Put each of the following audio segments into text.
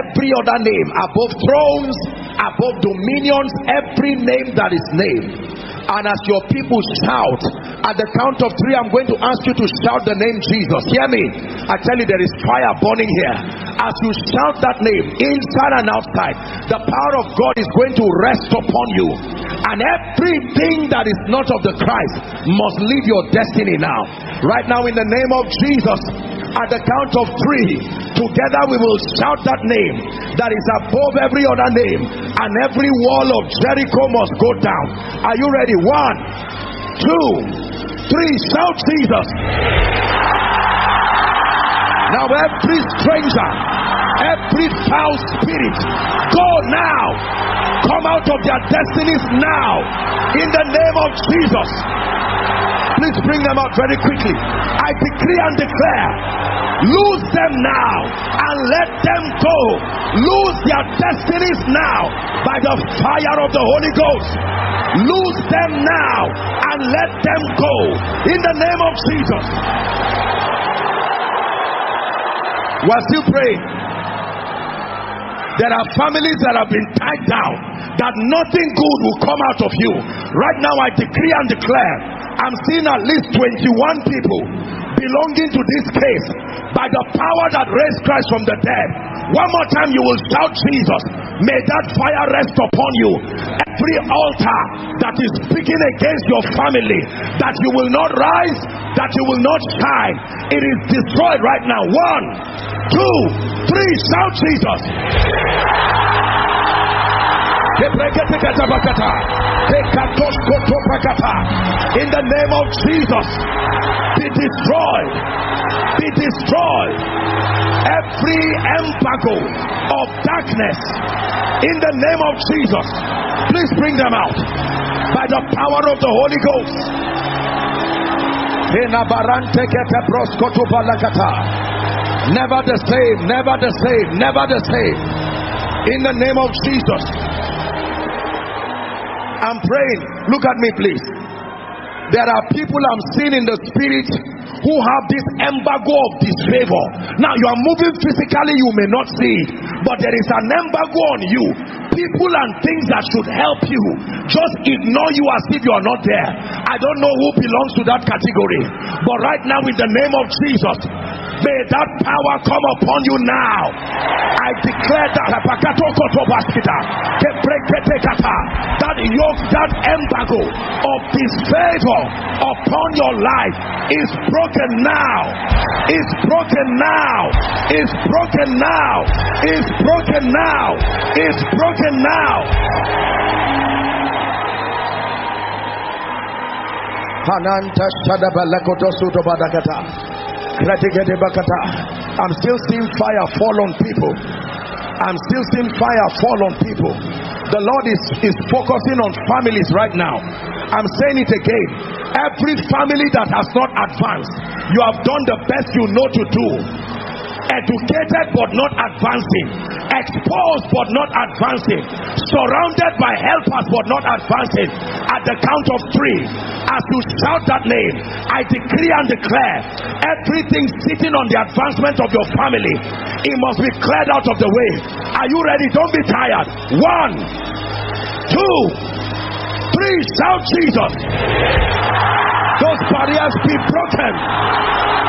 every other name, above thrones, above dominions, every name that is named. And as your people shout, at the count of three, I'm going to ask you to shout the name Jesus. Hear me? I tell you, there is fire burning here. As you shout that name, inside and outside, the power of God is going to rest upon you. And everything that is not of the Christ must leave your destiny now. Right now, in the name of Jesus, at the count of three, together we will shout that name that is above every other name, and every wall of Jericho must go down. Are you ready? 1, 2, 3, shout Jesus. Now every stranger, every foul spirit, go now. Come out of their destinies now, in the name of Jesus. Please bring them out very quickly. I decree and declare, lose them now and let them go. Lose their destinies now by the fire of the Holy Ghost. Lose them now and let them go, in the name of Jesus. We're still praying. There are families that have been tied down, that nothing good will come out of you. Right now I decree and declare, I'm seeing at least 21 people belonging to this case by the power that raised Christ from the dead. One more time you will shout Jesus. May that fire rest upon you. Every altar that is speaking against your family, that you will not rise, that you will not shine, it is destroyed right now. 1, 2, 3, shout Jesus. In the name of Jesus, be destroyed, be destroyed. Every embargo of darkness, in the name of Jesus, please bring them out by the power of the Holy Ghost. Never the same, never the same, never the same. In the name of Jesus. I'm praying. Look at me, please. There are people I'm seeing in the spirit who have this embargo of disfavor. Now you are moving physically, you may not see it, but there is an embargo on you. People and things that should help you just ignore you as if you are not there. I don't know who belongs to that category, but right now, in the name of Jesus, may that power come upon you now. I declare that yoke, that embargo of disfavor upon your life is broken now. It's broken now. It's broken now. It's broken now. It's broken now. Hananta shadabalakoto suto badakata. I'm still seeing fire fall on people. I'm still seeing fire fall on people. The Lord is focusing on families right now. I'm saying it again. Every family that has not advanced, you have done the best you know to do. Educated but not advancing, exposed but not advancing, surrounded by helpers but not advancing. At the count of three, as you shout that name, I decree and declare, everything sitting on the advancement of your family, it must be cleared out of the way. Are you ready? Don't be tired. 1, 2, 3, shout Jesus. Those barriers be broken.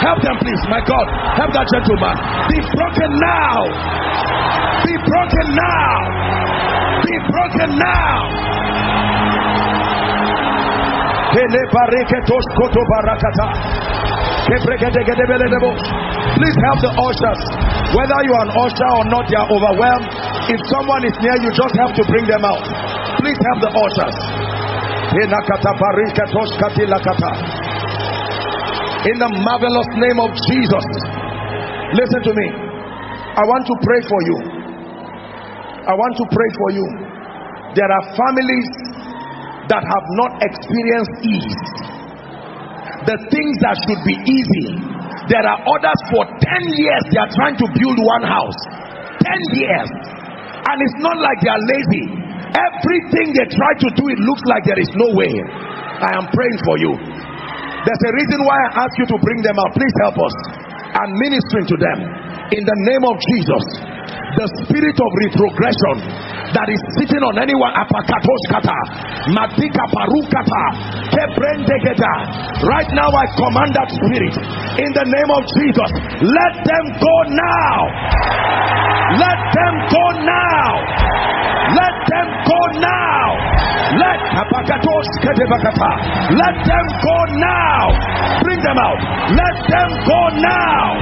Help them, please, my God. Help that gentleman. Be broken now. Be broken now. Be broken now. Please help the ushers. Whether you are an usher or not, you are overwhelmed. If someone is near you, just have to bring them out. Please help the ushers. In the marvelous name of Jesus. Listen to me. I want to pray for you. I want to pray for you. There are families that have not experienced ease. The things that should be easy. There are others for 10 years they are trying to build one house. 10 years. And it's not like they are lazy. Everything they try to do, it looks like there is no way. I am praying for you. There's a reason why I ask you to bring them out. Please help us. I'm ministering to them in the name of Jesus. the spirit of retrogression that is sitting on anyone, right now I command that spirit in the name of Jesus, let them go now, let them go now, let them go now, let them go now, bring them out, let them go now.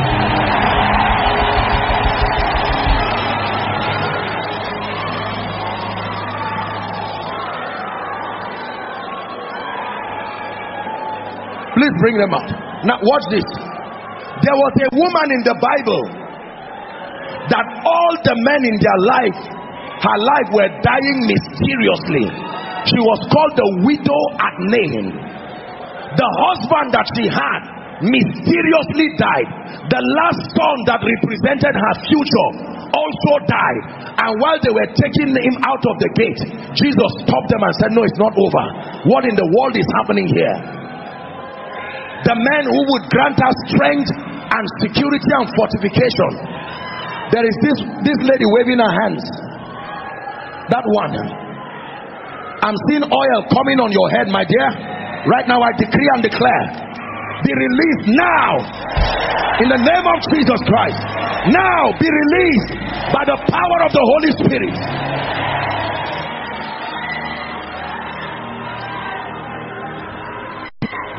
Please bring them out. Now watch this. There was a woman in the Bible that all the men in their life, her life, were dying mysteriously. She was called the widow at Nain. The husband that she had mysteriously died. The last son that represented her future also died. And while they were taking him out of the gate, Jesus stopped them and said, no, it's not over. What in the world is happening here? The man who would grant us strength and security and fortification. There is this lady waving her hands. That one. I'm seeing oil coming on your head, my dear. Right now I decree and declare, be released now. In the name of Jesus Christ. Now be released by the power of the Holy Spirit.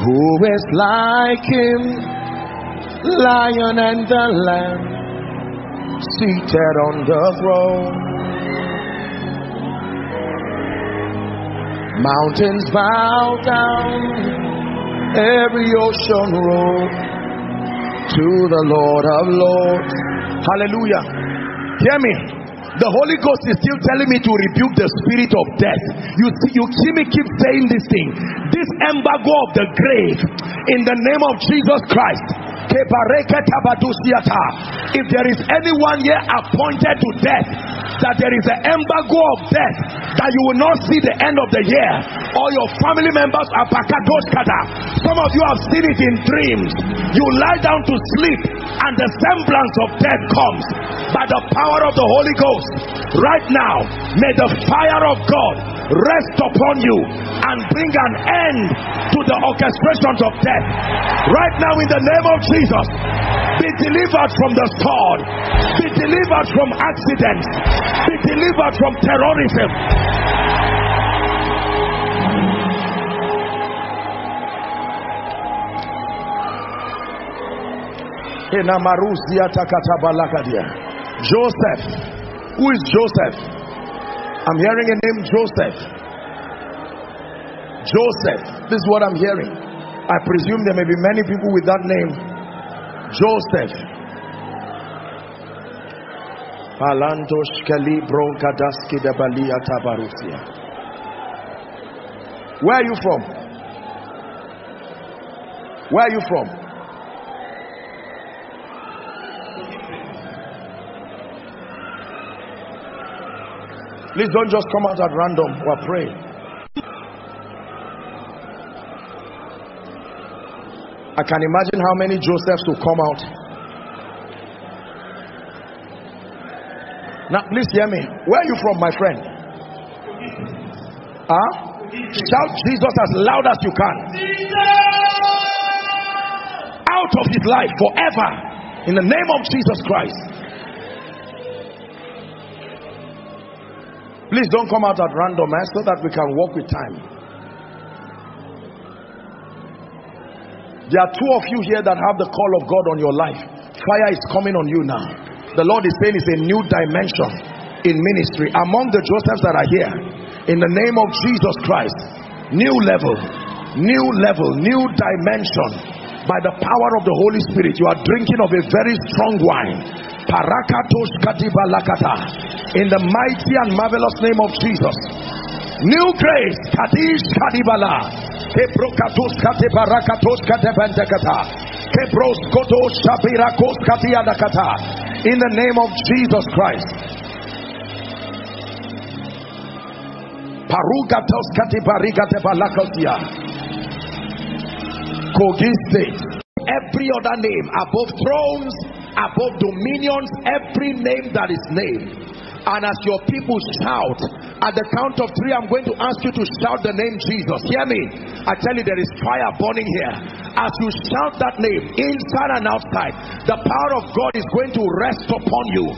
Who is like him, lion and the lamb, seated on the throne, mountains bow down, every ocean roll to the Lord of Lords. Hallelujah. Hear me. The Holy Ghost is still telling me to rebuke the spirit of death. You see me keep saying this thing. This embargo of the grave, in the name of Jesus Christ. If there is anyone here appointed to death, that there is an embargo of death, that you will not see the end of the year, or your family members are pakatoskata. Some of you have seen it in dreams. You lie down to sleep and the semblance of death comes. By the power of the Holy Ghost, right now, may the fire of God rest upon you and bring an end to the orchestrations of death. Right now, in the name of Jesus, be delivered from the sword, be delivered from accidents, be delivered from terrorism. Joseph. Who is Joseph? I'm hearing a name, Joseph. Joseph. This is what I'm hearing. I presume there may be many people with that name. Joseph. Where are you from? Where are you from? Please don't just come out at random or pray. I can imagine how many Josephs will come out. Now, please hear me. Where are you from, my friend? Huh? Shout Jesus as loud as you can. Out of his life forever. In the name of Jesus Christ. Please don't come out at random, man, so that we can walk with time. There are two of you here that have the call of God on your life. Fire is coming on you now. The Lord is saying it's a new dimension in ministry. Among the Josephs that are here, in the name of Jesus Christ, new level, new level, new dimension. By the power of the Holy Spirit, you are drinking of a very strong wine. In the mighty and marvelous name of Jesus. New grace. In the name of Jesus Christ. Kogi State. Every other name above thrones, above dominions, every name that is named. And as your people shout, at the count of three, I'm going to ask you to shout the name Jesus. Hear me. I tell you, there is fire burning here. As you shout that name, inside and outside, the power of God is going to rest upon you.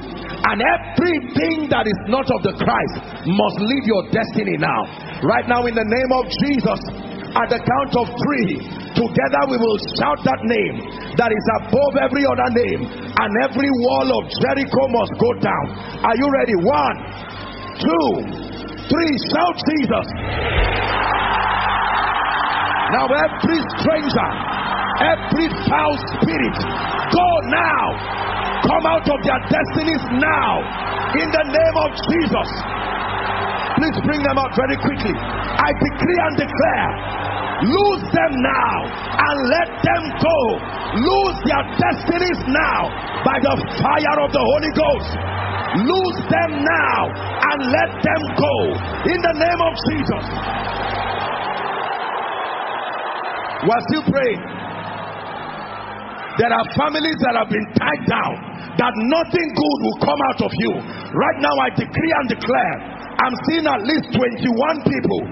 And everything that is not of the Christ must leave your destiny now. Right now, in the name of Jesus, at the count of three, together we will shout that name that is above every other name, and every wall of Jericho must go down. Are you ready? 1, 2, 3, shout Jesus. Now every stranger, every foul spirit, go now. Come out of their destinies now, in the name of Jesus. Please bring them out very quickly. I decree and declare, lose them now and let them go. Lose their destinies now by the fire of the Holy Ghost. Lose them now and let them go, in the name of Jesus. We're still praying. There are families that have been tied down, that nothing good will come out of you. Right now I decree and declare, I'm seeing at least 21 people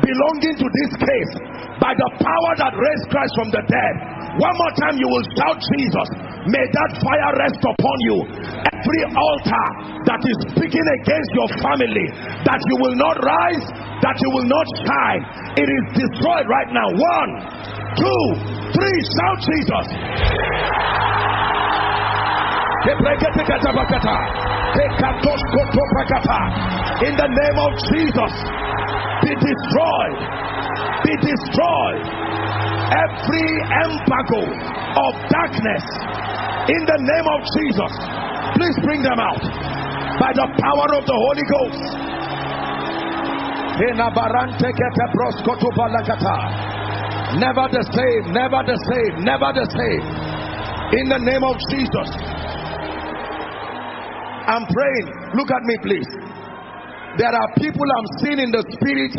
belonging to this case by the power that raised Christ from the dead. One more time you will shout Jesus. May that fire rest upon you. Every altar that is speaking against your family, that you will not rise, that you will not shine, it is destroyed right now. 1, 2, 3, shout Jesus. In the name of Jesus, be destroyed, be destroyed. Every embargo of darkness, in the name of Jesus, please bring them out by the power of the Holy Ghost. Never the same, never the same, never the same, in the name of Jesus. I'm praying. Look at me, please. There are people I'm seeing in the spirit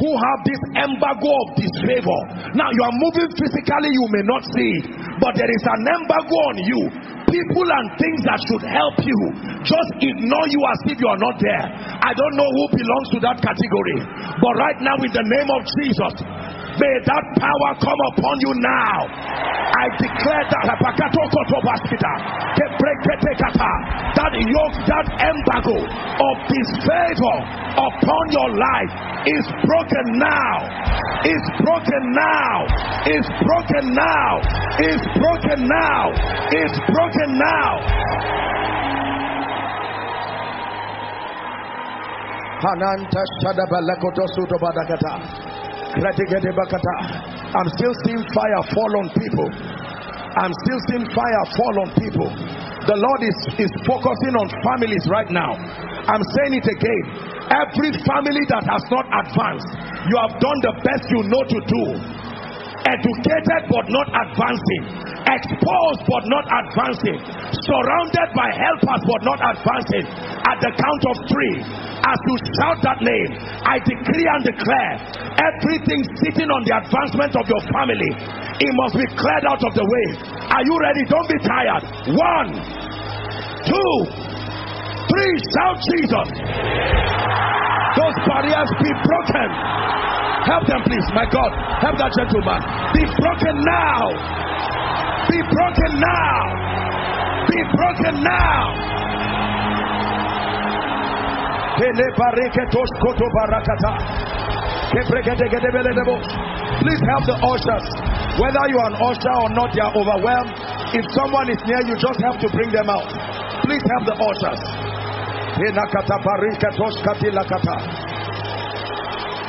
who have this embargo of disfavor. Now you are moving physically, you may not see it, but there is an embargo on you. People and things that should help you just ignore you as if you are not there. I don't know who belongs to that category, but right now, in the name of Jesus, may that power come upon you now. I declare that yoke, that embargo of disfavor upon your life is broken now. It's broken now. It's broken now. It's broken now. It's broken now. Hananta shadabalakotosuto badakata. I'm still seeing fire fall on people. I'm still seeing fire fall on people. The Lord is focusing on families right now. I'm saying it again. Every family that has not advanced, you have done the best you know to do. Educated but not advancing, exposed but not advancing, surrounded by helpers but not advancing. At the count of three, as you shout that name, I decree and declare, everything sitting on the advancement of your family, it must be cleared out of the way. Are you ready? Don't be tired. 1, 2, 3, shout Jesus. Those barriers be broken. Help them, please. My God, help that gentleman. Be broken now. Be broken now. Be broken now. Please help the ushers. Whether you are an usher or not, you are overwhelmed. If someone is near you, just have to bring them out. Please help the ushers.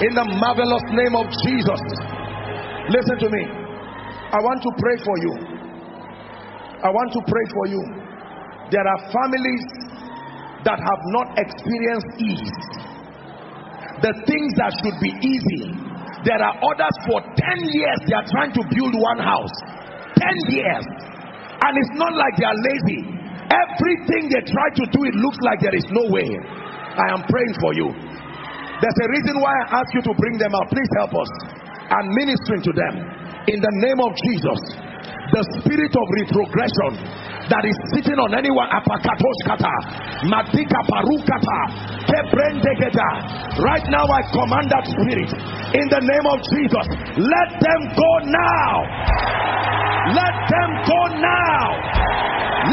In the marvelous name of Jesus. Listen to me. I want to pray for you. I want to pray for you. There are families that have not experienced ease. The things that should be easy. There are others for 10 years they are trying to build one house. 10 years. And it's not like they are lazy. Everything they try to do, it looks like there is no way. I am praying for you. There's a reason why I ask you to bring them out. Please help us. I'm ministering to them in the name of Jesus. the spirit of retrogression that is sitting on anyone, right now I command that spirit in the name of Jesus, let them go now, let them go now,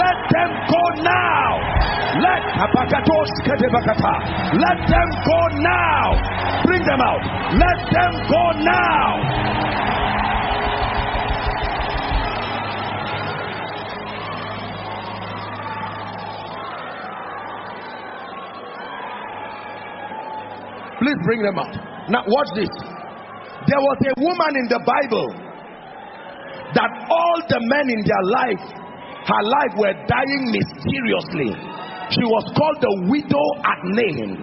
let them go now, let them go now, bring them out, let them go now. Please bring them out. Now watch this. There was a woman in the Bible that all the men in their life, her life, were dying mysteriously. She was called the widow at Nain.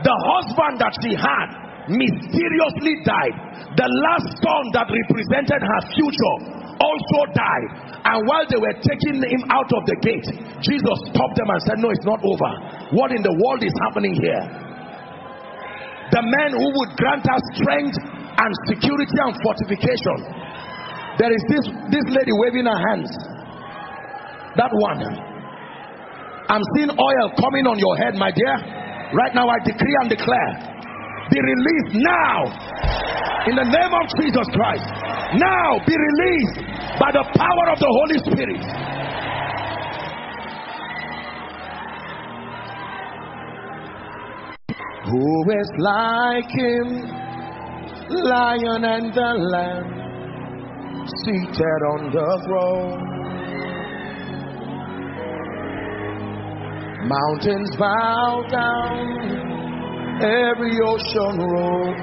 The husband that she had mysteriously died. The last son that represented her future also died. And while they were taking him out of the gate, Jesus stopped them and said, no, it's not over. What in the world is happening here? The man who would grant us strength and security and fortification. There is this lady waving her hands. That one. I'm seeing oil coming on your head, my dear. Right now I decree and declare, be released now. In the name of Jesus Christ. Now be released by the power of the Holy Spirit. Who is like him, lion and the lamb, seated on the throne, mountains bow down, every ocean roll,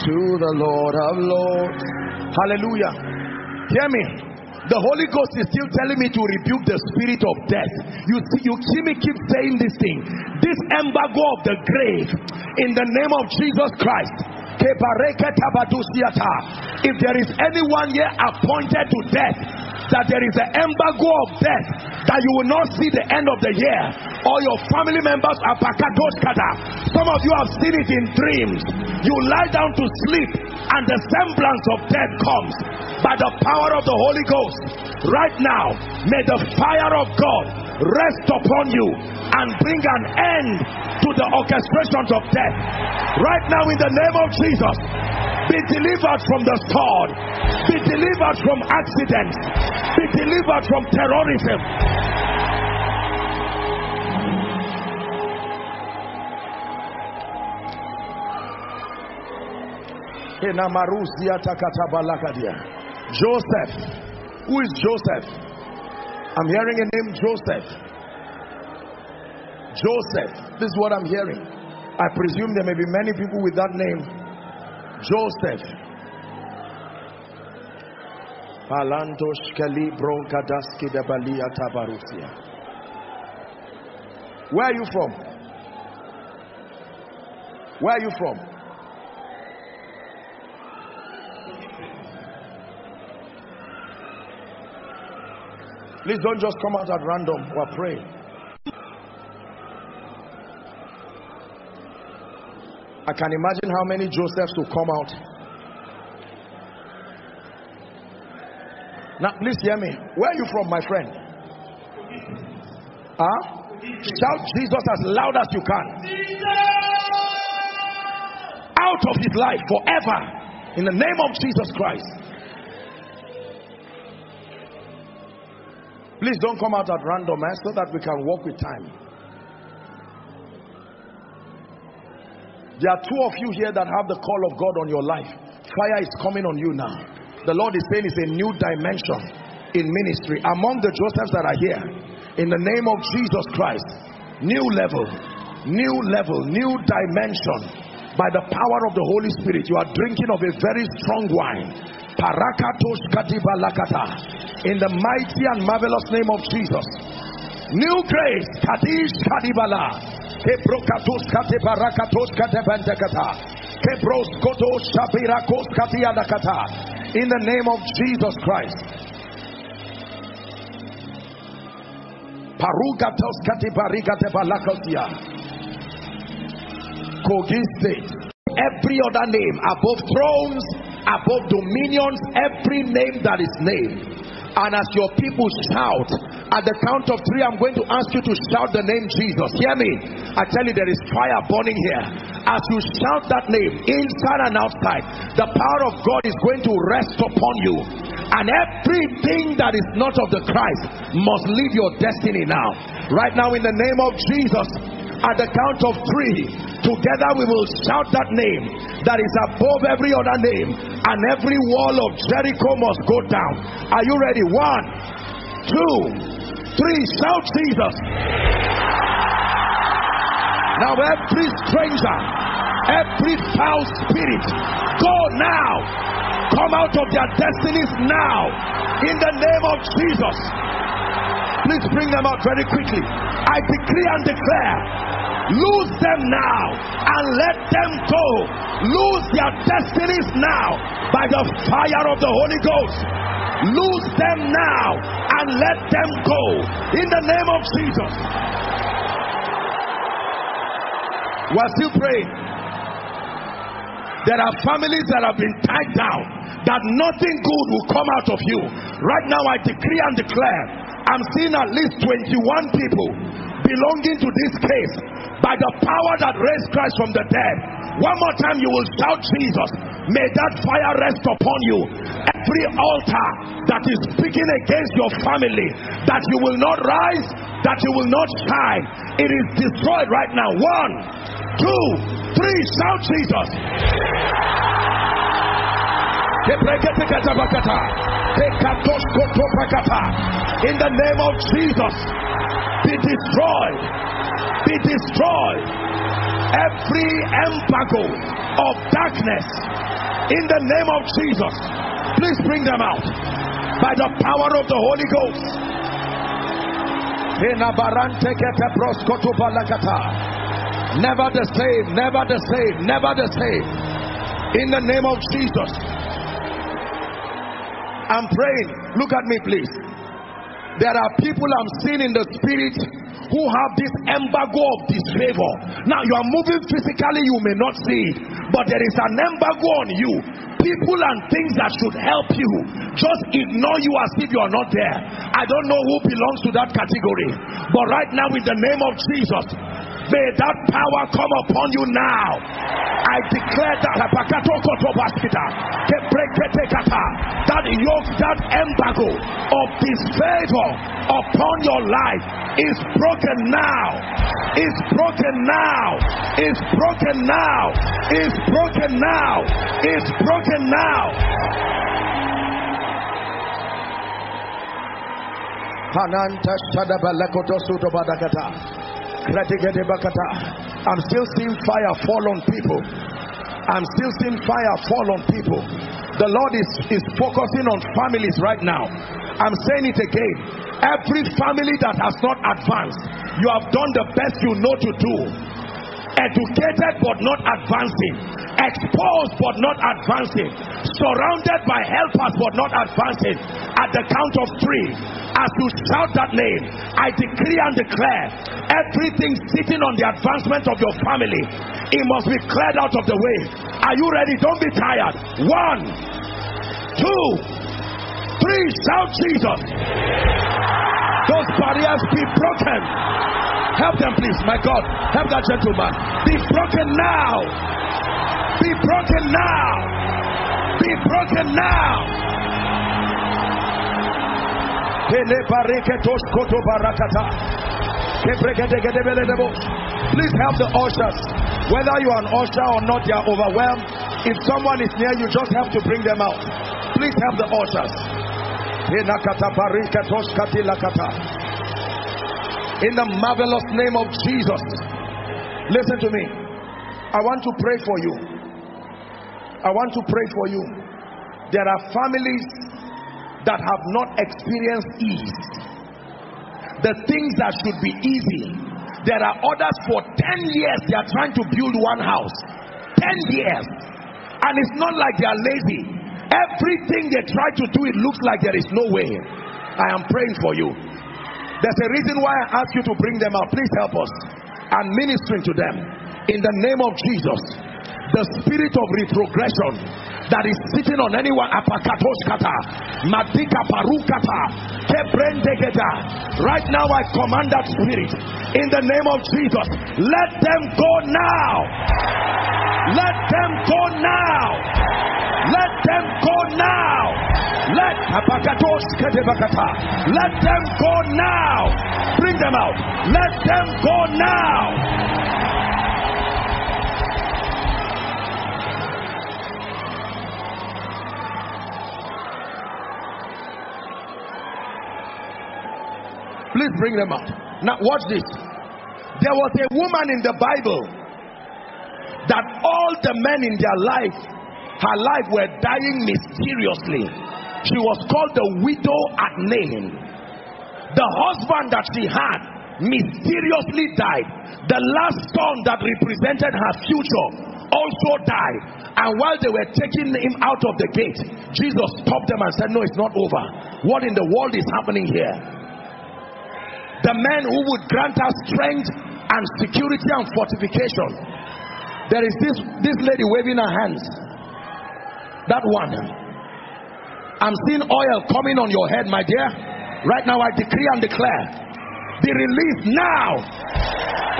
to the Lord of Lords. Hallelujah. Hear me. The Holy Ghost is still telling me to rebuke the spirit of death. You see me keep saying this thing. This embargo of the grave, in the name of Jesus Christ. If there is anyone here appointed to death, that there is an embargo of death, that you will not see the end of the year, or your family members are pakatoskata. Some of you have seen it in dreams. You lie down to sleep and the semblance of death comes. By the power of the Holy Ghost, right now, may the fire of God rest upon you and bring an end to the orchestrations of death. Right now, in the name of Jesus, be delivered from the sword, be delivered from accidents, be delivered from terrorism. Joseph, who is Joseph? I'm hearing a name, Joseph. Joseph, this is what I'm hearing. I presume there may be many people with that name. Joseph. Where are you from? Where are you from? Please don't just come out at random or pray. I can imagine how many Josephs will come out. Now, please hear me. Where are you from, my friend? Huh? Shout Jesus as loud as you can. Out of his life forever. In the name of Jesus Christ. Please don't come out at random, man, so that we can walk with time. There are two of you here that have the call of God on your life. Fire is coming on you now. The Lord is saying it's a new dimension in ministry. Among the Josephs that are here, in the name of Jesus Christ, new level, new level, new dimension. By the power of the Holy Spirit, you are drinking of a very strong wine. Parakatos katiba lakata. In the mighty and marvelous name of Jesus. New grace. Kadish kadibala. In the name of Jesus Christ. Every other name above thrones, above dominions, every name that is named. And as your people shout, at the count of three, I'm going to ask you to shout the name Jesus. Hear me. I tell you, there is fire burning here. As you shout that name, inside and outside, the power of God is going to rest upon you. And everything that is not of the Christ must leave your destiny now. Right now, in the name of Jesus, at the count of three, together we will shout that name that is above every other name, and every wall of Jericho must go down. Are you ready? 1, 2, 3, shout Jesus. Now every stranger, every foul spirit, go now. Come out of their destinies now, in the name of Jesus. Please bring them out very quickly. I decree and declare, lose them now and let them go. Lose their destinies now by the fire of the Holy Ghost. Lose them now and let them go, in the name of Jesus. We're still praying. There are families that have been tied down, that nothing good will come out of you. Right now I decree and declare, I'm seeing at least 21 people belonging to this case by the power that raised Christ from the dead. One more time you will shout Jesus. May that fire rest upon you. Every altar that is speaking against your family, that you will not rise, that you will not shine, it is destroyed right now. 1, 2, 3, shout Jesus. In the name of Jesus, be destroyed, be destroyed. Every embargo of darkness, in the name of Jesus, please bring them out by the power of the Holy Ghost. Never the same, never the same, never the same, in the name of Jesus. I'm praying. Look at me, please. There are people I'm seeing in the spirit who have this embargo of disfavor. Now you are moving physically, you may not see it, but there is an embargo on you. People and things that should help you just ignore you as if you are not there. I don't know who belongs to that category, but right now, in the name of Jesus, may that power come upon you now. I declare that yoke, that embargo of disfavor upon your life is broken now. It's broken now. It's broken now. It's broken now. It's broken now. I'm still seeing fire fall on people. I'm still seeing fire fall on people. The Lord is focusing on families right now. I'm saying it again. Every family that has not advanced, you have done the best you know to do. Educated but not advancing, exposed but not advancing, surrounded by helpers but not advancing. At the count of three, as you shout that name, I decree and declare, everything sitting on the advancement of your family, it must be cleared out of the way. Are you ready? Don't be tired. 1, 2, 3, shout Jesus. Those barriers be broken. Help them, please. My God, help that gentleman. Be broken now. Be broken now. Be broken now. Please help the ushers. Whether you are an usher or not, you are overwhelmed. If someone is near you, just have to bring them out. Please help the ushers. In the marvelous name of Jesus. Listen to me. I want to pray for you. I want to pray for you. There are families that have not experienced ease. The things that should be easy. There are others for 10 years they are trying to build one house. 10 years. And it's not like they are lazy. Everything they try to do, it looks like there is no way. I am praying for you. There's a reason why I ask you to bring them out. Please help us. I'm ministering to them. In the name of Jesus, the spirit of retrogression that is sitting on anyone, right now I command that spirit in the name of Jesus, let them go now, let them go now, let them go now, let them go now, bring them out, let them go now. Please bring them out. Now watch this. There was a woman in the Bible that all the men in their life, her life, were dying mysteriously. She was called the widow at Nain. The husband that she had mysteriously died. The last son that represented her future also died. And while they were taking him out of the gate, Jesus stopped them and said, no, it's not over. What in the world is happening here? The man who would grant us strength and security and fortification. There is this lady waving her hands. That one. I'm seeing oil coming on your head, my dear. Right now I decree and declare, be released now.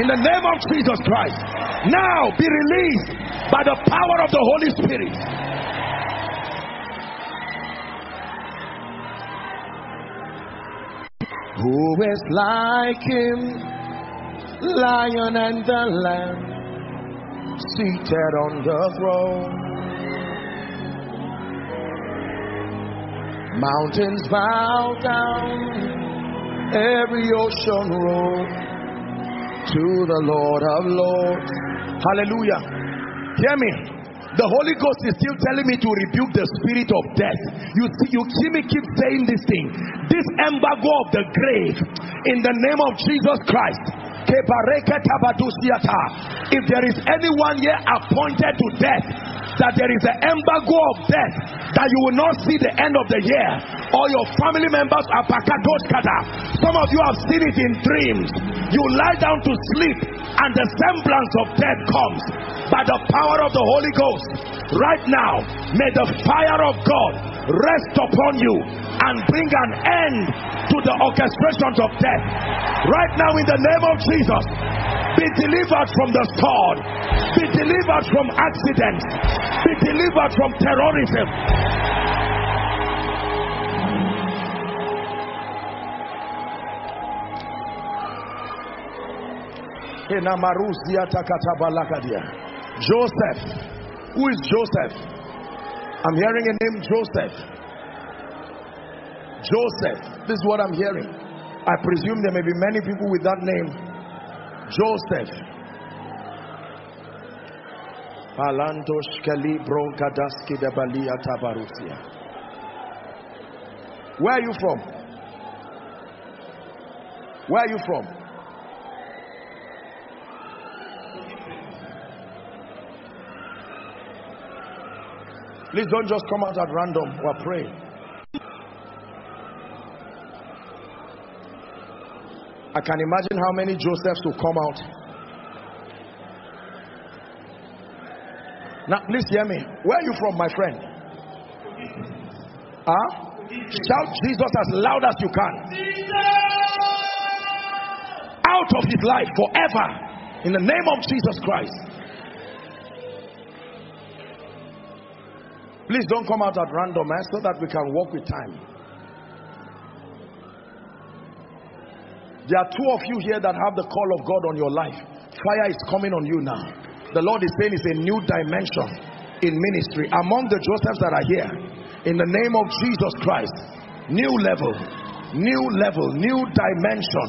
In the name of Jesus Christ. Now be released by the power of the Holy Spirit. Who is like him, lion and the lamb, seated on the throne. Mountains bow down, every ocean roll, to the Lord of Lords. Hallelujah. Hear me. The Holy Ghost is still telling me to rebuke the spirit of death. You see me keep saying this thing. This embargo of the grave, in the name of Jesus Christ. If there is anyone here appointed to death, that there is an embargo of death, that you will not see the end of the year, or your family members are pakatoskata. Some of you have seen it in dreams. You lie down to sleep and the semblance of death comes. By the power of the Holy Ghost, right now, may the fire of God rest upon you and bring an end to the orchestrations of death. Right now, in the name of Jesus, be delivered from the sword, be delivered from accidents, be delivered from terrorism. Joseph. Who is Joseph? I'm hearing a name, Joseph. Joseph. This is what I'm hearing. I presume there may be many people with that name. Joseph. Where are you from? Where are you from? Please don't just come out at random or pray. I can imagine how many Josephs will come out. Now, please hear me. Where are you from, my friend? Huh? Shout Jesus as loud as you can. Out of his life forever. In the name of Jesus Christ. Please don't come out at random, so that we can walk with time. There are two of you here that have the call of God on your life. Fire is coming on you now. The Lord is saying it's a new dimension in ministry. Among the Josephs that are here, in the name of Jesus Christ, new level, new level, new dimension.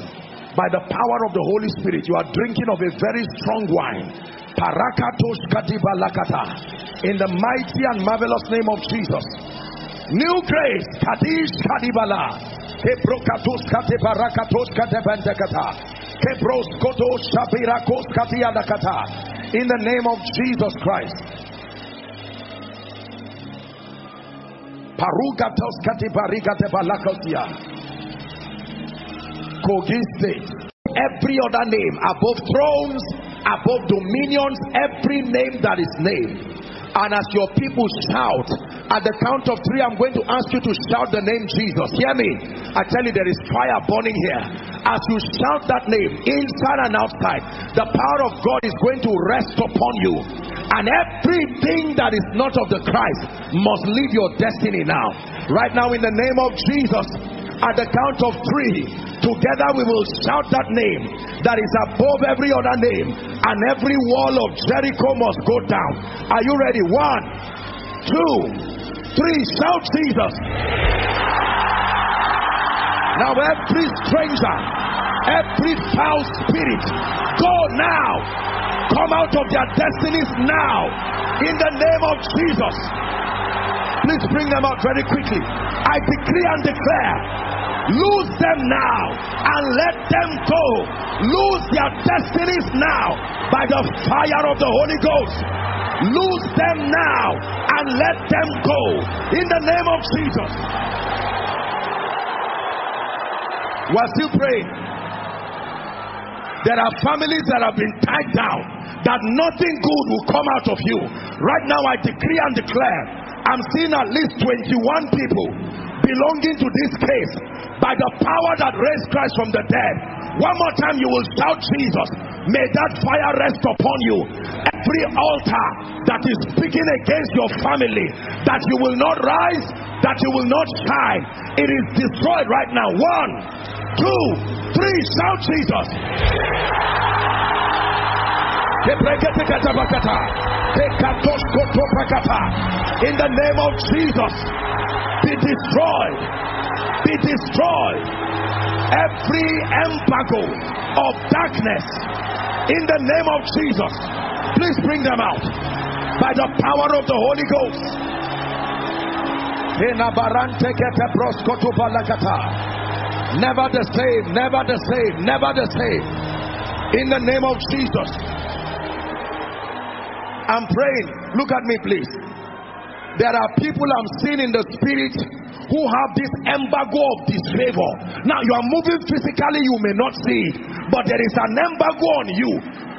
By the power of the Holy Spirit, you are drinking of a very strong wine. Parakatos kadiba lakata, in the mighty and marvelous name of Jesus. New grace, kadish kadibala, hebrokatos kate parakatos kate bandekata, hebros kotos shapirakos katiyadakata, in the name of Jesus Christ. Parukatos katibarikate balakosia, kogiste. Every other name above thrones, above dominions, every name that is named. And as your people shout, at the count of three, I'm going to ask you to shout the name Jesus. Hear me. I tell you, there is fire burning here. As you shout that name, inside and outside, the power of God is going to rest upon you. And everything that is not of the Christ must leave your destiny now. Right now, in the name of Jesus, at the count of three, together we will shout that name that is above every other name, and every wall of Jericho must go down. Are you ready? 1, 2, 3, shout Jesus. Now every stranger, every foul spirit, go now. Come out of their destinies now, in the name of Jesus. Please bring them out very quickly. I decree and declare, lose them now and let them go. Lose their destinies now by the fire of the Holy Ghost. Lose them now and let them go, in the name of Jesus. We're still praying. There are families that have been tied down, that nothing good will come out of you. Right now I decree and declare, I'm seeing at least 21 people belonging to this case by the power that raised Christ from the dead. One more time you will shout Jesus. May that fire rest upon you. Every altar that is speaking against your family, that you will not rise, that you will not shine, it is destroyed right now. 1, 2, 3, shout Jesus. In the name of Jesus, be destroyed. Be destroyed. Every embargo of darkness, in the name of Jesus, please bring them out by the power of the Holy Ghost. Never the same, never the same, never the same. In the name of Jesus. I'm praying. Look at me, please. There are people I'm seeing in the spirit who have this embargo of disfavor. Now you are moving physically, you may not see it, but there is an embargo on you.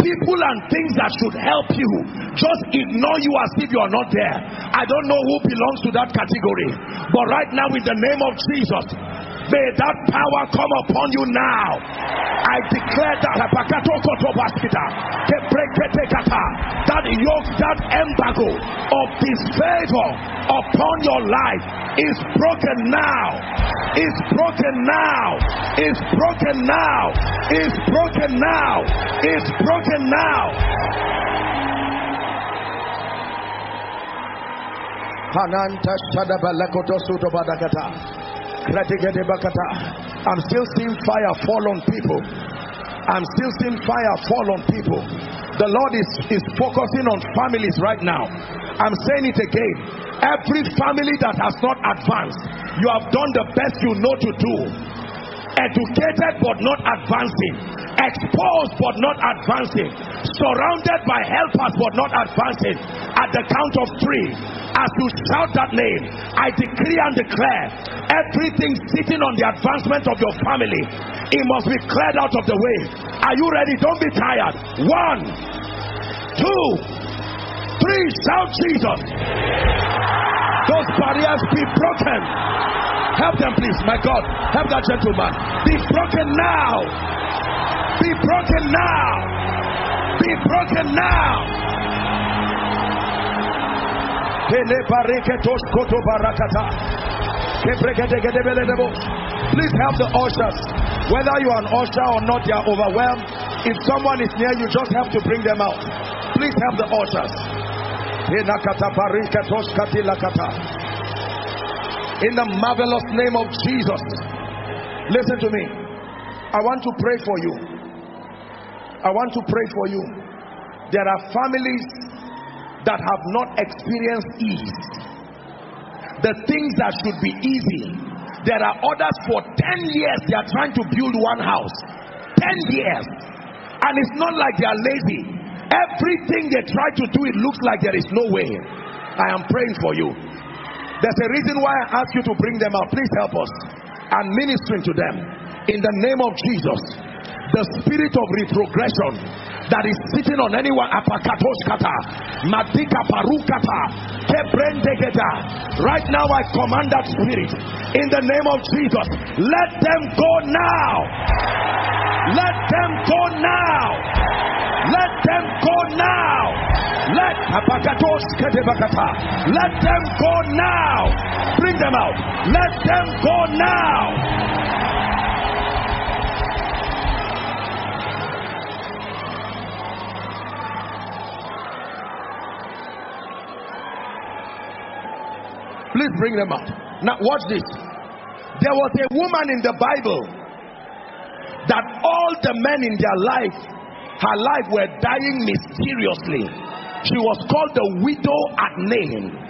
People and things that should help you just ignore you as if you are not there. I don't know who belongs to that category, but right now, in the name of Jesus, may that power come upon you now. I declare that yoke, that embargo of disfavor upon your life is broken now. It's broken now. It's broken now. It's broken now. It's broken now. Hananta shadabalakotsuto badakata. I'm still seeing fire fall on people. I'm still seeing fire fall on people. The Lord is focusing on families right now. I'm saying it again. Every family that has not advanced, you have done the best you know to do. Educated but not advancing. Exposed but not advancing. Surrounded by helpers but not advancing. At the count of three, as you shout that name, I decree and declare, everything sitting on the advancement of your family, it must be cleared out of the way. Are you ready? Don't be tired. 1, 2, 3, shout Jesus. Those barriers be broken. Help them, please. My God, help that gentleman. Be broken now. Be broken now. Be broken now. Please help the ushers. Whether you are an usher or not, you are overwhelmed. If someone is near you, just have to bring them out. Please help the ushers. In the marvelous name of Jesus. Listen to me. I want to pray for you. I want to pray for you. There are families that have not experienced ease. The things that should be easy. There are others for 10 years they are trying to build one house. 10 years. And it's not like they are lazy. Everything they try to do, it looks like there is no way. I am praying for you. There's a reason why I ask you to bring them out. Please help us. I'm ministering to them. In the name of Jesus, the spirit of retrogression, that is sitting on anyone, right now I command that spirit in the name of Jesus, let them go now, let them go now, let them go now, let them go now, bring them out, let them go now. Please bring them up. Now watch this. There was a woman in the Bible that all the men in their life, her life, were dying mysteriously. She was called the widow at Nain.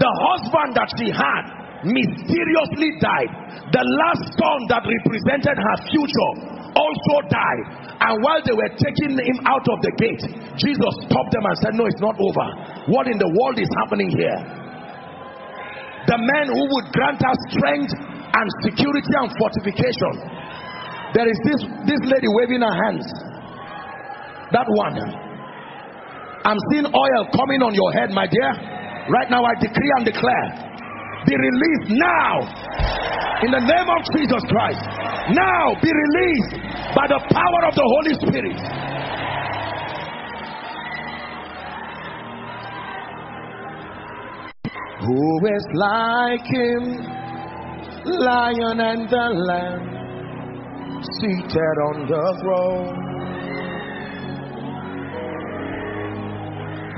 The husband that she had mysteriously died. The last son that represented her future also died. And while they were taking him out of the gate, Jesus stopped them and said, no, it's not over. What in the world is happening here? The man who would grant us strength and security and fortification. There is this lady waving her hands. That one. I'm seeing oil coming on your head, my dear. Right now I decree and declare, be released now. In the name of Jesus Christ. Now be released by the power of the Holy Spirit. Who is like him, lion and the lamb, seated on the throne.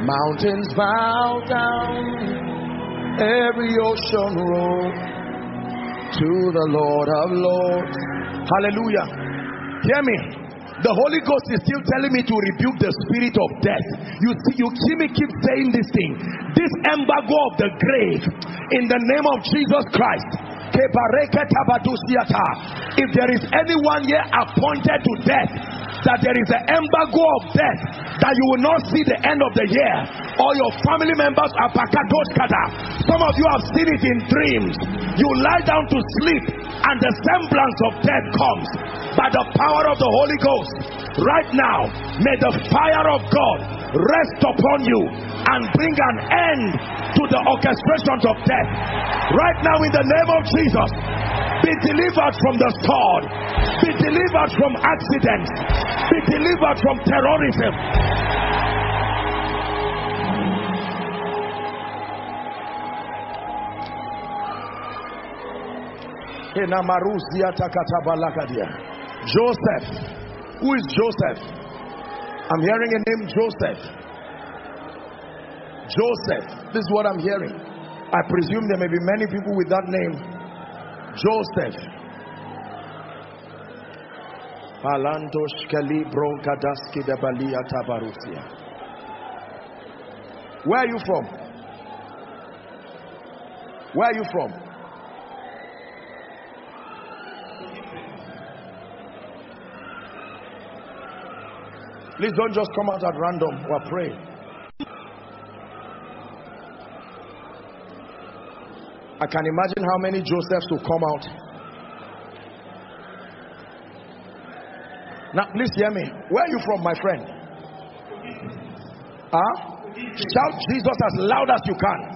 Mountains bow down, every ocean roll to the Lord of Lords. Hallelujah. Hear me. The Holy Ghost is still telling me to rebuke the spirit of death. You see me keep saying this thing. This embargo of the grave, in the name of Jesus Christ. If there is anyone here appointed to death, that there is an embargo of death, that you will not see the end of the year, or your family members are pakatoskata. Some of you have seen it in dreams. You lie down to sleep and the semblance of death comes. By the power of the Holy Ghost, right now, may the fire of God rest upon you and bring an end to the orchestrations of death. Right now, in the name of Jesus, be delivered from the sword, be delivered from accidents, be delivered from terrorism. Joseph. Who is Joseph? I'm hearing a name, Joseph. Joseph. This is what I'm hearing. I presume there may be many people with that name. Joseph. Where are you from? Where are you from? Please don't just come out at random or pray. I can imagine how many Josephs will come out. Now, please hear me. Where are you from, my friend? Huh? Shout Jesus as loud as you can.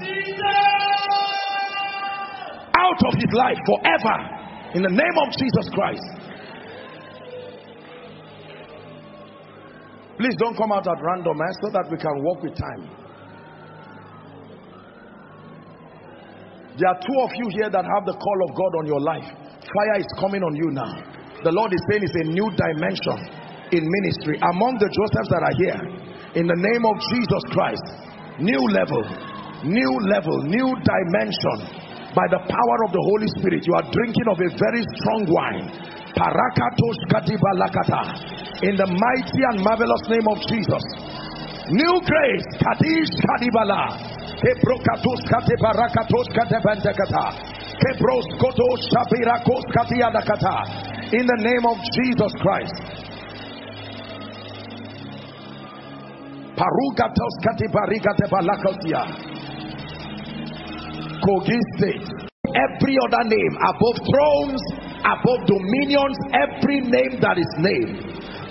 Out of his life forever. In the name of Jesus Christ. Please don't come out at random, man, so that we can walk with time. There are two of you here that have the call of God on your life. Fire is coming on you now. The Lord is saying it's a new dimension in ministry. Among the Josephs that are here, in the name of Jesus Christ, new level, new level, new dimension. By the power of the Holy Spirit, you are drinking of a very strong wine. Parakatos katiba lakata. In the mighty and marvelous name of Jesus. New grace. Kadish kadibala. Kebrokatos katebarakatos katebandekata. Kebroskotos shabirakos katiyadakata. In the name of Jesus Christ. Parukatos katibarikatebalakatia. Kogi State. Every other name above thrones, above dominions, every name that is named.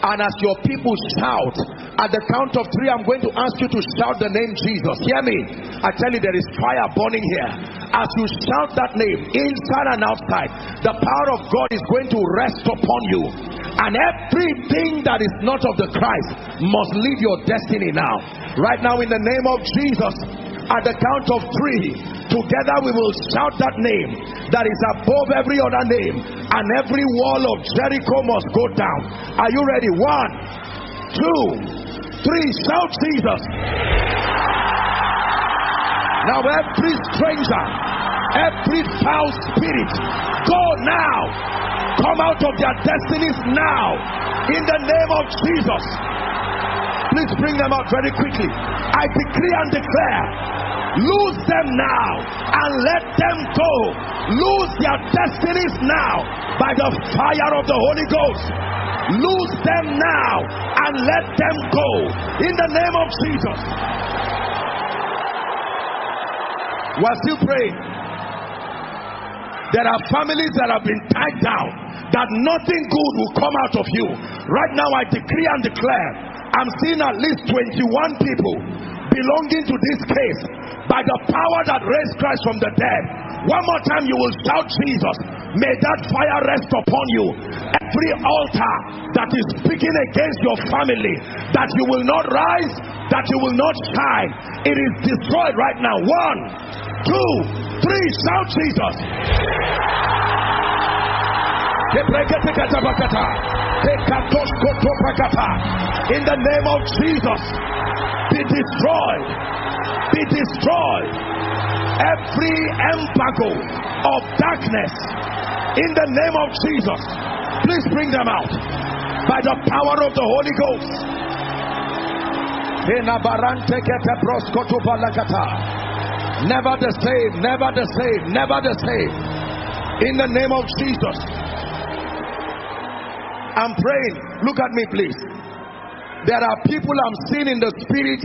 And as your people shout, at the count of three, I'm going to ask you to shout the name Jesus. Hear me. I tell you, there is fire burning here. As you shout that name, inside and outside, the power of God is going to rest upon you. And everything that is not of the Christ must leave your destiny now. Right now, in the name of Jesus, at the count of three, together we will shout that name that is above every other name, and every wall of Jericho must go down. Are you ready? 1, 2, 3, shout Jesus. Now every stranger, every foul spirit, go now. Come out of their destinies now, in the name of Jesus. Please bring them out very quickly. I decree and declare, lose them now and let them go. Lose their destinies now by the fire of the Holy Ghost. Lose them now and let them go, in the name of Jesus. We're still praying. There are families that have been tied down, that nothing good will come out of you. Right now I decree and declare, I'm seeing at least 21 people belonging to this case by the power that raised Christ from the dead. One more time you will shout Jesus. May that fire rest upon you. Every altar that is speaking against your family, that you will not rise, that you will not shine, it is destroyed right now. 1, 2, 3, shout Jesus. In the name of Jesus, be destroyed, be destroyed. Every embargo of darkness, in the name of Jesus, please bring them out by the power of the Holy Ghost. Never the same, never the same, never the same, in the name of Jesus. I'm praying, look at me please. There are people I'm seeing in the spirit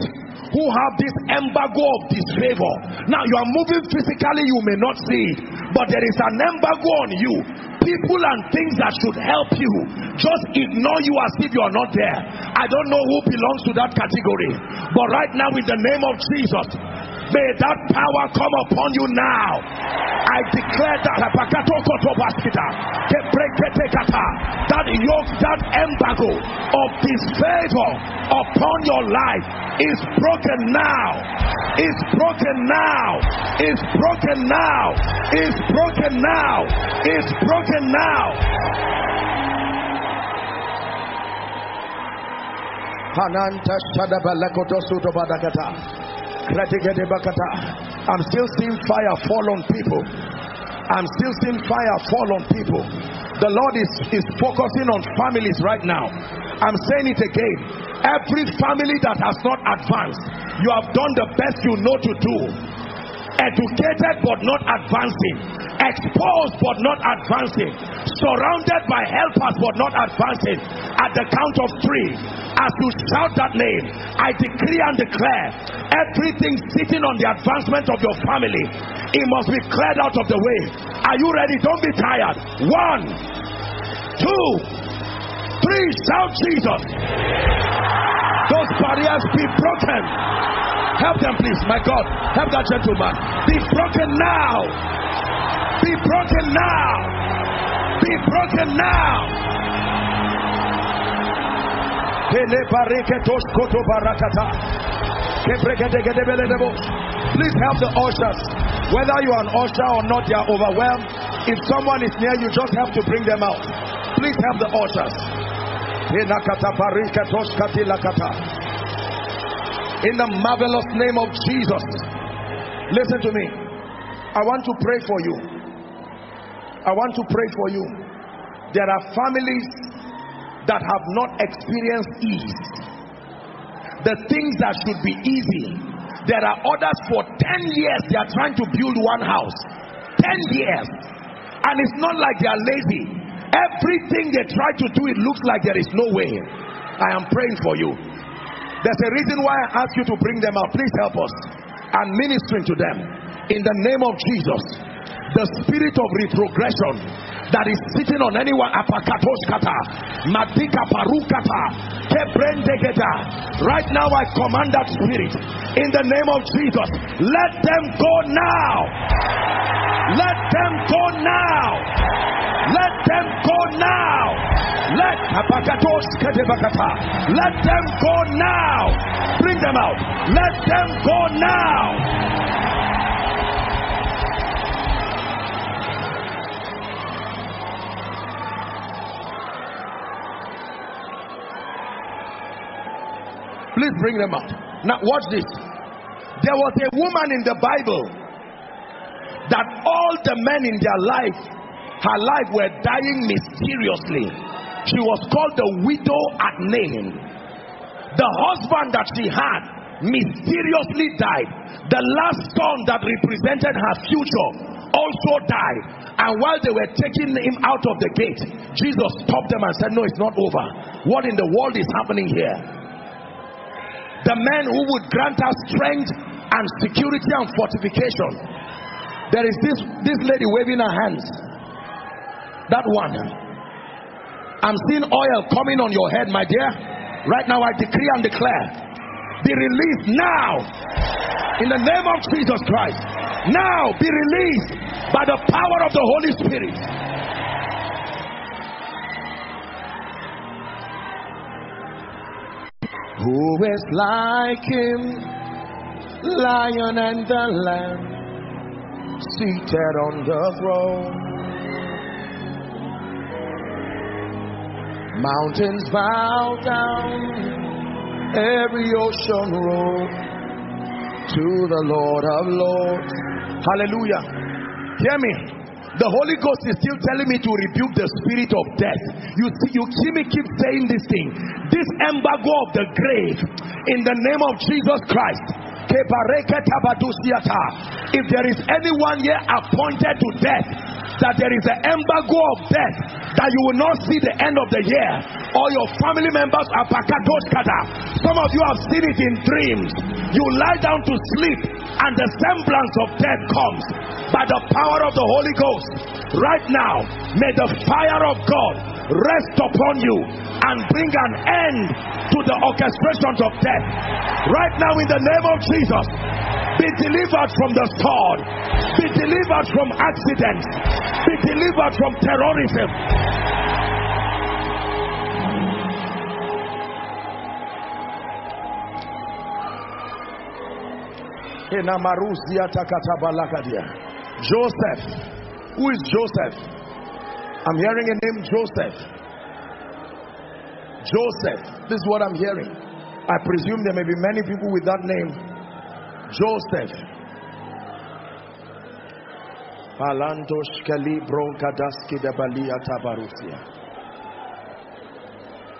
who have this embargo of disfavor. Now you are moving physically, you may not see it, but there is an embargo on you. People and things that should help you just ignore you as if you are not there. I don't know who belongs to that category, but right now in the name of Jesus, may that power come upon you now. I declare that yoke, that embargo of disfavor upon your life is broken now. It's broken now. It's broken now. It's broken now. It's broken now. I'm still seeing fire fall on people. I'm still seeing fire fall on people. The Lord is focusing on families right now. I'm saying it again. Every family that has not advanced, you have done the best you know to do. Educated but not advancing. Exposed but not advancing. Surrounded by helpers but not advancing. At the count of three, as you shout that name, I decree and declare, everything sitting on the advancement of your family, it must be cleared out of the way. Are you ready? Don't be tired. 1, 2, 3, shout Jesus. Those barriers be broken. Help them please, my God. Help that gentleman. Be broken now. Be broken now. Be broken now. Please help the ushers. Whether you are an usher or not, you are overwhelmed. If someone is near you, just have to bring them out. Please help the ushers. In the marvelous name of Jesus. Listen to me. I want to pray for you. I want to pray for you. There are families that have not experienced ease. The things that should be easy, there are others for 10 years they are trying to build one house. 10 years. And it's not like they are lazy. Everything they try to do, it looks like there is no way. I am praying for you. There's a reason why I ask you to bring them out. Please help us. I'm ministering to them in the name of Jesus. The spirit of retrogression that is sitting on anyone, Matika parukata kebrendegeda. Right now I command that spirit in the name of Jesus. Let them go now. Let them go now. Let them go now. Let them go now. Bring them out. Let them go now. Please bring them out. Now watch this. There was a woman in the Bible that all the men in their life, her life, were dying mysteriously. She was called the widow at Nain. The husband that she had mysteriously died. The last son that represented her future also died. And while they were taking him out of the gate, Jesus stopped them and said, no, it's not over. What in the world is happening here? The man who would grant us strength and security and fortification. There is this lady waving her hands. That one. I'm seeing oil coming on your head, my dear. Right now I decree and declare, be released now. In the name of Jesus Christ. Now be released by the power of the Holy Spirit. Who is like him, lion and the lamb, seated on the throne. Mountains bow down, every ocean roll to the Lord of Lords. Hallelujah. Hear me. The Holy Ghost is still telling me to rebuke the spirit of death. You see me keep saying this thing. This embargo of the grave, in the name of Jesus Christ. If there is anyone here appointed to death, that there is an embargo of death, that you will not see the end of the year, or your family members are pakatoskata. Some of you have seen it in dreams. You lie down to sleep and the semblance of death comes. By the power of the Holy Ghost, right now, may the fire of God rest upon you and bring an end to the orchestrations of death. Right now, in the name of Jesus, be delivered from the sword, be delivered from accidents, be delivered from terrorism. Joseph. Who is Joseph? I'm hearing a name, Joseph. Joseph. This is what I'm hearing. I presume there may be many people with that name. Joseph.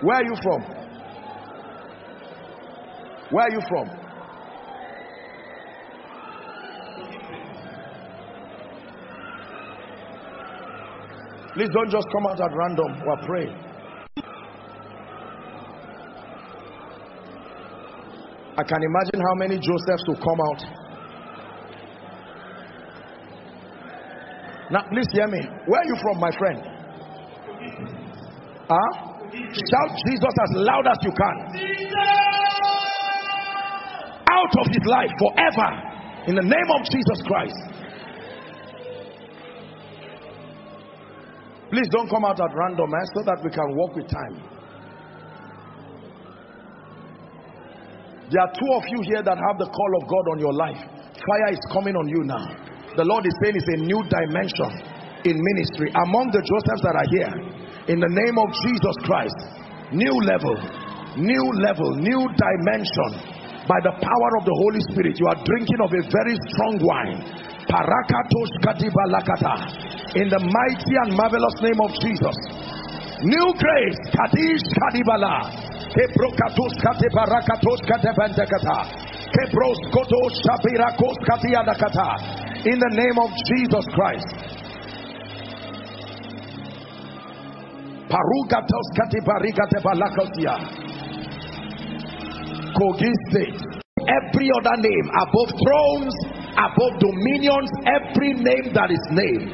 Where are you from? Where are you from? Please don't just come out at random or pray. I can imagine how many Josephs will come out. Now, please hear me. Where are you from, my friend? Huh? Shout Jesus as loud as you can. Out of his life forever. In the name of Jesus Christ. Please don't come out at random, man, so that we can walk with time. There are two of you here that have the call of God on your life. Fire is coming on you now. The Lord is saying it's a new dimension in ministry. Among the Josephs that are here, in the name of Jesus Christ, new level, new level, new dimension. By the power of the Holy Spirit, you are drinking of a very strong wine. Parakatos katiba lakata, in the mighty and marvelous name of Jesus. New grace, kadish kadibala, kebrokatos katiba rakatos katebandekata, kebros kotos shabirakos katiyadakata, in the name of Jesus Christ. Parukatos katiba rikateba lakatia, Kogi State. Every other name above thrones, above dominions, every name that is named.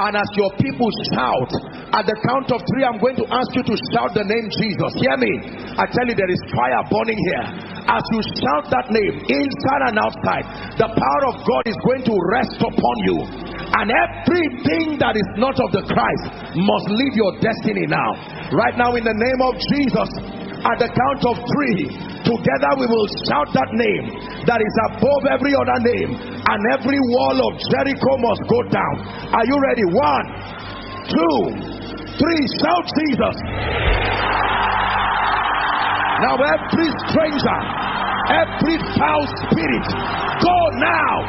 And as your people shout, At the count of three, I'm going to ask you to shout the name Jesus. Hear me. I tell you, there is fire burning here. As you shout that name, inside and outside, the power of God is going to rest upon you. And everything that is not of the Christ must leave your destiny now. Right now, in the name of Jesus, at the count of three, together we will shout that name that is above every other name. And every wall of Jericho must go down. Are you ready? 1, 2, 3, shout Jesus. Now every stranger, every foul spirit, go now.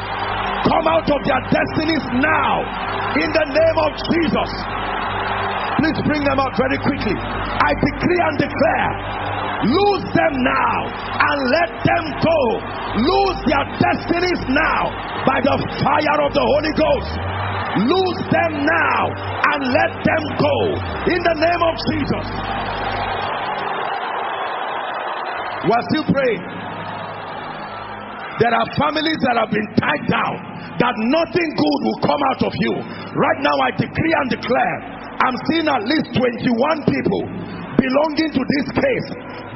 Come out of their destinies now, in the name of Jesus. Please bring them out very quickly. I decree and declare, lose them now and let them go. Lose their destinies now by the fire of the Holy Ghost. Lose them now and let them go, in the name of Jesus. We're still praying. There are families that have been tied down, that nothing good will come out of you. Right now I decree and declare, I'm seeing at least 21 people belonging to this case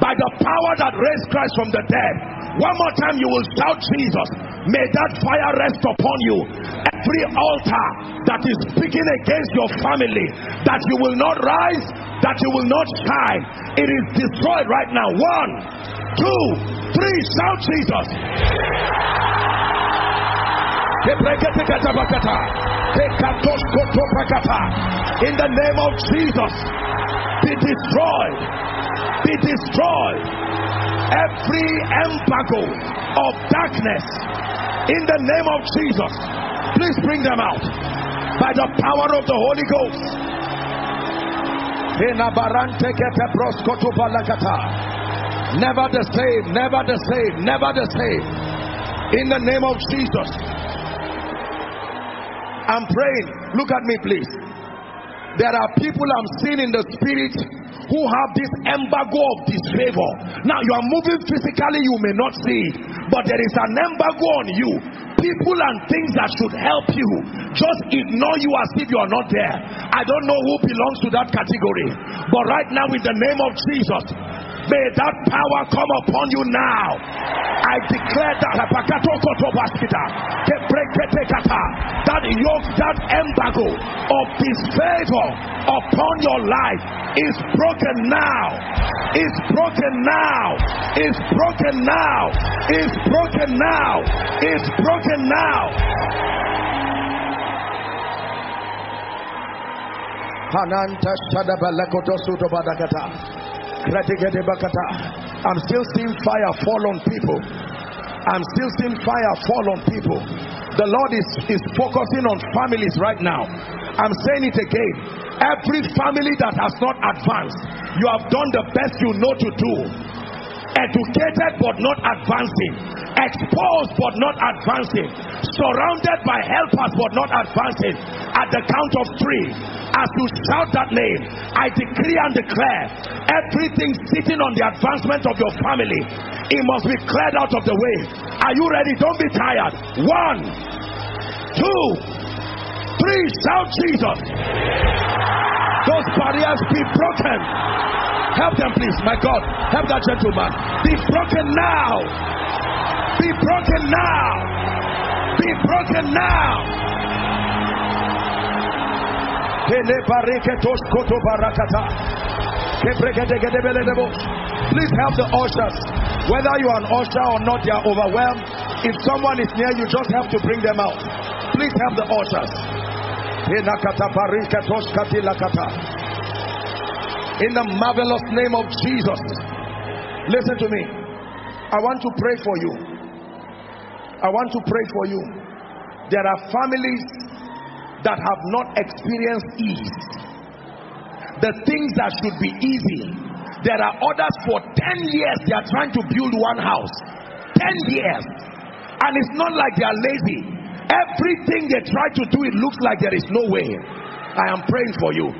by the power that raised Christ from the dead. One more time you will shout Jesus. May that fire rest upon you. Every altar that is speaking against your family, that you will not rise, that you will not shine, it is destroyed right now. 1, 2, 3, shout Jesus. In the name of Jesus, be destroyed, be destroyed. Every embargo of darkness, in the name of Jesus. Please bring them out by the power of the Holy Ghost. Never the same, never the same, never the same, in the name of Jesus. I'm praying. Look at me, please. There are people I'm seeing in the spirit who have this embargo of disfavor. Now you are moving physically, you may not see it, but there is an embargo on you. People and things that should help you just ignore you as if you are not there. I don't know who belongs to that category, but right now, in the name of Jesus, may that power come upon you now. I declare that yoke, that embargo of disfavor upon your life is broken now. Is broken now. Is broken now. Is broken now. Is broken now. Hananta shadabalakoto sutobadakata. I'm still seeing fire fall on people. I'm still seeing fire fall on people. The Lord is focusing on families right now. I'm saying it again. Every family that has not advanced, you have done the best you know to do. Educated but not advancing, exposed but not advancing, surrounded by helpers but not advancing. At the count of three, as you shout that name, I decree and declare, everything sitting on the advancement of your family, it must be cleared out of the way. Are you ready? Don't be tired. 1, 2, 3, shout Jesus. Those barriers be broken. Help them, please. My God, help that gentleman. Be broken now. Be broken now. Be broken now. Please help the ushers. Whether you are an usher or not, they are overwhelmed. If someone is near you, just help to bring them out. Please help the ushers. In the marvelous name of Jesus. Listen to me. I want to pray for you. I want to pray for you. There are families that have not experienced ease. The things that should be easy. There are others for 10 years they are trying to build one house. 10 years. And it's not like they are lazy. Everything they try to do, it looks like there is no way. I am praying for you.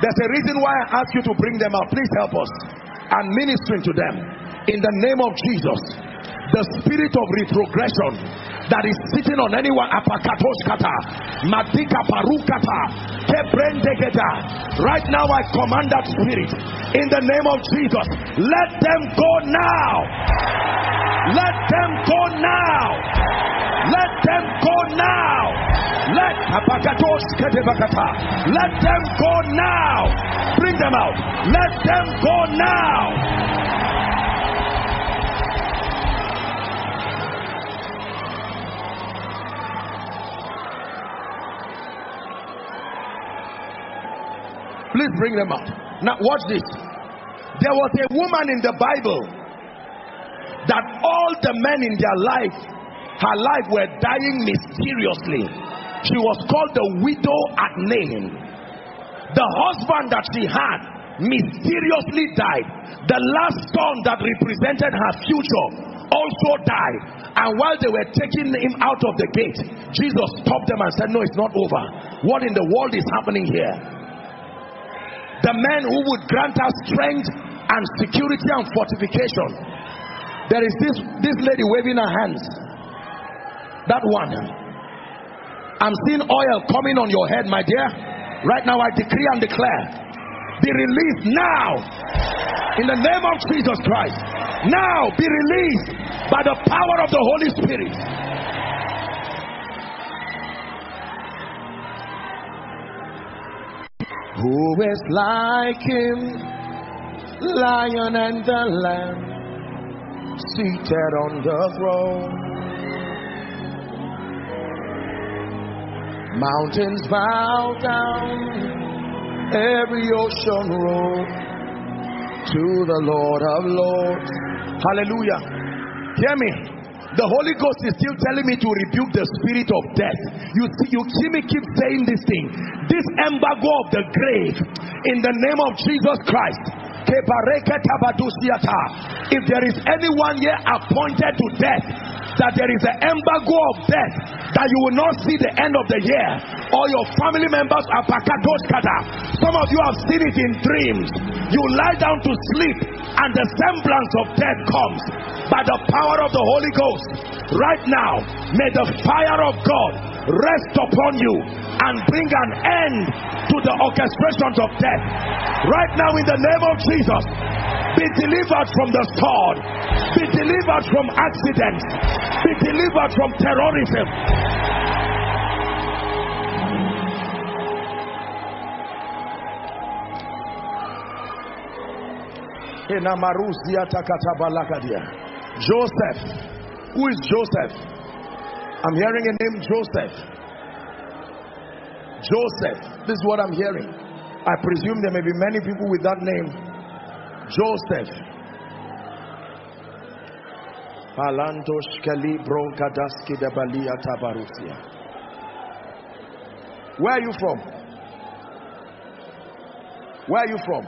There's a reason why I ask you to bring them out. Please help us. I'm ministering to them. In the name of Jesus, the spirit of retrogression that is sitting on anyone, Right now I command that spirit in the name of Jesus. Let them go now. Let them go now. Let them go now. Let them go now. Bring them out. Let them go now. Please bring them up. Now watch this. There was a woman in the Bible that all the men in their life, her life, were dying mysteriously. She was called the widow at Nain. The husband that she had mysteriously died. The last son that represented her future also died. And while they were taking him out of the gate, Jesus stopped them and said, no, it's not over. What in the world is happening here? The man who would grant us strength and security and fortification. There is this lady waving her hands. That one. I'm seeing oil coming on your head, my dear. Right now I decree and declare, be released now. In the name of Jesus Christ. Now be released by the power of the Holy Spirit. Who is like him, lion and the lamb, seated on the throne? Mountains bow down, every ocean roll to the Lord of Lords. Hallelujah. Hear me. The Holy Ghost is still telling me to rebuke the spirit of death. You see me keep saying this thing. This embargo of the grave, in the name of Jesus Christ. If there is anyone here appointed to death, that there is an embargo of death, that you will not see the end of the year, or your family members are pakatoshkata. Some of you have seen it in dreams. You lie down to sleep and the semblance of death comes. By the power of the Holy Ghost, right now, may the fire of God rest upon you and bring an end to the orchestrations of death. Right now, in the name of Jesus, be delivered from the sword, be delivered from accidents, be delivered from terrorism. Joseph. Who is Joseph? I'm hearing a name, Joseph. Joseph. This is what I'm hearing. I presume there may be many people with that name. Joseph. Where are you from? Where are you from?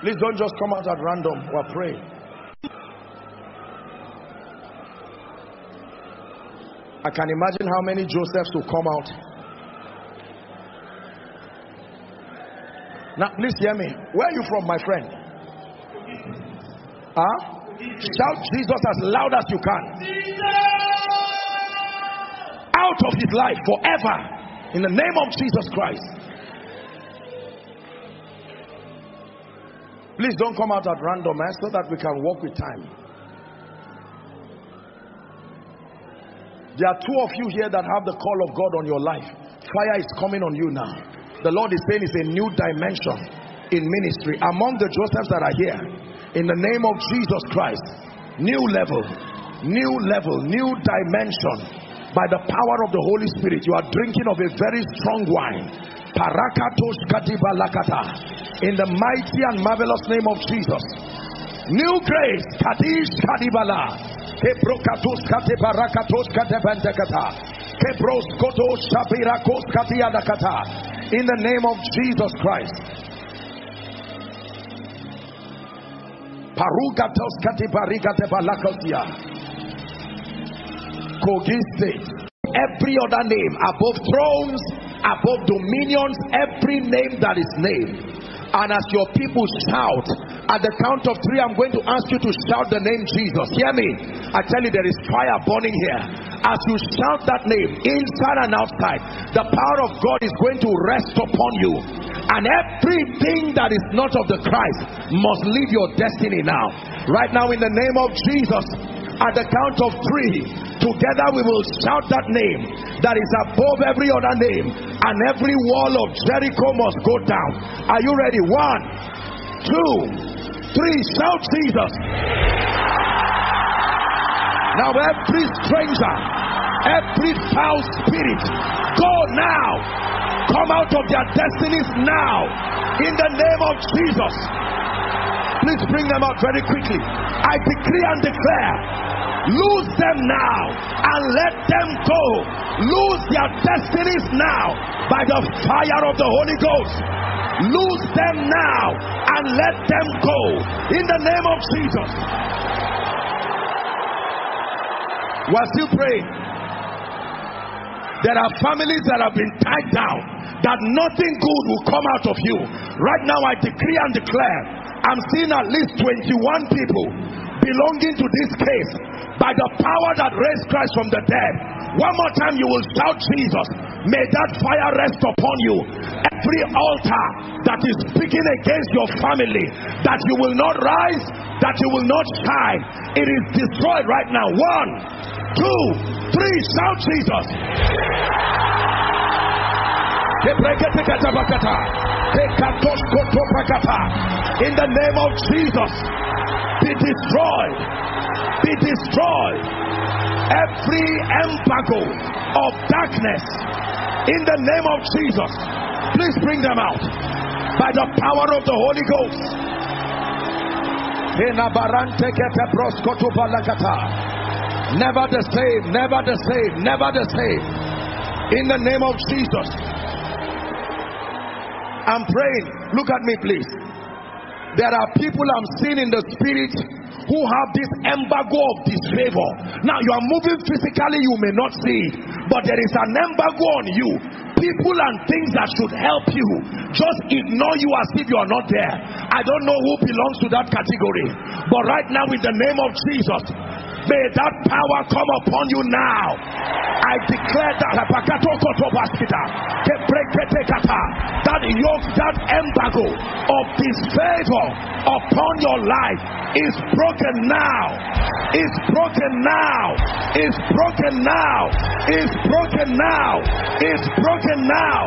Please don't just come out at random or pray. I can imagine how many Josephs will come out. Now, please hear me. Where are you from, my friend? Huh? Shout Jesus as loud as you can. Out of his life forever. In the name of Jesus Christ. Please don't come out at random, so that we can walk with time. There are two of you here that have the call of God on your life. Fire is coming on you now. The Lord is saying it's a new dimension in ministry. Among the Josephs that are here, in the name of Jesus Christ, new level, new level, new dimension. By the power of the Holy Spirit, you are drinking of a very strong wine. In the mighty and marvelous name of Jesus. New grace. In the name of Jesus Christ. Kogi State. Every other name above thrones, above dominions, every name that is named. And as your people shout, at the count of three, I'm going to ask you to shout the name Jesus. Hear me. I tell you, there is fire burning here. As you shout that name, inside and outside, the power of God is going to rest upon you, and everything that is not of the Christ must leave your destiny now. Right now, in the name of Jesus, at the count of three, together we will shout that name that is above every other name, and every wall of Jericho must go down. Are you ready? 1, 2, 3, shout Jesus. Now every stranger, every foul spirit, go now. Come out of their destinies now, in the name of Jesus. Please bring them out very quickly. I decree and declare, lose them now and let them go. Lose their destinies now by the fire of the Holy Ghost. Lose them now and let them go, in the name of Jesus. We're still praying. There are families that have been tied down, that nothing good will come out of you. Right now I decree and declare, I'm seeing at least 21 people belonging to this case by the power that raised Christ from the dead. One more time you will shout Jesus. May that fire rest upon you. Every altar that is speaking against your family, that you will not rise, that you will not shine, it is destroyed right now. 1, 2, 3, shout Jesus. In the name of Jesus, be destroyed, be destroyed. Every embargo of darkness, in the name of Jesus, please bring them out by the power of the Holy Ghost. Never the same, never the same, never the same, in the name of Jesus. I'm praying, look at me please. There are people I'm seeing in the spirit who have this embargo of disfavor. Now you are moving physically, you may not see it, but there is an embargo on you. People and things that should help you just ignore you as if you are not there. I don't know who belongs to that category, but right now in the name of Jesus, may that power come upon you now. I declare that yoke, that embargo of disfavor upon your life is broken now. It's broken now. It's broken now. It's broken now. It's broken now.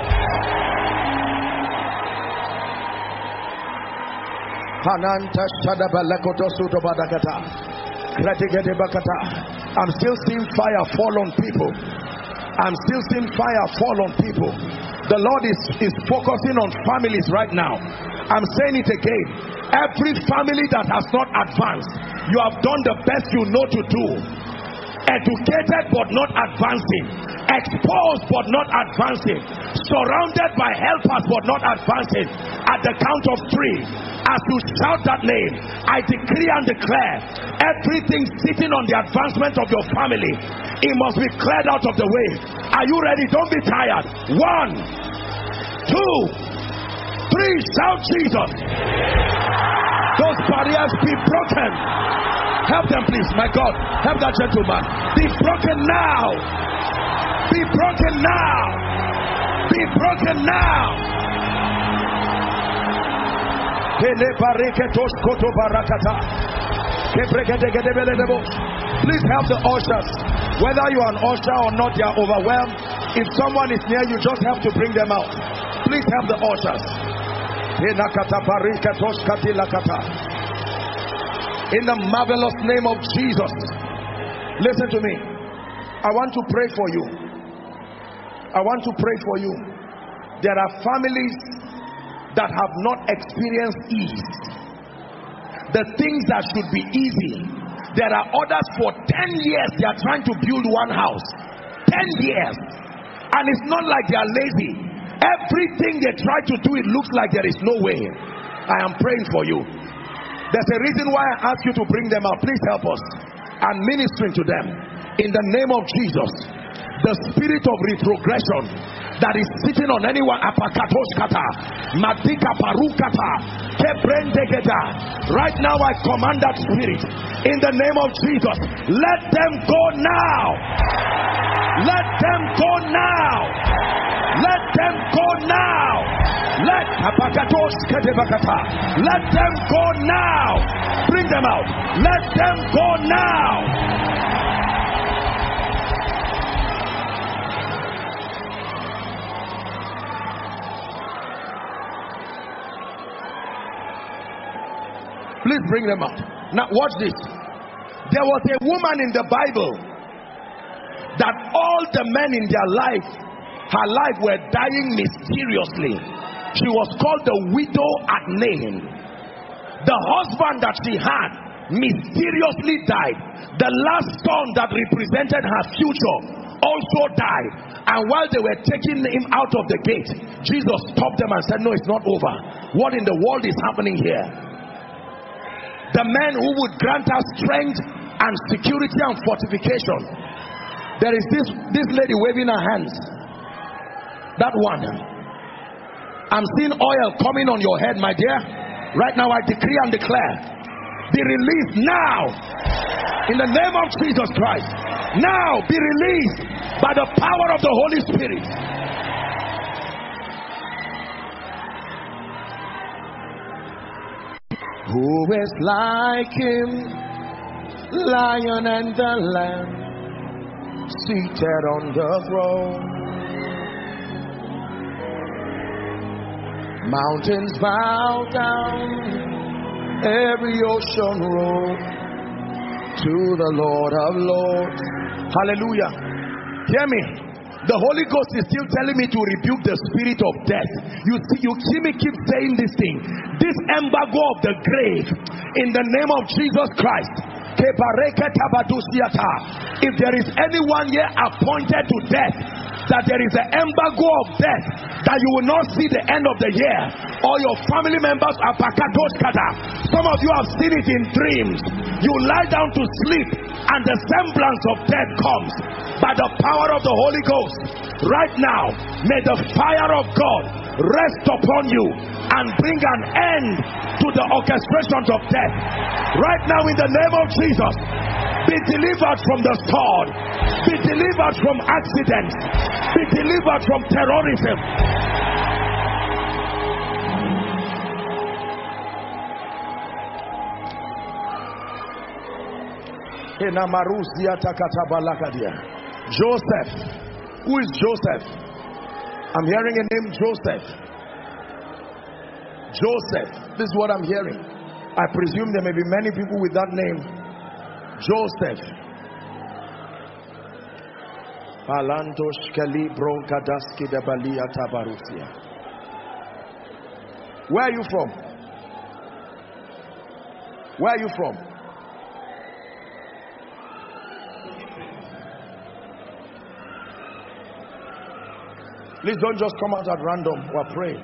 Hananta shadabalakotsuto badakata. I'm still seeing fire fall on people. I'm still seeing fire fall on people. The Lord is focusing on families right now. I'm saying it again. Every family that has not advanced, you have done the best you know to do. Educated but not advancing, exposed but not advancing, surrounded by helpers but not advancing. At the count of three, as you shout that name, I decree and declare, everything sitting on the advancement of your family, it must be cleared out of the way. Are you ready? Don't be tired. 1, 2, 3, shout Jesus. Those barriers be broken. Help them please, my God. Help that gentleman. Be broken now. Be broken now. Be broken now. Please help the ushers. Whether you are an usher or not, you are overwhelmed. If someone is near you, just have to bring them out. Please help the ushers. In the marvelous name of Jesus. Listen to me. I want to pray for you. I want to pray for you. There are families that have not experienced ease. The things that should be easy. There are others for 10 years they are trying to build one house. 10 years. And it's not like they are lazy. Everything they try to do, it looks like there is no way. I am praying for you. There's a reason why I ask you to bring them out. Please help us. I'm ministering to them. In the name of Jesus, the spirit of retrogression that is sitting on anyone, Right now I command that spirit in the name of Jesus. Let them go now. Let them go now. Let them go now. Let them go now. Bring them out. Let them go now. Please bring them up. Now watch this. There was a woman in the Bible that all the men in their life, her life, were dying mysteriously. She was called the widow at Nain. The husband that she had mysteriously died. The last son that represented her future also died. And while they were taking him out of the gate, Jesus stopped them and said, no, it's not over. What in the world is happening here? The man who would grant us strength and security and fortification. There is this lady waving her hands. That one. I'm seeing oil coming on your head, my dear. Right now I decree and declare, be released now. In the name of Jesus Christ. Now be released by the power of the Holy Spirit. Who is like him, lion and the lamb, seated on the throne. Mountains bow down, every ocean roll to the Lord of Lords. Hallelujah. Hear me. The Holy Ghost is still telling me to rebuke the spirit of death. You see me keep saying this thing. This embargo of the grave, in the name of Jesus Christ. If there is anyone here appointed to death, that there is an embargo of death, that you will not see the end of the year, or your family members are pakatoskata. Some of you have seen it in dreams. You lie down to sleep and the semblance of death comes. By the power of the Holy Ghost, right now, may the fire of God rest upon you and bring an end to the orchestrations of death. Right now, in the name of Jesus, be delivered from the sword, be delivered from accidents, be delivered from terrorism. Joseph. Who is Joseph? I'm hearing a name, Joseph. Joseph. This is what I'm hearing. I presume there may be many people with that name. Joseph. Where are you from? Where are you from? Please don't just come out at random or pray.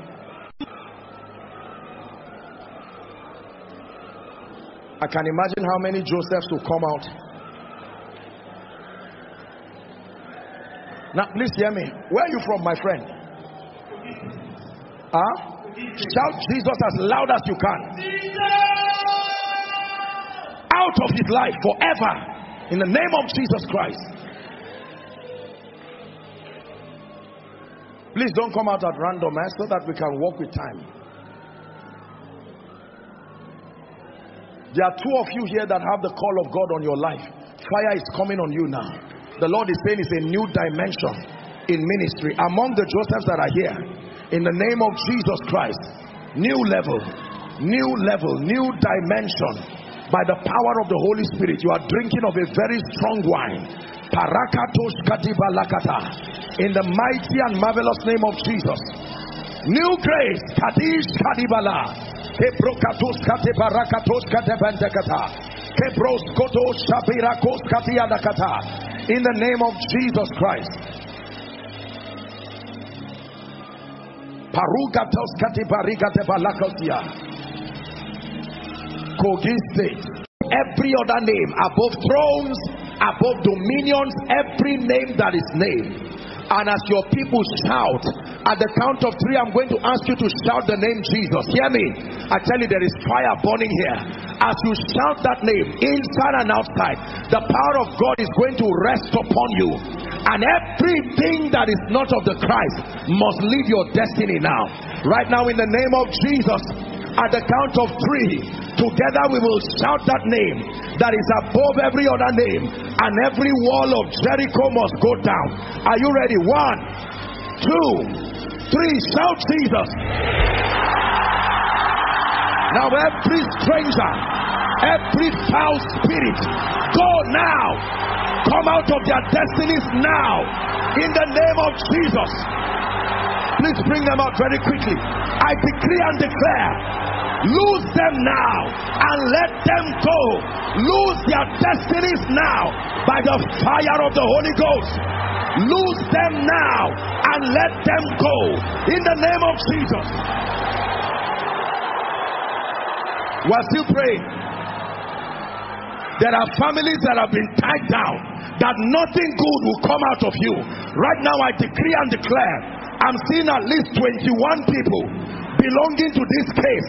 I can imagine how many Josephs will come out. Now, please hear me. Where are you from, my friend? Huh? Shout Jesus as loud as you can. Out of his life forever. In the name of Jesus Christ. Please don't come out at random, so that we can walk with time. There are two of you here that have the call of God on your life. Fire is coming on you now. The Lord is saying it's a new dimension in ministry. Among the Josephs that are here, in the name of Jesus Christ, new level, new level, new dimension. By the power of the Holy Spirit, you are drinking of a very strong wine. Parakatos kadiba lakata. In the mighty and marvelous name of Jesus. New grace. Kadish kadibala. Kebrokatos katebarakatos katebentekata. Kebros kotos shabirakos katiyadakata. In the name of Jesus Christ. Parugatos katibarikatebalakatia. Kogiste. Every other name above thrones, above dominions, every name that is named. And as your people shout, At the count of three, I'm going to ask you to shout the name Jesus. Hear me. I tell you, there is fire burning here. As you shout that name, inside and outside, the power of God is going to rest upon you. And everything that is not of the Christ must leave your destiny now. Right now, in the name of Jesus, at the count of three, together we will shout that name that is above every other name, and every wall of Jericho must go down. Are you ready? 1, 2, 3, shout Jesus. Now every stranger, every foul spirit, go now. Come out of their destinies now, in the name of Jesus. Please bring them out very quickly. I decree and declare, lose them now and let them go. Lose their destinies now by the fire of the Holy Ghost. Lose them now and let them go, in the name of Jesus. We're still praying. There are families that have been tied down, that nothing good will come out of you. Right now I decree and declare, I'm seeing at least 21 people belonging to this case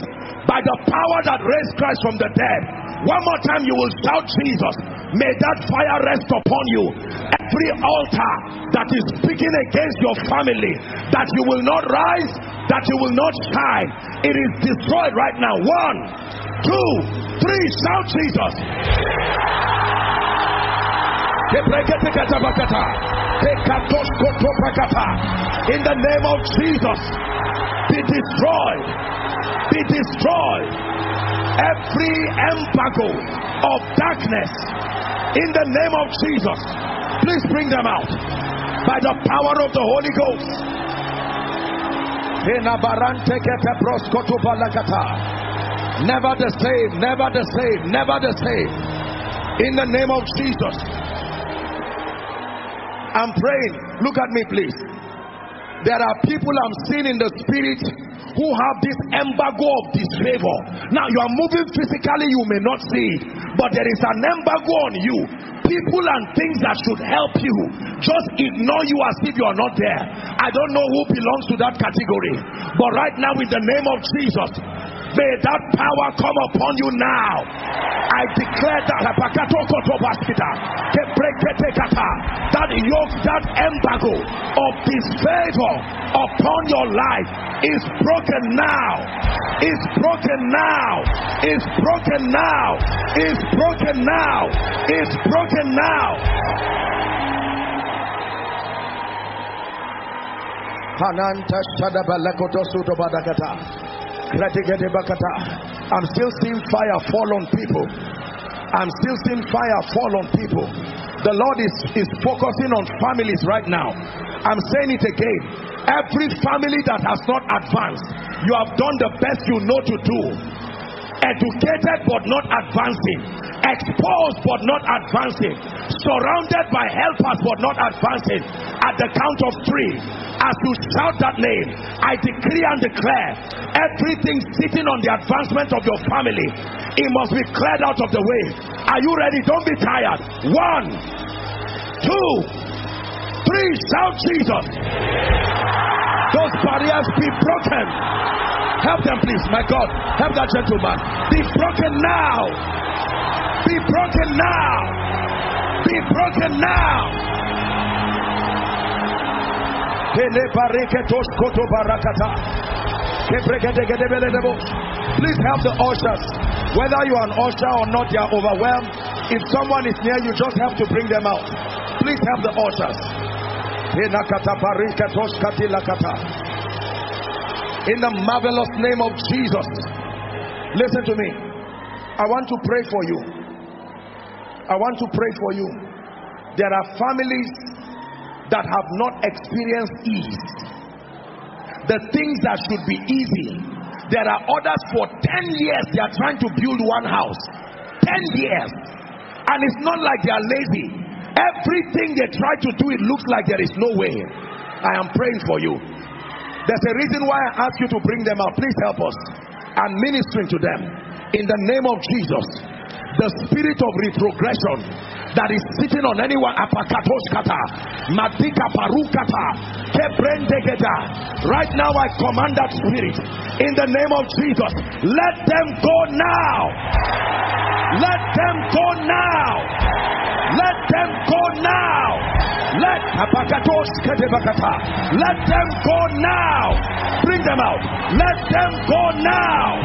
by the power that raised Christ from the dead. One more time you will shout Jesus. May that fire rest upon you. Every altar that is speaking against your family, that you will not rise, that you will not shine, it is destroyed right now. 1, 2, 3, shout Jesus. In the name of Jesus, be destroyed, be destroyed. Every embargo of darkness, in the name of Jesus, please bring them out by the power of the Holy Ghost. Never the same, never the same, never the same. In the name of Jesus. I'm praying. Look at me, please. There are people I'm seeing in the spirit who have this embargo of disfavor. Now you are moving physically, you may not see it, but there is an embargo on you. People and things that should help you just ignore you as if you are not there. I don't know who belongs to that category, but right now, in the name of Jesus, may that power come upon you now. I declare that yoke, that embargo of disfavor upon your life is broken now. It's broken now. It's broken now. It's broken now. It's broken now. I'm still seeing fire fall on people. I'm still seeing fire fall on people. The Lord is focusing on families right now. I'm saying it again. Every family that has not advanced, you have done the best you know to do. Educated but not advancing, exposed but not advancing, surrounded by helpers but not advancing. At the count of three, as you shout that name, I decree and declare, everything sitting on the advancement of your family, it must be cleared out of the way. Are you ready? Don't be tired. 1, 2, 3, shout Jesus. Those barriers be broken. Help them, please. My God, help that gentleman. Be broken now. Be broken now. Be broken now. Please help the ushers. Whether you are an usher or not, you are overwhelmed. If someone is near you, just have to bring them out. Please help the ushers. In the marvelous name of Jesus. Listen to me. I want to pray for you. I want to pray for you. There are families that have not experienced ease. The things that should be easy. There are others for 10 years they are trying to build one house. 10 years. And it's not like they are lazy. Everything they try to do, it looks like there is no way. I am praying for you. There's a reason why I ask you to bring them out. Please help us. I'm ministering to them. In the name of Jesus, the spirit of retrogression that is sitting on anyone, Right now I command that spirit in the name of Jesus. Let them go now. Let them go now. Let them go now. Let them go now. Bring them out. Let them go now.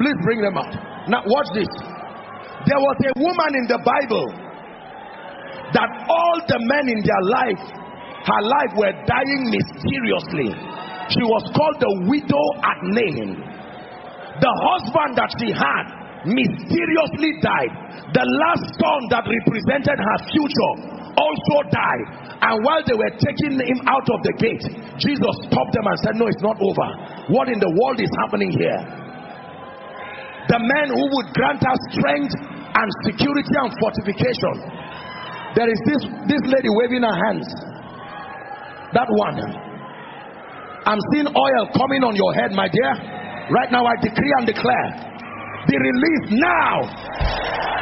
Please bring them up. Now watch this. There was a woman in the Bible that all the men in their life, her life, were dying mysteriously. She was called the widow at Nain. The husband that she had mysteriously died. The last son that represented her future also died. And while they were taking him out of the gate, Jesus stopped them and said, no, it's not over. What in the world is happening here? The man who would grant us strength and security and fortification. There is this lady waving her hands. That one. I'm seeing oil coming on your head, my dear. Right now I decree and declare. Be released now.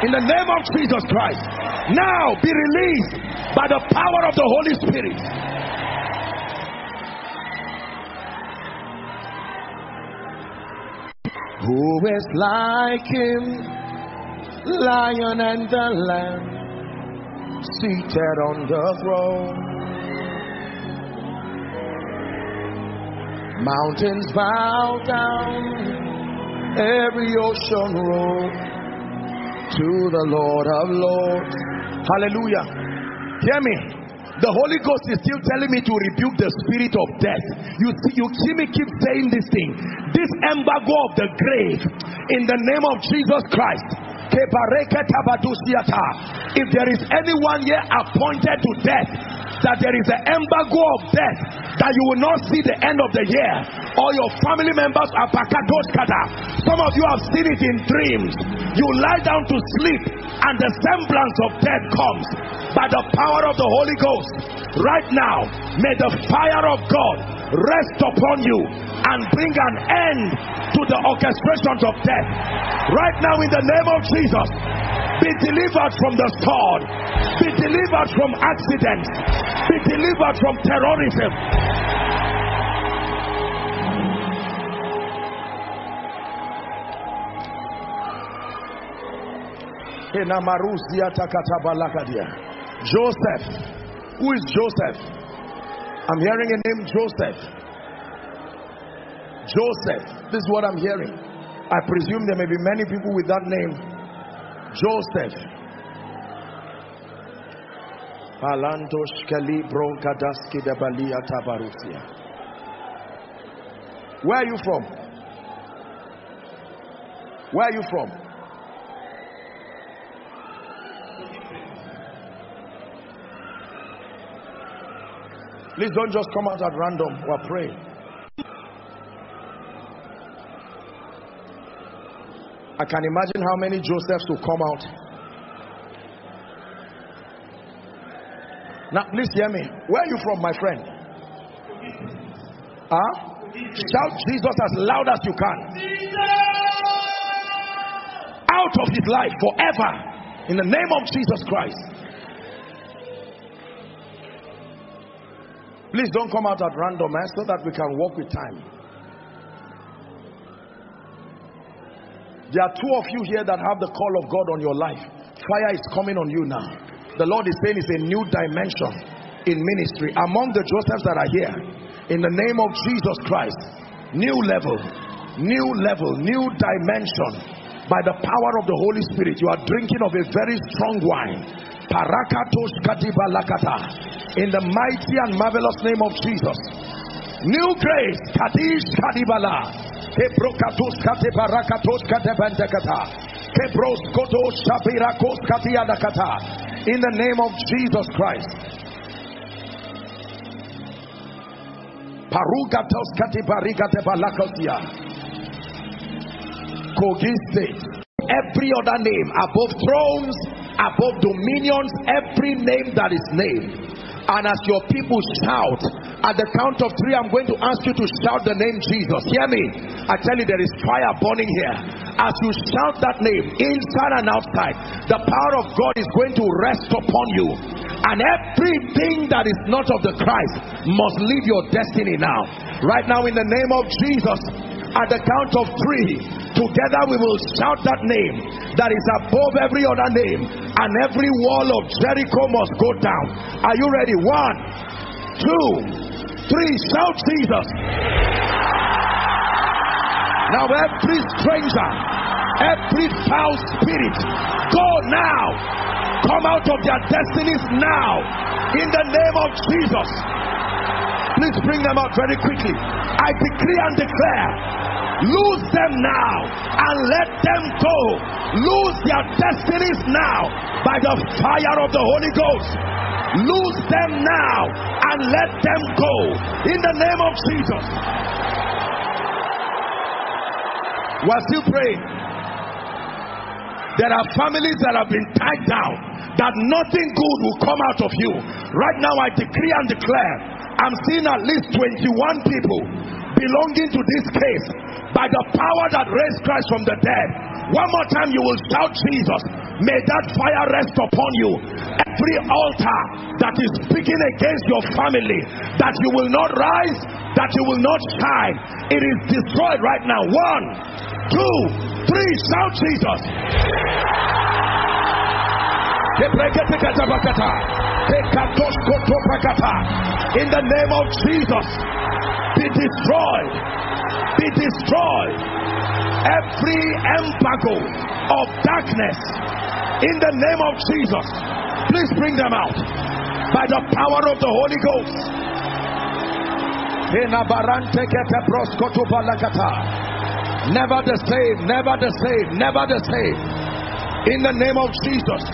In the name of Jesus Christ. Now be released by the power of the Holy Spirit. Who is like him, lion and the lamb, seated on the throne. Mountains bow down, every ocean roll to the Lord of Lords. Hallelujah. Hear me. The Holy Ghost is still telling me to rebuke the spirit of death. You see me keep saying this thing. This embargo of the grave, in the name of Jesus Christ. If there is anyone here appointed to death, that there is an embargo of death, that you will not see the end of the year, or your family members are pakatoskata. Some of you have seen it in dreams. You lie down to sleep and the semblance of death comes. By the power of the Holy Ghost, right now, may the fire of God rest upon you and bring an end to the orchestrations of death. Right now, in the name of Jesus, be delivered from the sword, be delivered from accidents, be delivered from terrorism. Joseph. Who is Joseph? I'm hearing a name, Joseph. Joseph. This is what I'm hearing. I presume there may be many people with that name. Joseph. Where are you from? Where are you from? Please don't just come out at random or pray. I can imagine how many Josephs will come out. Now, please hear me. Where are you from, my friend? Huh? Shout Jesus as loud as you can. Out of his life forever. In the name of Jesus Christ. Please don't come out at random, so that we can walk with time. There are two of you here that have the call of God on your life. Fire is coming on you now. The Lord is saying it's a new dimension in ministry. Among the Josephs that are here, in the name of Jesus Christ, new level, new level, new dimension. By the power of the Holy Spirit, you are drinking of a very strong wine. Parakatos kadiba lakata, in the mighty and marvelous name of Jesus. New grace, kadish kadibala, kebrokatos kate parakatos katebandekata, kebros kotos shabirakos katiyadakata, in the name of Jesus Christ. Parugatos katibarikate balakosia, Kogi State. Every other name above thrones, above dominions, every name that is named. And as your people shout, at the count of three, I'm going to ask you to shout the name Jesus. Hear me. I tell you, there is fire burning here. As you shout that name, inside and outside, the power of God is going to rest upon you, and everything that is not of the Christ must leave your destiny now. Right now, in the name of Jesus, at the count of 3, together we will shout that name that is above every other name, and every wall of Jericho must go down. Are you ready? 1, 2, 3, shout Jesus. Now every stranger, every foul spirit, go now. Come out of their destinies now, in the name of Jesus. Please bring them out very quickly. I decree and declare, lose them now and let them go. Lose their destinies now by the fire of the Holy Ghost. Lose them now and let them go, in the name of Jesus. We're still praying. There are families that have been tied down, that nothing good will come out of you. Right now I decree and declare, I'm seeing at least 21 people belonging to this case by the power that raised Christ from the dead. One more time you will shout Jesus. May that fire rest upon you. Every altar that is speaking against your family, that you will not rise, that you will not shine, it is destroyed right now. 1, 2, 3, shout Jesus. In the name of Jesus, be destroyed, be destroyed. Every embargo of darkness, in the name of Jesus, please bring them out by the power of the Holy Ghost. Never the same, never the same, never the same, in the name of Jesus.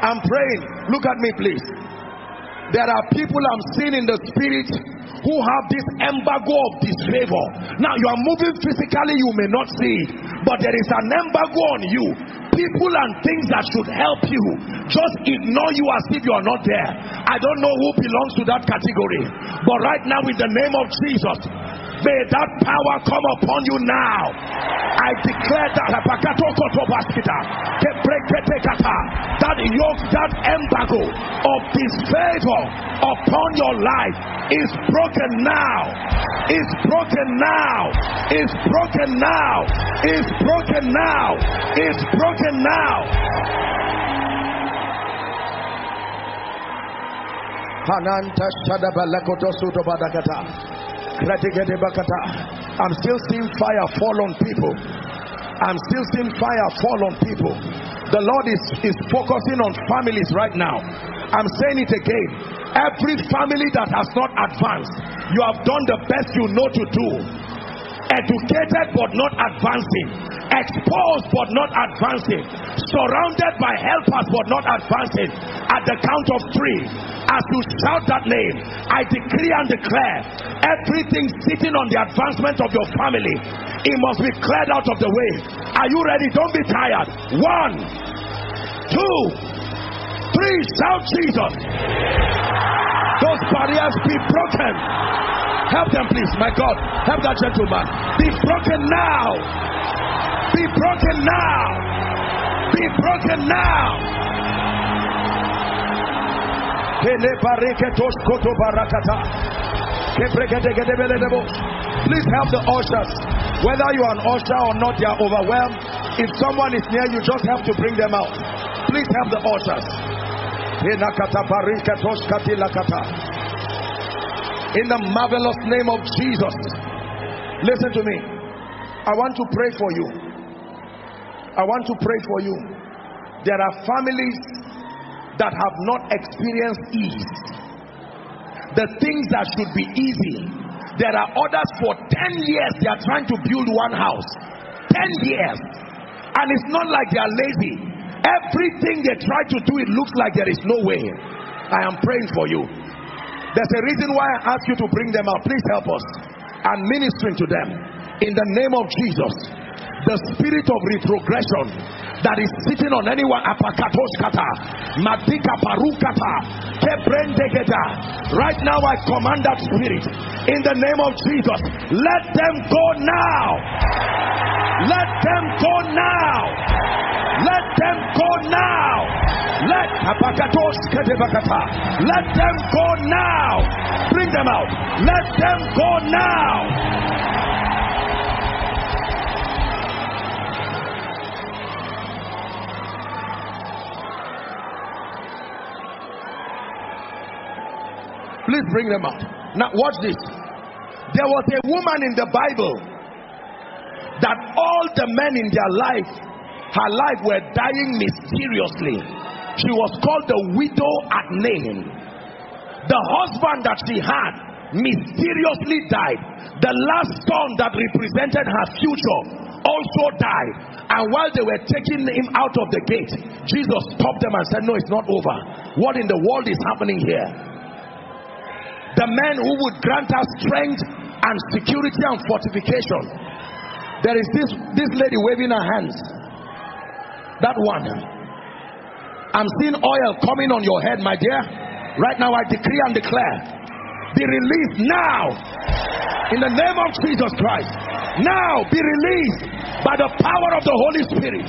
I'm praying. Look at me, please. There are people I'm seeing in the spirit who have this embargo of disfavor. Now you are moving physically, you may not see it, but there is an embargo on you. People and things that should help you just ignore you as if you are not there. I don't know who belongs to that category, but right now, in the name of Jesus, may that power come upon you now. I declare that yoke, that embargo of disfavor upon your life is broken now, is broken now, is broken now, is broken now, is broken now. I'm still seeing fire fall on people. I'm still seeing fire fall on people. The Lord is focusing on families right now. I'm saying it again. Every family that has not advanced, you have done the best you know to do. Educated but not advancing, exposed but not advancing, surrounded by helpers but not advancing. At the count of 3, as you shout that name, I decree and declare, everything sitting on the advancement of your family, it must be cleared out of the way. Are you ready? Don't be tired. 1, 2, 3, shout Jesus. Those barriers be broken. Help them, please. My God, help that gentleman. Be broken now. Be broken now. Be broken now. Please help the ushers. Whether you are an usher or not, you are overwhelmed. If someone is near you, just have to bring them out. Please help the ushers. In the marvelous name of Jesus. Listen to me. I want to pray for you. I want to pray for you. There are families that have not experienced ease. The things that should be easy. There are others for 10 years they are trying to build one house. 10 years. And it's not like they are lazy. Everything they try to do, it looks like there is no way. I am praying for you. There's a reason why I ask you to bring them out. Please help us. I'm ministering to them. In the name of Jesus, the spirit of retrogression, that is sitting on anyone, right now I command that spirit in the name of Jesus, let them go now, let them go now, let them go now, let them go now, bring them out, let them go now. Please bring them up. Now watch this. There was a woman in the Bible that all the men in their life, her life, were dying mysteriously. She was called the widow at Nain. The husband that she had mysteriously died. The last son that represented her future also died. And while they were taking him out of the gate, Jesus stopped them and said, no, it's not over. What in the world is happening here? The man who would grant us strength and security and fortification. There is this lady waving her hands. That one. I'm seeing oil coming on your head, my dear. Right now I decree and declare, be released now. In the name of Jesus Christ. Now be released by the power of the Holy Spirit.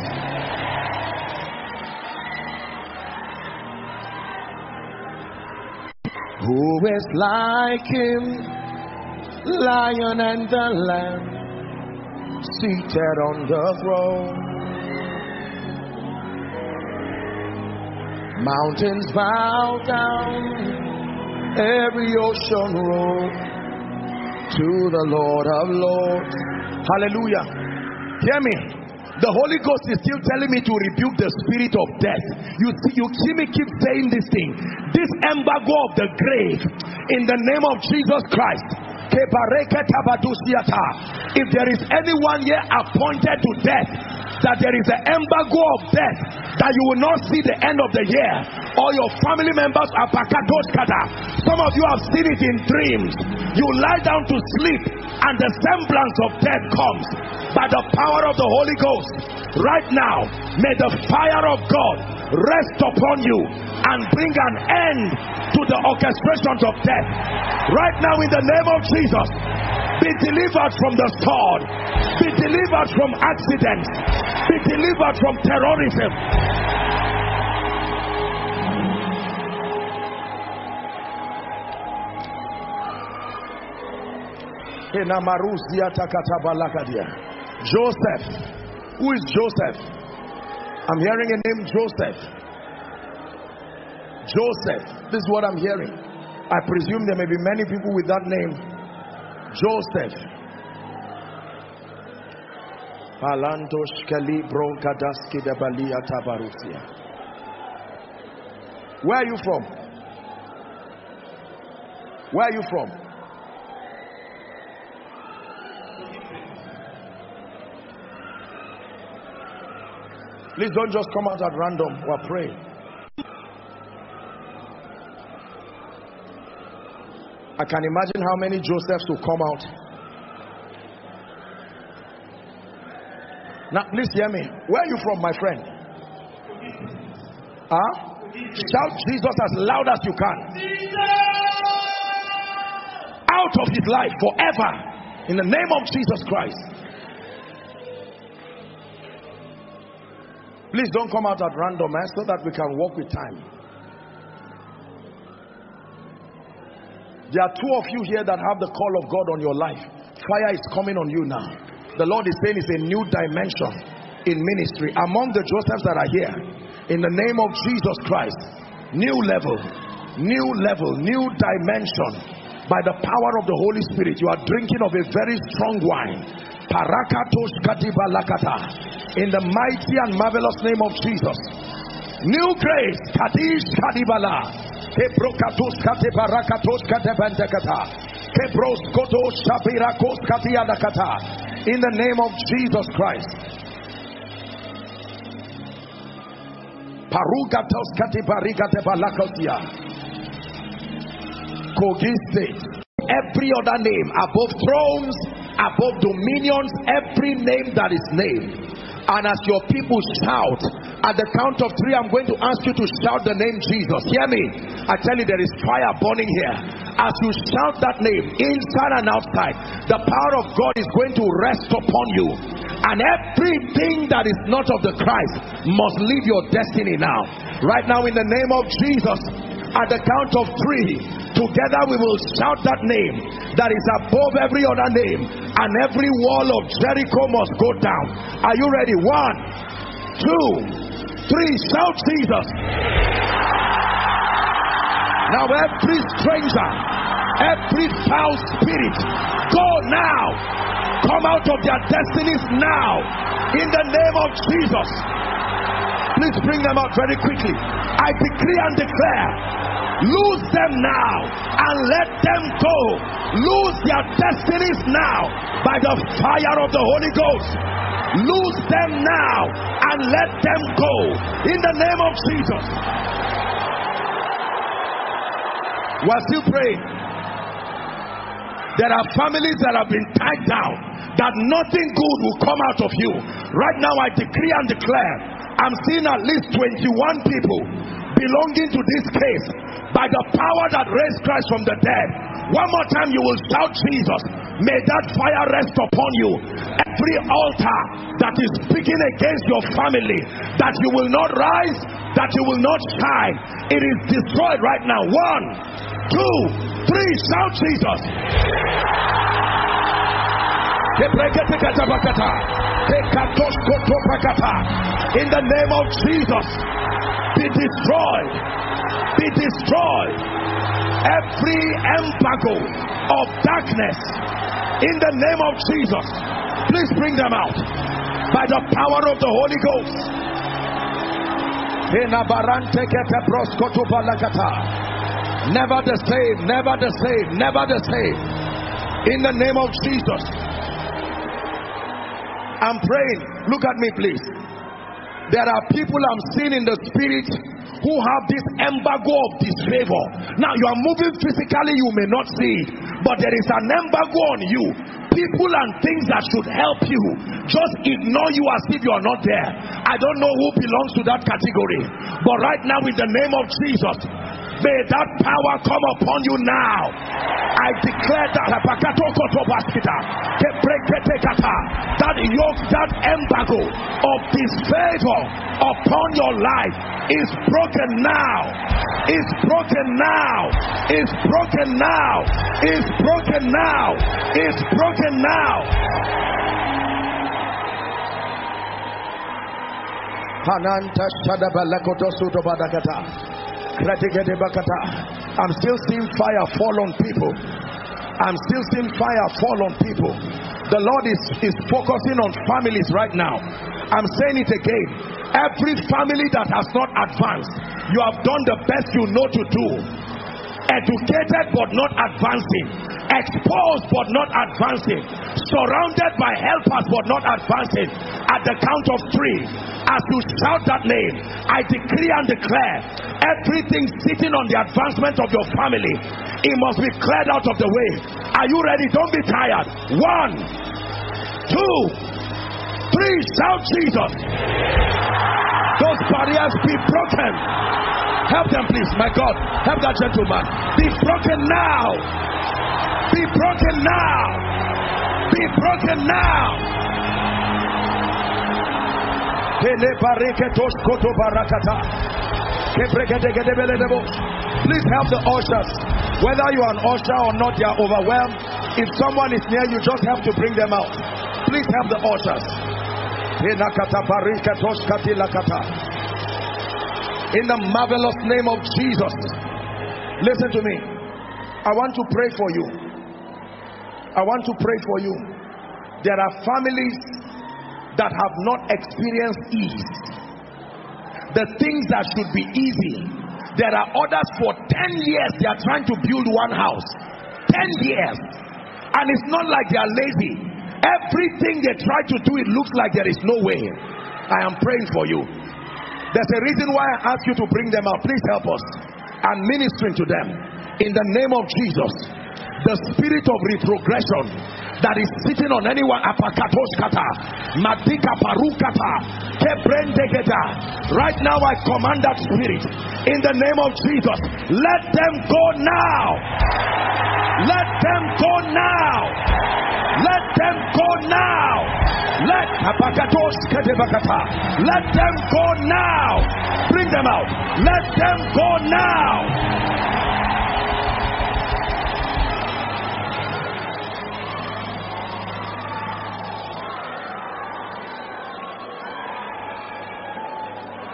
Who is like him, lion and the lamb, seated on the throne. Mountains bow down, every ocean roll to the Lord of Lords. Hallelujah. Hear me. The Holy Ghost is still telling me to rebuke the spirit of death. You see me keep saying this thing. This embargo of the grave, in the name of Jesus Christ. If there is anyone here appointed to death, that there is an embargo of death, that you will not see the end of the year, or your family members are pakatoskata. Some of you have seen it in dreams. You lie down to sleep and the semblance of death comes. By the power of the Holy Ghost, right now, may the fire of God rest upon you and bring an end to the orchestrations of death. Right now, in the name of Jesus, be delivered from the sword, be delivered from accidents, be delivered from terrorism. Joseph. Who is Joseph? I'm hearing a name, Joseph. Joseph. This is what I'm hearing. I presume there may be many people with that name. Joseph. Where are you from? Where are you from? Please don't just come out at random or pray. I can imagine how many Josephs will come out. Now, please hear me. Where are you from, my friend? Huh? Shout Jesus as loud as you can. Out of his life forever. In the name of Jesus Christ. Please don't come out at random, man, so that we can walk with time. There are two of you here that have the call of God on your life. Fire is coming on you now. The Lord is saying it's a new dimension in ministry. Among the Josephs that are here, in the name of Jesus Christ, new level, new level, new dimension. By the power of the Holy Spirit, you are drinking of a very strong wine. Parakatos katiba lakata, in the mighty and marvelous name of Jesus. New grace, kadish kadibala, kebrokatos katiba rakatos katebandekata, kebros kotos shapirakos katiyadakata, in the name of Jesus Christ. Parukatos katiba rikateba lakatia, Kogi State. Every other name above thrones, above dominions, every name that is named, And as your people shout, at the count of three, I'm going to ask you to shout the name Jesus. Hear me. I tell you, there is fire burning here. As you shout that name, inside and outside, the power of God is going to rest upon you. And everything that is not of the Christ must leave your destiny now. Right now, in the name of Jesus, at the count of three, together we will shout that name that is above every other name, and every wall of Jericho must go down. Are you ready? 1, 2, 3, shout Jesus. Now every stranger, every foul spirit, go now. Come out of their destinies now, in the name of Jesus. Please bring them out very quickly. I decree and declare, lose them now and let them go. Lose their destinies now by the fire of the Holy Ghost. Lose them now and let them go, in the name of Jesus. We're still praying. There are families that have been tied down, that nothing good will come out of you. Right now I decree and declare, I'm seeing at least 21 people belonging to this case, by the power that raised Christ from the dead. One more time you will shout Jesus. May that fire rest upon you. Every altar that is speaking against your family, that you will not rise, that you will not shine, it is destroyed right now. 1, 2, 3, shout Jesus. In the name of Jesus, be destroyed, be destroyed. Every embargo of darkness, in the name of Jesus. Please bring them out by the power of the Holy Ghost. Never the same, never the same, never the same, in the name of Jesus. I'm praying. Look at me, please. There are people I'm seeing in the spirit who have this embargo of disfavor. Now you are moving physically, you may not see it, but there is an embargo on you. People and things that should help you just ignore you as if you are not there. I don't know who belongs to that category, but right now in the name of Jesus, may that power come upon you now. I declare that yoke, that embargo of disfavor upon your life is broken now, is broken now, is broken now, is broken now, is broken now. I'm still seeing fire fall on people. I'm still seeing fire fall on people. The Lord is focusing on families right now. I'm saying it again. Every family that has not advanced, you have done the best you know to do. Educated but not advancing, exposed but not advancing, surrounded by helpers but not advancing. At the count of three, as you shout that name, I decree and declare, everything sitting on the advancement of your family, it must be cleared out of the way. Are you ready? Don't be tired. 1, 2, 3, shout Jesus. Those barriers be broken. Help them, please. My God, help that gentleman. Be broken now. Be broken now. Be broken now. Please help the ushers. Whether you are an usher or not, you are overwhelmed. If someone is near you, just have to bring them out. Please help the ushers. In the marvelous name of Jesus. Listen to me. I want to pray for you. I want to pray for you. There are families that have not experienced ease. The things that should be easy. There are others for 10 years they are trying to build one house. 10 years. And it's not like they are lazy. Everything they try to do, it looks like there is no way. I am praying for you. There's a reason why I ask you to bring them out. Please help us. I'm ministering to them. In the name of Jesus, the spirit of retrogression, that is sitting on anyone, right now I command that spirit in the name of Jesus, let them go now, let them go now, let them go now, let them go now, bring them out, let them go now.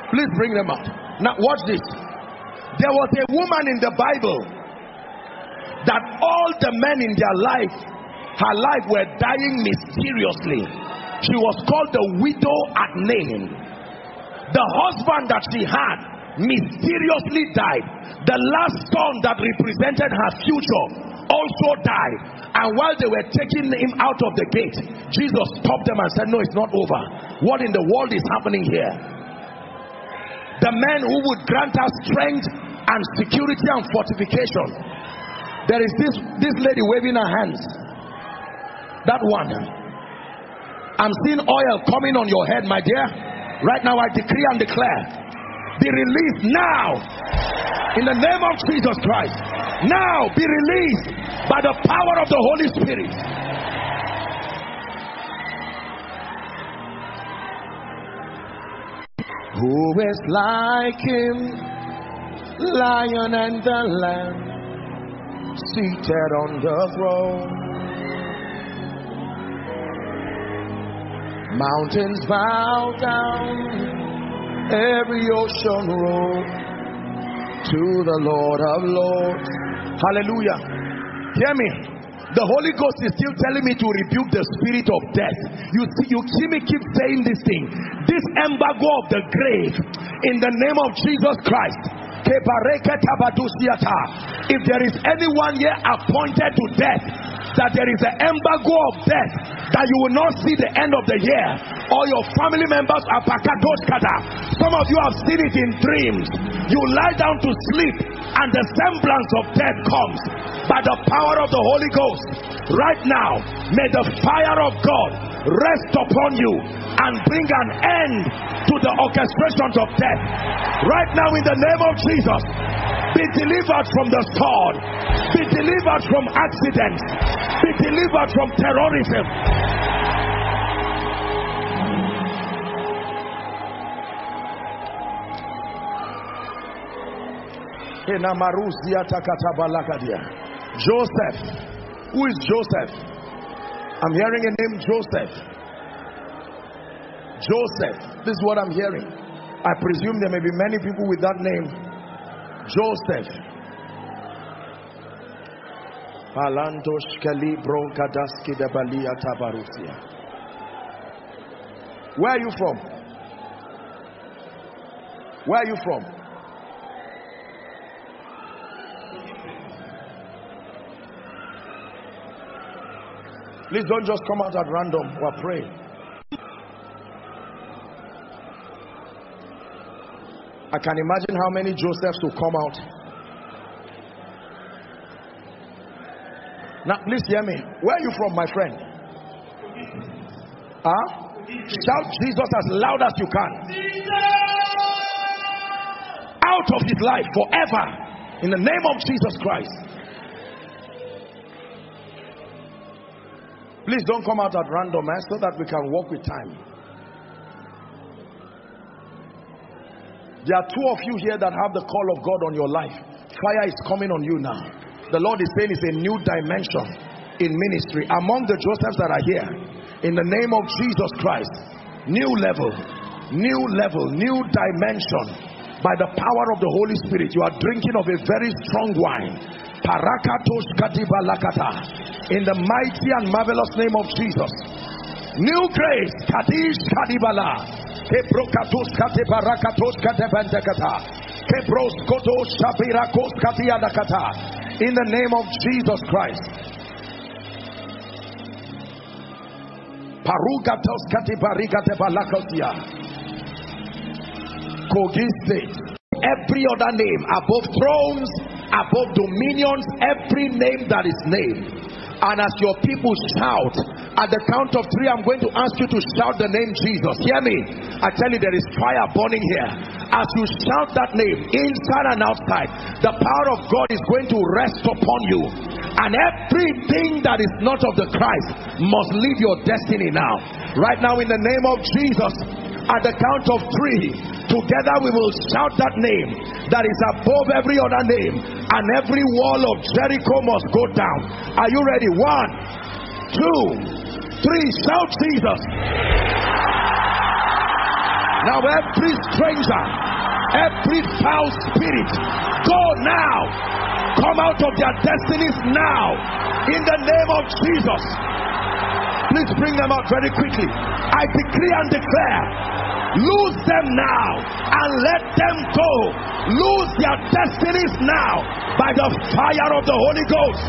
Please bring them out. Now watch this. There was a woman in the Bible that all the men in their life, her life, were dying mysteriously. She was called the widow at Nain. The husband that she had mysteriously died. The last son that represented her future also died. And while they were taking him out of the gate, Jesus stopped them and said, no, it's not over. What in the world is happening here? The man who would grant us strength and security and fortification. There is this lady waving her hands. That one. I'm seeing oil coming on your head, my dear. Right now I decree and declare, be released now. In the name of Jesus Christ. Now be released by the power of the Holy Spirit. Who is like him, lion and the lamb, seated on the throne? Mountains bow down, every ocean roll to the Lord of Lords. Hallelujah. Hear me. The Holy Ghost is still telling me to rebuke the spirit of death. You see me keep saying this thing. This embargo of the grave, in the name of Jesus Christ. If there is anyone here appointed to death, that there is an embargo of death, that you will not see the end of the year, or your family members are some of you have seen it in dreams. You lie down to sleep and the semblance of death comes. By the power of the Holy Ghost, right now, may the fire of God rest upon you and bring an end to the orchestrations of death. Right now, in the name of Jesus, be delivered from the sword, be delivered from accidents, be delivered from terrorism. Joseph. Who is Joseph? I'm hearing a name, Joseph. Joseph. This is what I'm hearing. I presume there may be many people with that name. Joseph. Where are you from? Where are you from? Please don't just come out at random or pray. I can imagine how many Josephs will come out. Now, please hear me. Where are you from, my friend? Huh? Shout Jesus as loud as you can. Out of his life forever, in the name of Jesus Christ. Please don't come out at random, so that we can walk with time. There are two of you here that have the call of God on your life. Fire is coming on you now. The Lord is saying it's a new dimension in ministry. Among the Josephs that are here, in the name of Jesus Christ, new level, new level, new dimension. By the power of the Holy Spirit, you are drinking of a very strong wine. In the mighty and marvelous name of Jesus. New grace. In the name of Jesus Christ. Kogi State. Every other name above thrones, above dominions, every name that is named. And as your people shout, at the count of three, I'm going to ask you to shout the name Jesus. Hear me. I tell you, there is fire burning here. As you shout that name, inside and outside, the power of God is going to rest upon you. And everything that is not of the Christ must leave your destiny now. Right now, in the name of Jesus, at the count of three, together we will shout that name that is above every other name, and every wall of Jericho must go down. Are you ready? 1, 2, 3, shout Jesus. Now every stranger, every foul spirit, go now. Come out of their destinies now, in the name of Jesus. Please bring them out very quickly. I decree and declare, lose them now and let them go. Lose their destinies now by the fire of the Holy Ghost.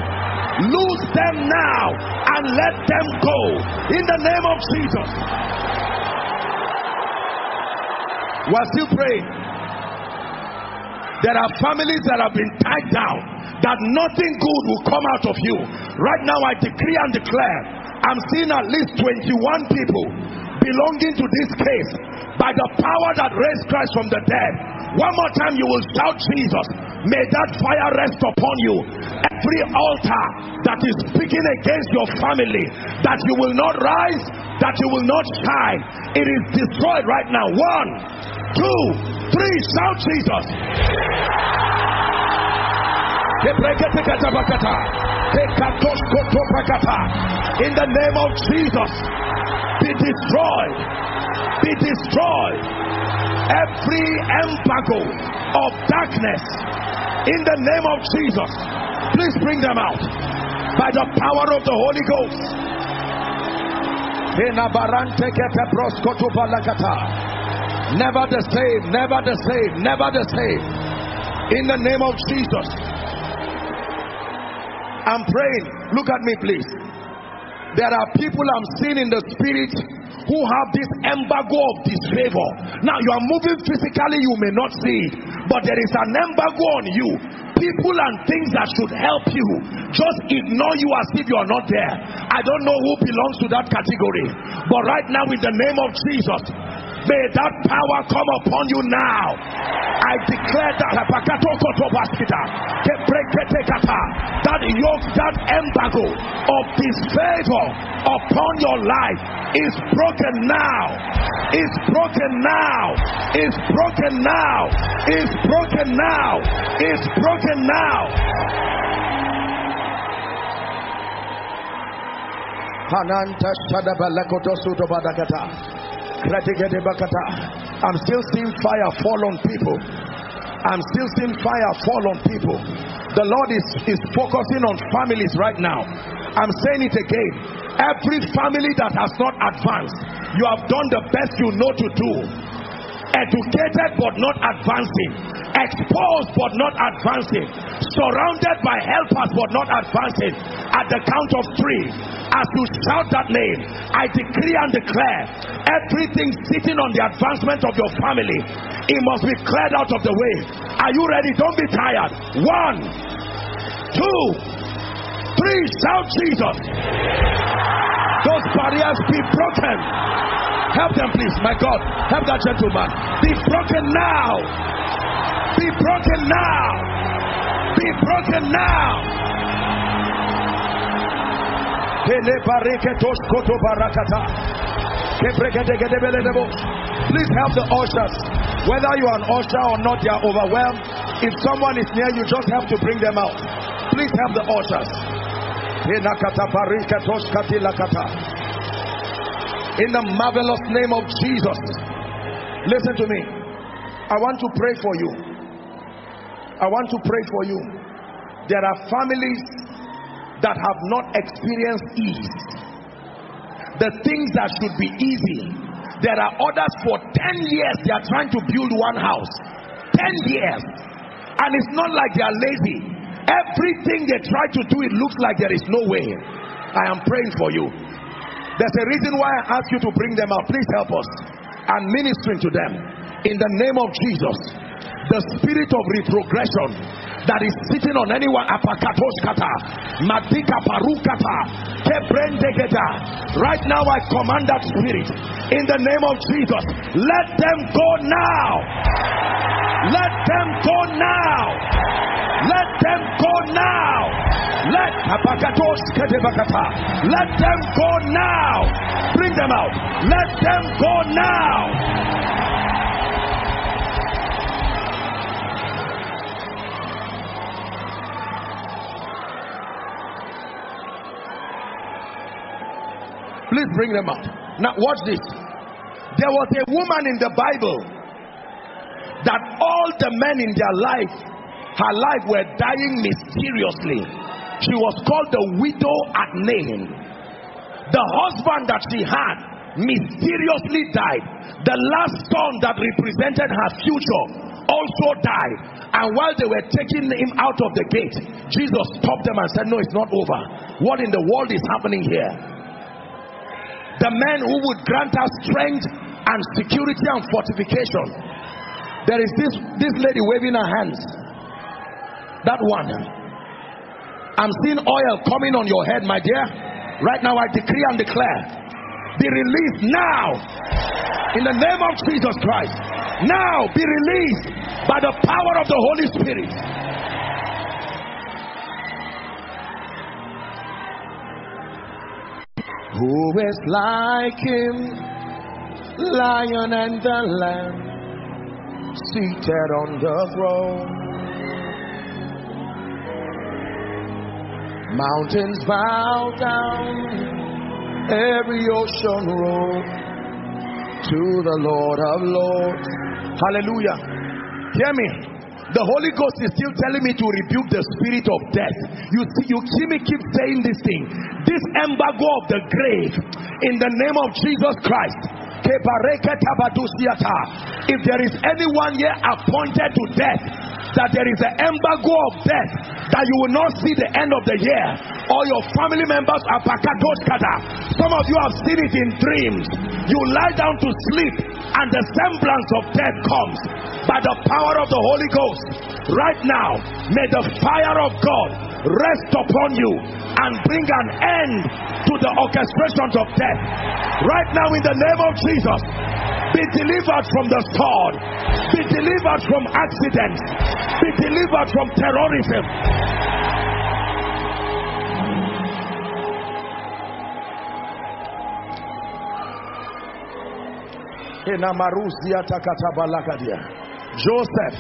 Lose them now and let them go, in the name of Jesus. We're still praying. There are families that have been tied down, that nothing good will come out of you. Right now I decree and declare, I'm seeing at least 21 people belonging to this case by the power that raised Christ from the dead. One more time you will shout Jesus. May that fire rest upon you. Every altar that is speaking against your family, that you will not rise, that you will not shine, it is destroyed right now. 1, 2, 3, shout Jesus. In the name of Jesus, be destroyed, be destroyed. Every embargo of darkness, in the name of Jesus, please bring them out by the power of the Holy Ghost. Never the same, never the same, never the same, in the name of Jesus. I'm praying, look at me please. There are people I'm seeing in the spirit who have this embargo of disfavor. Now you are moving physically, you may not see it, but there is an embargo on you. People and things that should help you just ignore you as if you are not there. I don't know who belongs to that category, but right now in the name of Jesus, may that power come upon you now. I declare that yoke, that embargo of disfavor upon your life is broken now. It's broken now. It's broken now. It's broken now. It's broken now. Hananta shadabalakotsuto badakata. I'm still seeing fire fall on people. I'm still seeing fire fall on people. The Lord is focusing on families right now. I'm saying it again. Every family that has not advanced, you have done the best you know to do. Educated but not advancing, exposed but not advancing, surrounded by helpers but not advancing. At the count of three, as you shout that name, I decree and declare, everything sitting on the advancement of your family, it must be cleared out of the way. Are you ready? Don't be tired. 1, 2, 3, shout Jesus. Those barriers be broken. Help them please, my God. Help that gentleman. Be broken now. Be broken now. Be broken now. Please help the ushers. Whether you are an usher or not, you are overwhelmed. If someone is near you, just have to bring them out. Please help the ushers. In the marvelous name of Jesus. Listen to me. I want to pray for you. I want to pray for you. There are families that have not experienced ease. The things that should be easy. There are others for 10 years they are trying to build one house. 10 years. And it's not like they are lazy. Everything they try to do, it looks like there is no way. I am praying for you. There's a reason why I ask you to bring them out. Please help us. I'm ministering to them. In the name of Jesus, the spirit of retrogression, that is sitting on anyone, right now I command that spirit in the name of Jesus, let them go now, let them go now, let them go now, let them go now, bring them out, let them go now. Please bring them up. Now watch this. There was a woman in the Bible that all the men in their life, her life, were dying mysteriously. She was called the widow at Nain. The husband that she had mysteriously died. The last son that represented her future also died. And while they were taking him out of the gate, Jesus stopped them and said, no, it's not over. What in the world is happening here? The man who would grant us strength and security and fortification. There is this lady waving her hands. That one. I'm seeing oil coming on your head, my dear. Right now I decree and declare, be released now. In the name of Jesus Christ. Now be released by the power of the Holy Spirit. Who is like him, lion and the lamb, seated on the throne? Mountains bow down, every ocean roll to the Lord of Lords. Hallelujah. Hear me. The Holy Ghost is still telling me to rebuke the spirit of death. You see me keep saying this thing. This embargo of the grave, in the name of Jesus Christ. If there is anyone here appointed to death, that there is an embargo of death, that you will not see the end of the year, or your family members are some of you have seen it in dreams. You lie down to sleep and the semblance of death comes. By the power of the Holy Ghost, right now, may the fire of God rest upon you and bring an end to the orchestrations of death. Right now, in the name of Jesus, be delivered from the sword, be delivered from accidents, be delivered from terrorism. Joseph.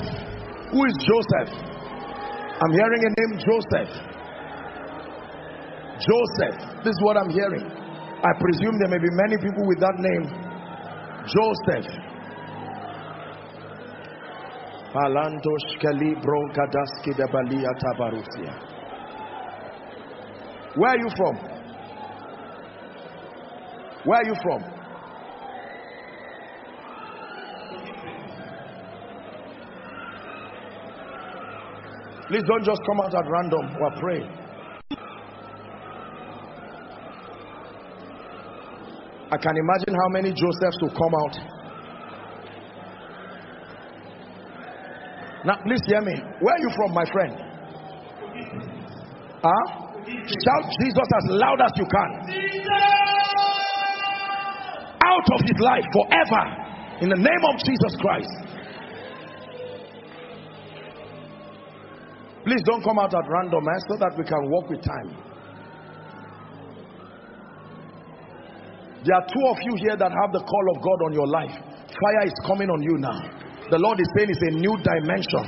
Who is Joseph? I'm hearing a name, Joseph. Joseph. This is what I'm hearing. I presume there may be many people with that name. Joseph. Where are you from? Where are you from? Please don't just come out at random or pray. I can imagine how many Josephs will come out. Now, please hear me. Where are you from, my friend? Huh? Shout Jesus as loud as you can. Out of his life forever. In the name of Jesus Christ. Please don't come out at random, so that we can walk with time. There are two of you here that have the call of God on your life. Fire is coming on you now. The Lord is saying it's a new dimension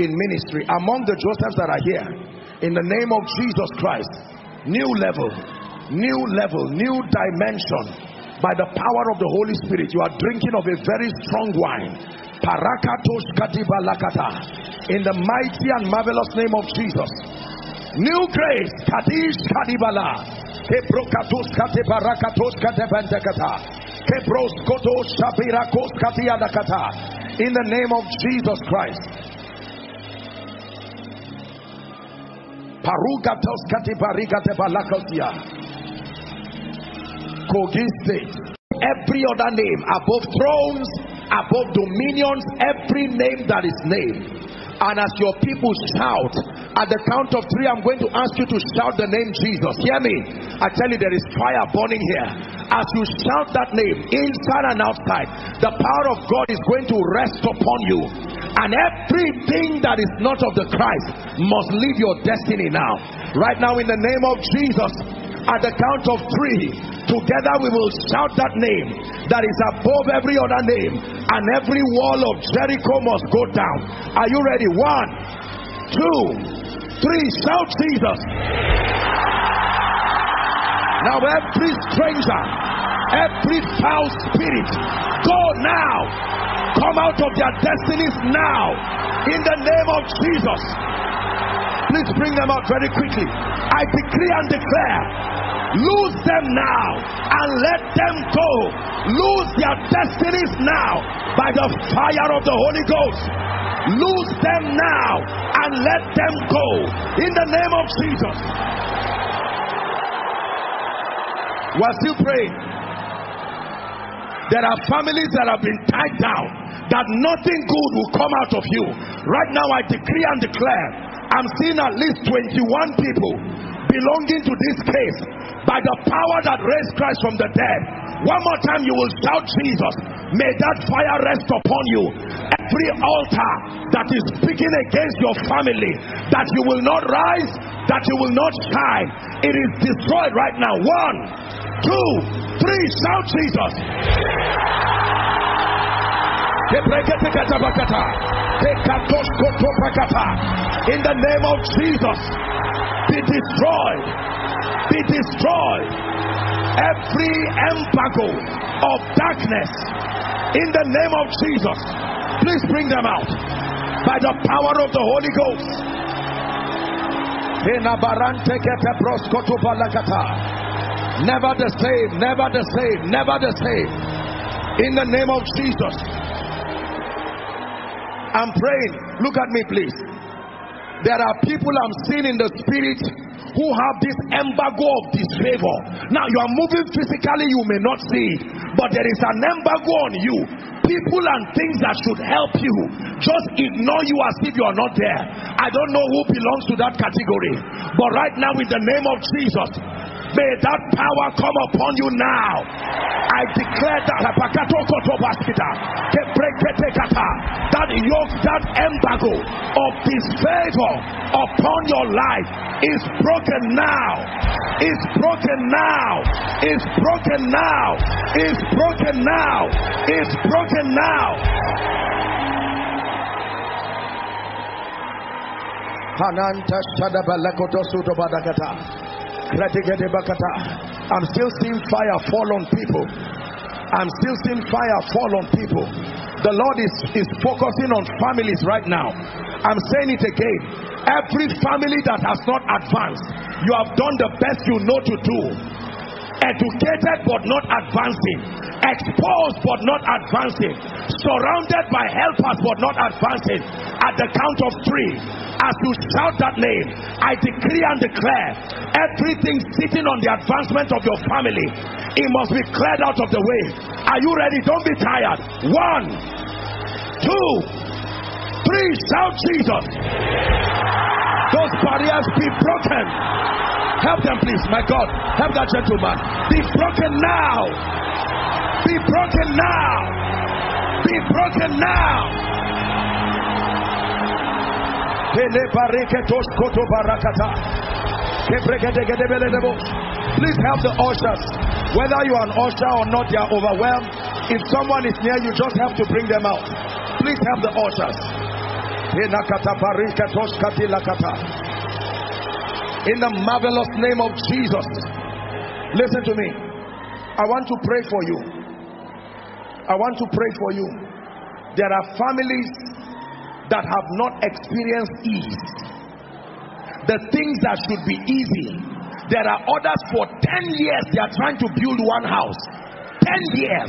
in ministry. Among the Josephs that are here, in the name of Jesus Christ, new level, new level, new dimension. By the power of the Holy Spirit, you are drinking of a very strong wine. In the mighty and marvelous name of Jesus. New grace. In the name of Jesus Christ. Kogi State. Every other name above thrones, above dominions, every name that is named. And as your people shout, at the count of three, I'm going to ask you to shout the name Jesus. Hear me. I tell you, there is fire burning here. As you shout that name, inside and outside, the power of God is going to rest upon you. And everything that is not of the Christ must leave your destiny now. Right now, in the name of Jesus, at the count of three, together we will shout that name that is above every other name, and every wall of Jericho must go down. Are you ready? 1, 2, 3, shout Jesus. Now every stranger, every foul spirit, go now. Come out of their destinies now, in the name of Jesus. Please bring them out very quickly. I decree and declare, lose them now and let them go. Lose their destinies now by the fire of the Holy Ghost. Lose them now and let them go, in the name of Jesus. We're still praying. There are families that have been tied down, that nothing good will come out of you. Right now I decree and declare, I'm seeing at least 21 people belonging to this case by the power that raised Christ from the dead. One more time you will shout Jesus. May that fire rest upon you. Every altar that is speaking against your family, that you will not rise, that you will not shine, it is destroyed right now. 1, 2, 3, shout Jesus. In the name of Jesus, be destroyed, be destroyed. Every embargo of darkness, in the name of Jesus, please bring them out by the power of the Holy Ghost. Never the same, never the same, never the same, in the name of Jesus. I'm praying, look at me please. There are people I'm seeing in the spirit who have this embargo of disfavor. Now you are moving physically, you may not see it, but there is an embargo on you. People and things that should help you just ignore you as if you are not there. I don't know who belongs to that category, but right now in the name of Jesus, may that power come upon you now. I declare that yoke, that embargo of disfavor upon your life is broken now. It's broken now. It's broken now. It's broken now. It's broken now. Hananta shadabalakotsuto badakata. I'm still seeing fire fall on people. I'm still seeing fire fall on people. The Lord is focusing on families right now. I'm saying it again. Every family that has not advanced, you have done the best you know to do. Educated but not advancing, exposed but not advancing, surrounded by helpers but not advancing. At the count of three, as you shout that name, I decree and declare, everything sitting on the advancement of your family, it must be cleared out of the way. Are you ready? Don't be tired. 1, 2, 3, shout Jesus. Those barriers be broken. Help them please, my God. Help that gentleman. Be broken now. Be broken now. Be broken now. Please help the ushers. Whether you are an usher or not, you are overwhelmed. If someone is near you, just have to bring them out. Please help the ushers. In the marvelous name of Jesus. Listen to me. I want to pray for you. I want to pray for you. There are families that have not experienced ease. The things that should be easy. There are others for 10 years they are trying to build one house. 10 years.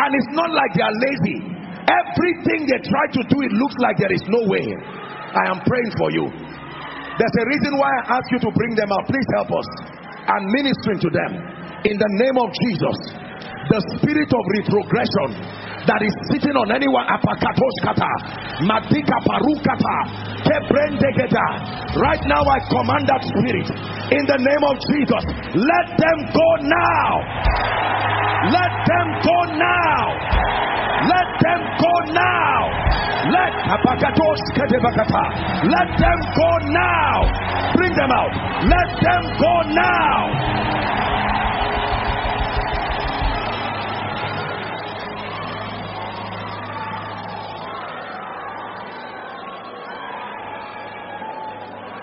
And it's not like they are lazy. Everything they try to do, it looks like there is no way. I am praying for you. There's a reason why I ask you to bring them out. Please help us. I'm ministering to them. In the name of Jesus, the spirit of retrogression that is sitting on anyone, right now I command that spirit in the name of Jesus, let them go now, let them go now, let them go now, let them go now, bring them out, let them go now.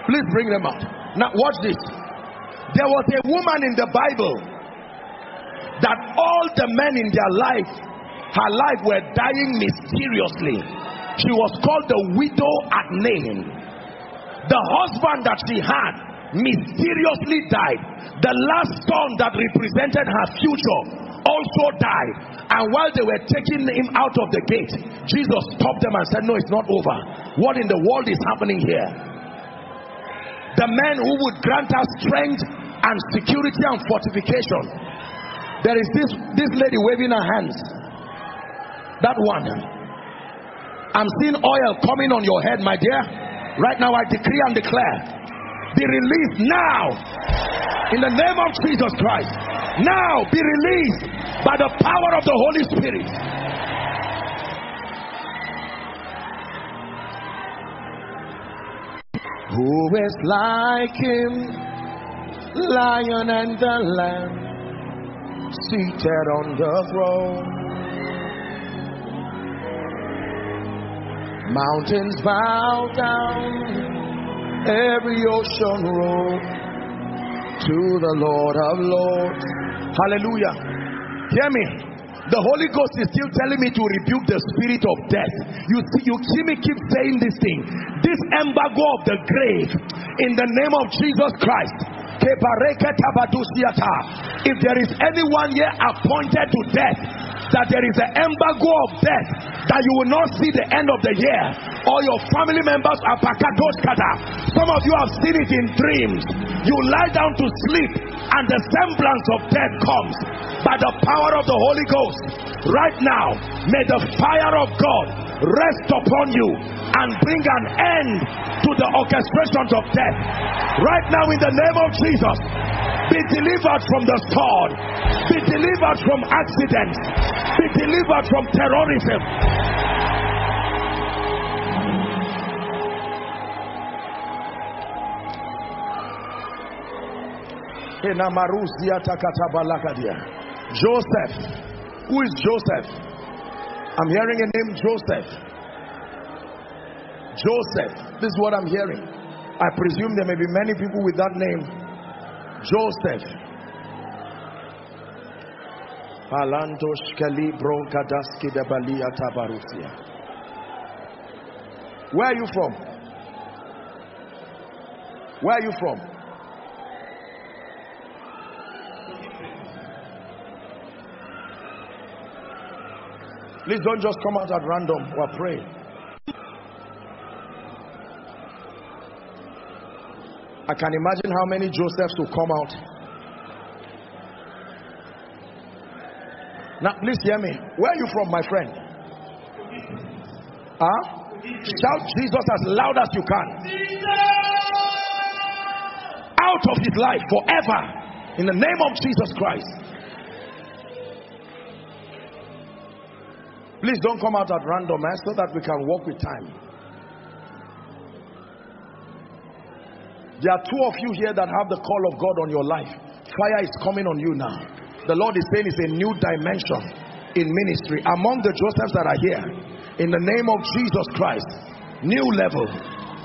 Please bring them out. Now watch this. There was a woman in the Bible that all the men in their life, her life, were dying mysteriously. She was called the widow at Nain. The husband that she had mysteriously died. The last son that represented her future also died. And while they were taking him out of the gate, Jesus stopped them and said, no, it's not over. What in the world is happening here? The man who would grant us strength and security and fortification. There is this lady waving her hands. That one. I'm seeing oil coming on your head, my dear. Right now I decree and declare, be released now. In the name of Jesus Christ. Now be released by the power of the Holy Spirit. Who is like him, lion and the lamb, seated on the throne. Mountains bow down, every ocean roll, to the Lord of Lords. Hallelujah. Hear me. The Holy Ghost is still telling me to rebuke the spirit of death. You see me keep saying this thing. This embargo of the grave, in the name of Jesus Christ. If there is anyone here appointed to death, that there is an embargo of death, that you will not see the end of the year, or your family members are pakatoskata. Some of you have seen it in dreams. You lie down to sleep and the semblance of death comes. By the power of the Holy Ghost, right now, may the fire of God rest upon you and bring an end to the orchestrations of death. Right now, in the name of Jesus, be delivered from the sword, be delivered from accidents, be delivered from terrorism. Joseph. Who is Joseph? I'm hearing a name, Joseph. Joseph. This is what I'm hearing. I presume there may be many people with that name. Joseph. Where are you from? Where are you from? Please don't just come out at random or pray. I can imagine how many Josephs will come out. Now, please hear me. Where are you from, my friend? Huh? Shout Jesus as loud as you can. Out of his life forever. In the name of Jesus Christ. Please don't come out at random, man, so that we can walk with time. There are two of you here that have the call of God on your life. Fire is coming on you now. The Lord is saying it's a new dimension in ministry. Among the Josephs that are here, in the name of Jesus Christ, new level,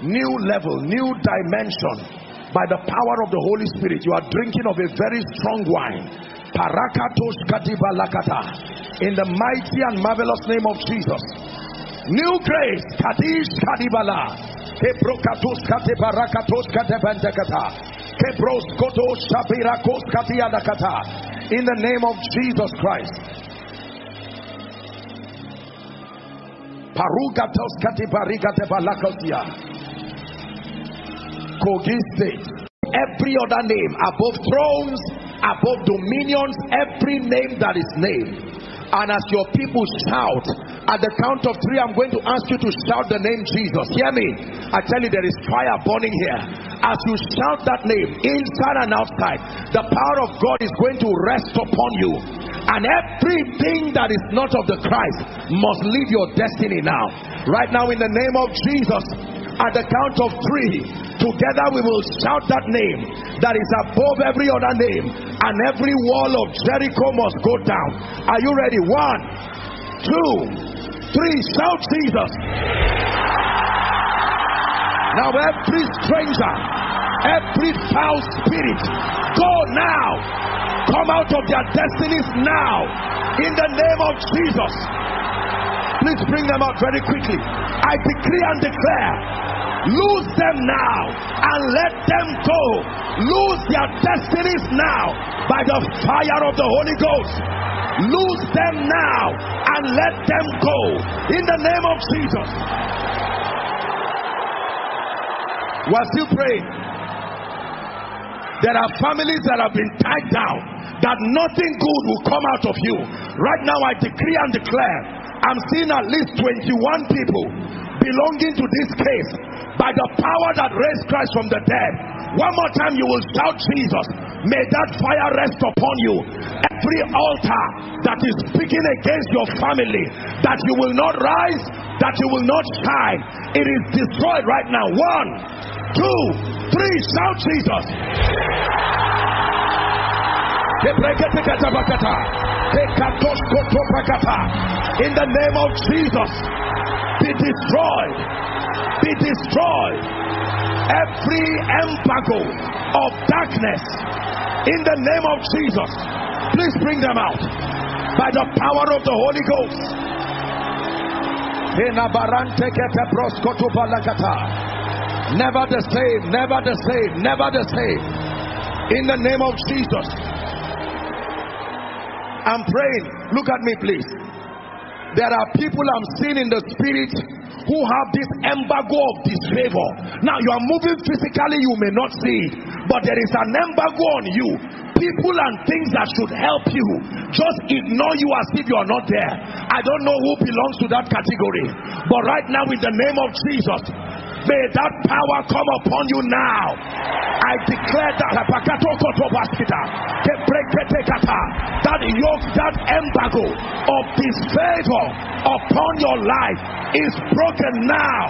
new level, new dimension. By the power of the Holy Spirit, you are drinking of a very strong wine. Parakatos kadiba lakata, in the mighty and marvelous name of Jesus. New grace, kadish kadibala, kebrokatos kate barakatos kate bandekata, kebros kotos shabirakos katiyadakata, in the name of Jesus Christ. Parugatos katibarikate balakosia, Kogi State. Every other name above thrones, above dominions, every name that is named. And as your people shout, at the count of three, I'm going to ask you to shout the name Jesus. Hear me. I tell you, there is fire burning here. As you shout that name, inside and outside, the power of God is going to rest upon you. And everything that is not of the Christ must leave your destiny now. Right now, in the name of Jesus, at the count of three, together we will shout that name that is above every other name, and every wall of Jericho must go down. Are you ready? 1, 2, 3, shout Jesus. Now every stranger, every foul spirit, go now. Come out of their destinies now, in the name of Jesus. Please bring them out very quickly. I decree and declare, lose them now and let them go. Lose their destinies now by the fire of the Holy Ghost. Lose them now and let them go, in the name of Jesus. We're still praying. There are families that have been tied down, that nothing good will come out of you. Right now I decree and declare, I'm seeing at least 21 people belonging to this case by the power that raised Christ from the dead. One more time you will shout Jesus. May that fire rest upon you. Every altar that is speaking against your family, that you will not rise, that you will not shine, it is destroyed right now. 1, 2, 3, shout Jesus. In the name of Jesus, be destroyed. Be destroyed. Every embargo of darkness, in the name of Jesus, please bring them out by the power of the Holy Ghost. Never the same, never the same, never the same. In the name of Jesus. I'm praying. Look at me, please. There are people I'm seeing in the spirit who have this embargo of disfavor. Now you are moving physically, you may not see it, but there is an embargo on you. People and things that should help you just ignore you as if you are not there. I don't know who belongs to that category, but right now, in the name of Jesus, may that power come upon you now. I declare that yoke, that embargo of disfavor upon your life is broken now.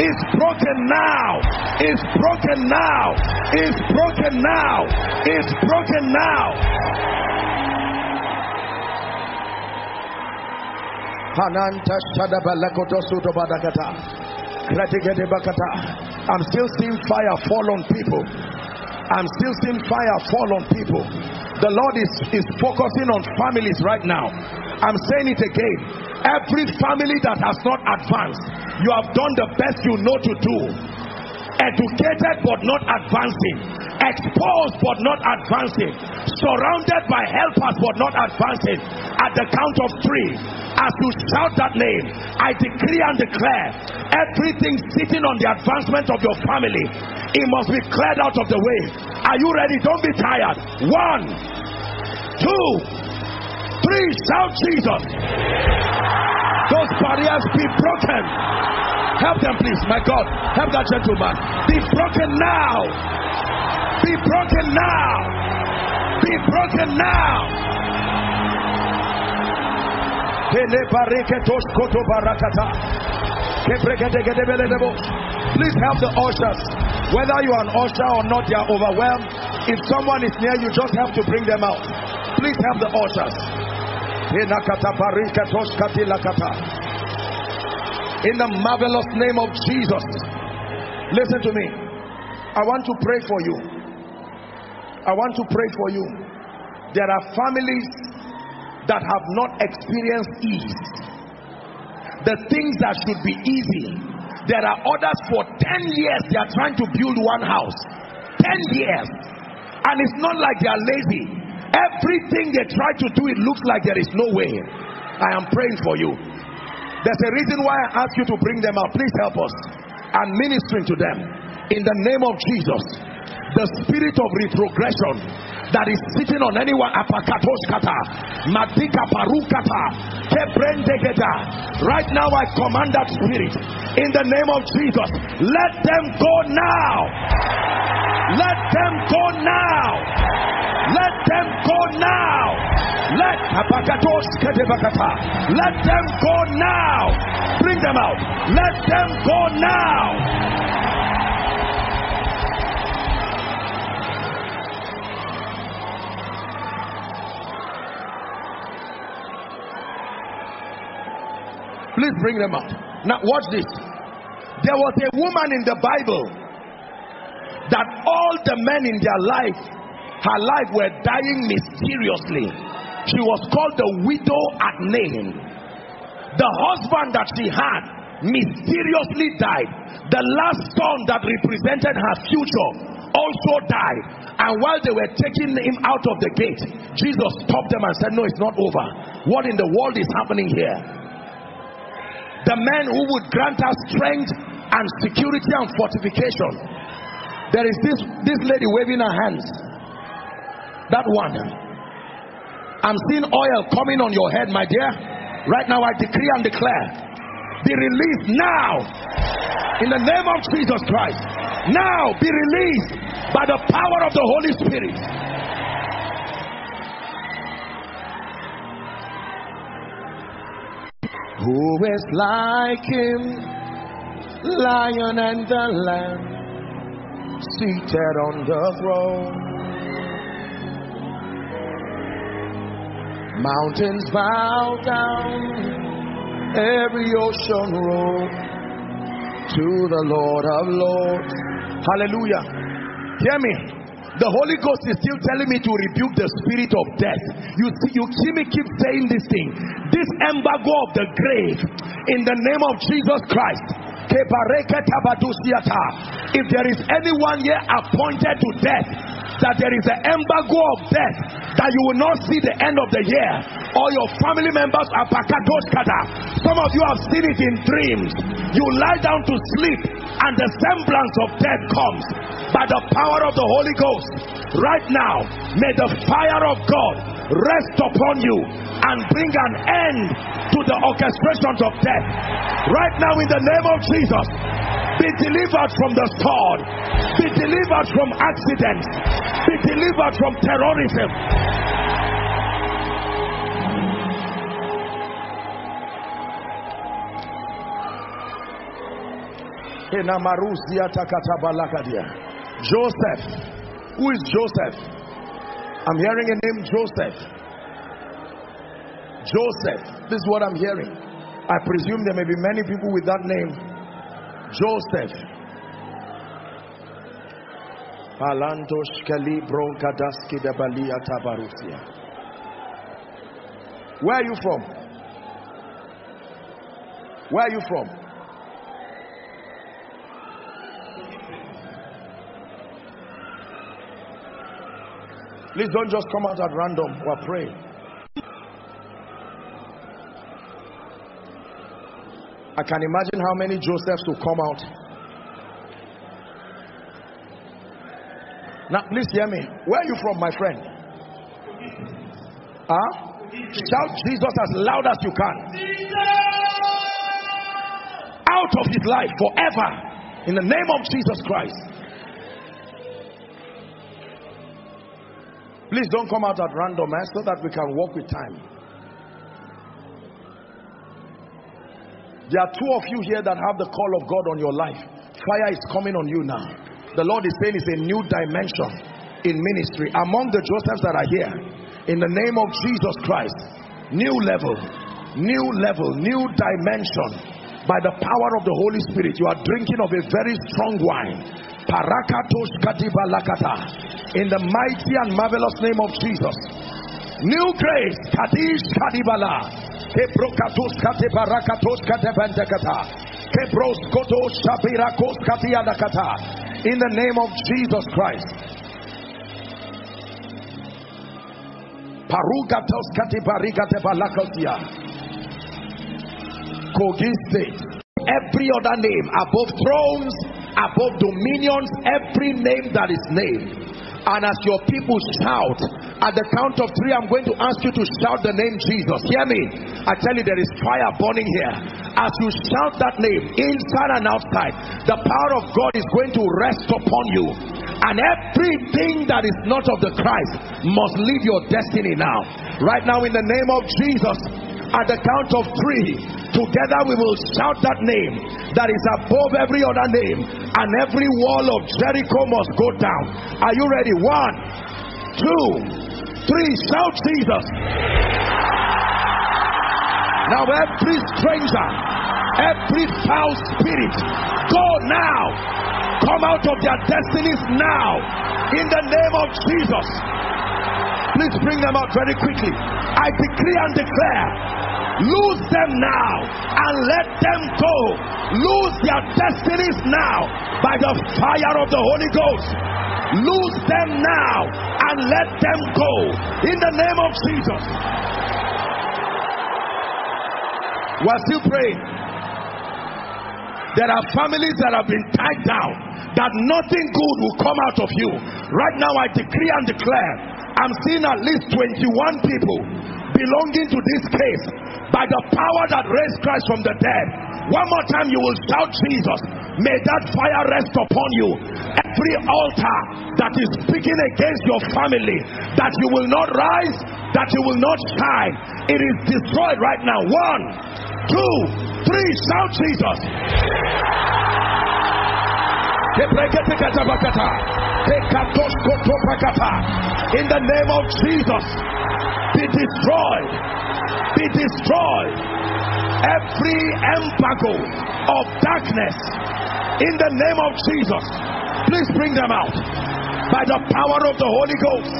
It's broken now. It's broken now. It's broken now. It's broken now. I'm still seeing fire fall on people. I'm still seeing fire fall on people. The Lord is focusing on families right now. I'm saying it again. Every family that has not advanced, you have done the best you know to do. Educated but not advancing. Exposed but not advancing. Surrounded by helpers but not advancing. At the count of three, as you shout that name, I decree and declare, everything sitting on the advancement of your family, it must be cleared out of the way. Are you ready? Don't be tired. 1, 2, 3, shout Jesus. Those barriers be broken. Help them, please. My God, help that gentleman. Be broken now. Be broken now. Be broken now. Please help the ushers. Whether you are an usher or not, you are overwhelmed. If someone is near you, just have to bring them out. Please help the ushers. In the marvelous name of Jesus. Listen to me. I want to pray for you. I want to pray for you. There are families that have not experienced ease. The things that should be easy. There are others for 10 years they are trying to build one house. 10 years. And it's not like they are lazy. Everything they try to do, it looks like there is no way. I am praying for you. There's a reason why I ask you to bring them out. Please help us. I'm ministering to them. In the name of Jesus, the spirit of retrogression, that is sitting on anyone, right now I command that spirit in the name of Jesus, let them go now, let them go now, let them go now, let them go now, bring them out, let them go now. Please bring them up. Now watch this. There was a woman in the Bible that all the men in their life, her life, were dying mysteriously. She was called the widow at Nain. The husband that she had mysteriously died. The last son that represented her future also died. And while they were taking him out of the gate, Jesus stopped them and said, no, it's not over. What in the world is happening here? The man who would grant us strength and security and fortification. There is this lady waving her hands. That one. I'm seeing oil coming on your head, my dear. Right now I decree and declare, be released now. In the name of Jesus Christ. Now be released by the power of the Holy Spirit. Who is like him, lion and the lamb, seated on the throne. Mountains bow down, every ocean roll to the Lord of Lords. Hallelujah. Hear me. The Holy Ghost is still telling me to rebuke the spirit of death. You see me keep saying this thing. This embargo of the grave, in the name of Jesus Christ. If there is anyone here appointed to death, that there is an embargo of death, that you will not see the end of the year, or your family members are pakatoskata. Some of you have seen it in dreams. You lie down to sleep and the semblance of death comes. By the power of the Holy Ghost, right now, may the fire of God rest upon you and bring an end to the orchestrations of death. Right now, in the name of Jesus, be delivered from the sword, be delivered from accidents, be delivered from terrorism. Joseph. Who is Joseph? I'm hearing a name, Joseph. Joseph. This is what I'm hearing. I presume there may be many people with that name. Joseph. Where are you from? Where are you from? Please don't just come out at random or pray. I can imagine how many Josephs will come out. Now, please hear me. Where are you from, my friend? Huh? Shout Jesus as loud as you can. Out of his life forever. In the name of Jesus Christ. Please don't come out at random, man, so that we can walk with time. There are two of you here that have the call of God on your life. Fire is coming on you now. The Lord is saying it's a new dimension in ministry. Among the Josephs that are here, in the name of Jesus Christ, new level, new level, new dimension. By the power of the Holy Spirit, you are drinking of a very strong wine. Parakatos kadiba lakata, in the mighty and marvelous name of Jesus. New grace, kadish kadibala, kebrokatos katebarakatos katebandekata, kebros kotos shabirakos katiyadakata, in the name of Jesus Christ. Parugatos katibarikatebalakatia, Kogi State. Every other name above thrones, above dominions, every name that is named. And as your people shout, at the count of three, I'm going to ask you to shout the name Jesus. Hear me. I tell you, there is fire burning here. As you shout that name, inside and outside, the power of God is going to rest upon you. And everything that is not of the Christ must leave your destiny now. Right now, in the name of Jesus, at the count of three, together we will shout that name that is above every other name, and every wall of Jericho must go down. Are you ready? 1, 2, 3, shout Jesus. Now every stranger, every foul spirit, go now. Come out of their destinies now, in the name of Jesus. Please bring them out very quickly. I decree and declare, lose them now and let them go. Lose their destinies now by the fire of the Holy Ghost. Lose them now and let them go, in the name of Jesus. We are still praying. There are families that have been tied down, that nothing good will come out of you. Right now I decree and declare, I'm seeing at least 21 people belonging to this case by the power that raised Christ from the dead. One more time you will shout Jesus. May that fire rest upon you. Every altar that is speaking against your family, that you will not rise, that you will not shine, it is destroyed right now. 1, 2, 3, shout Jesus. In the name of Jesus, be destroyed, be destroyed. Every embargo of darkness, in the name of Jesus, please bring them out by the power of the Holy Ghost.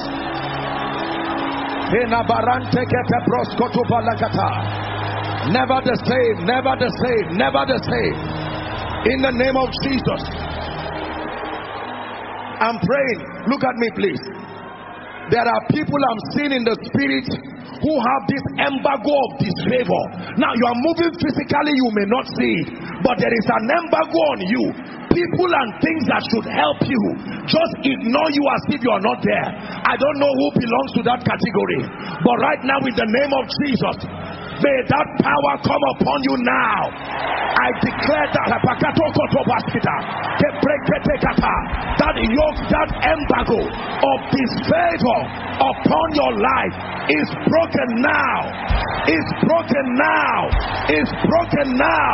Never the same, never the same, never the same. In the name of Jesus. I'm praying. Look at me, please. There are people I'm seeing in the spirit who have this embargo of disfavor. Now you are moving physically, you may not see it, but there is an embargo on you. People and things that should help you just ignore you as if you are not there. I don't know who belongs to that category, but right now, in the name of Jesus, may that power come upon you now. I declare that yoke, that embargo of disfavor upon your life is broken now. It's broken now. It's broken now.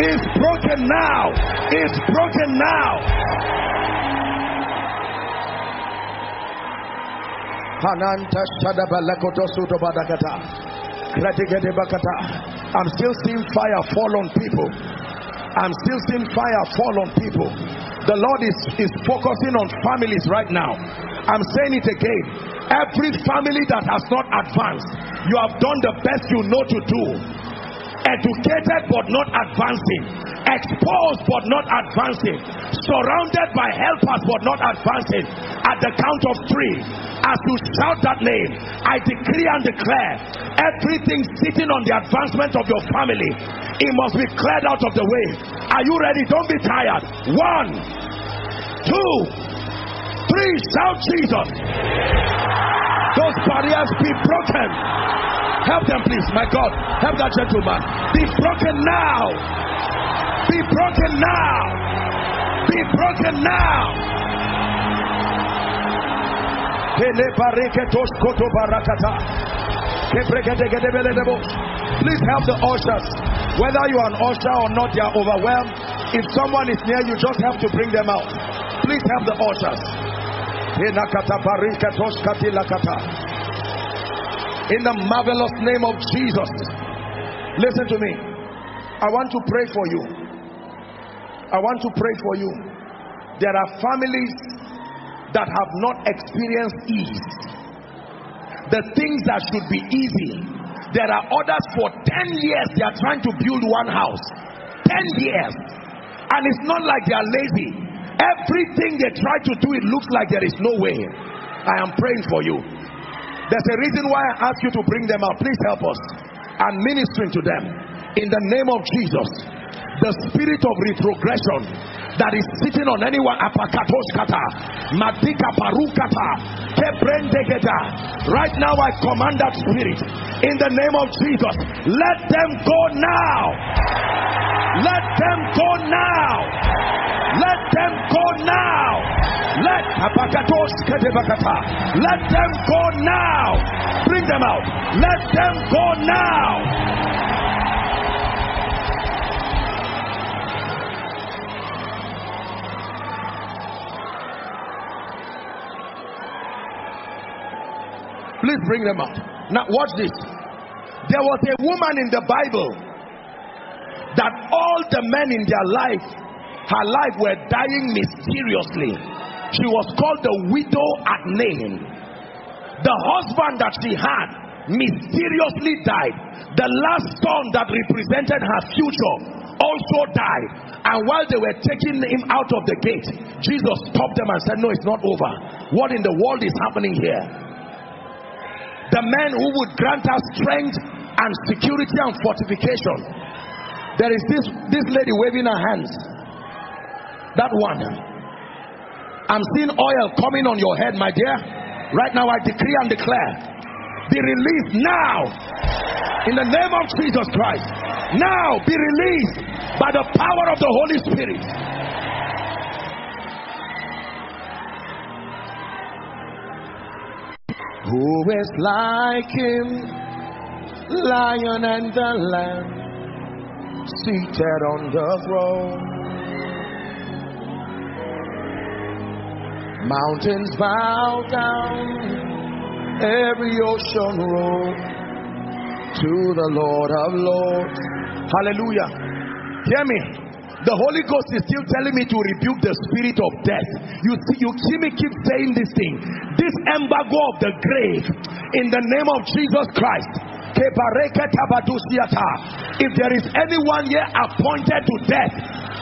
It's broken now. It's broken now. I'm still seeing fire fall on people. I'm still seeing fire fall on people. The Lord is focusing on families right now. I'm saying it again. Every family that has not advanced, you have done the best you know to do. Educated but not advancing. Exposed but not advancing. Surrounded by helpers but not advancing. At the count of three, as you shout that name, I decree and declare, everything sitting on the advancement of your family, it must be cleared out of the way. Are you ready? Don't be tired. 1, 2, 3, shout Jesus. Those barriers be broken. Help them, please. My God, help that gentleman. Be broken now. Be broken now. Be broken now. Please help the ushers. Whether you are an usher or not, you are overwhelmed. If someone is near you, just have to bring them out. Please help the ushers. In the marvelous name of Jesus. Listen to me. I want to pray for you. I want to pray for you. There are families that have not experienced ease. The things that should be easy. There are others for 10 years they are trying to build one house. 10 years. And it's not like they are lazy. Everything they try to do, it looks like there is no way. I am praying for you. There's a reason why I ask you to bring them out. Please help us. I'm ministering to them. In the name of Jesus, the spirit of retrogression, that is sitting on anyone, right now I command that spirit in the name of Jesus, let them go now, let them go now, let them go now, let them go now, bring them out, let them go now. Please bring them up. Now watch this. There was a woman in the Bible that all the men in their life, her life, were dying mysteriously. She was called the widow at Nain. The husband that she had mysteriously died. The last son that represented her future also died. And while they were taking him out of the gate, Jesus stopped them and said, no, it's not over. What in the world is happening here? The man who would grant us strength and security and fortification. There is this lady waving her hands. That one. I'm seeing oil coming on your head, my dear. Right now I decree and declare, be released now. In the name of Jesus Christ. Now be released by the power of the Holy Spirit. Who is like him, lion and the lamb, seated on the throne. Mountains bow down, every ocean roll to the Lord of Lords. Hallelujah. Hear me. The Holy Ghost is still telling me to rebuke the spirit of death. You see me keep saying this thing. This embargo of the grave, in the name of Jesus Christ. If there is anyone here appointed to death,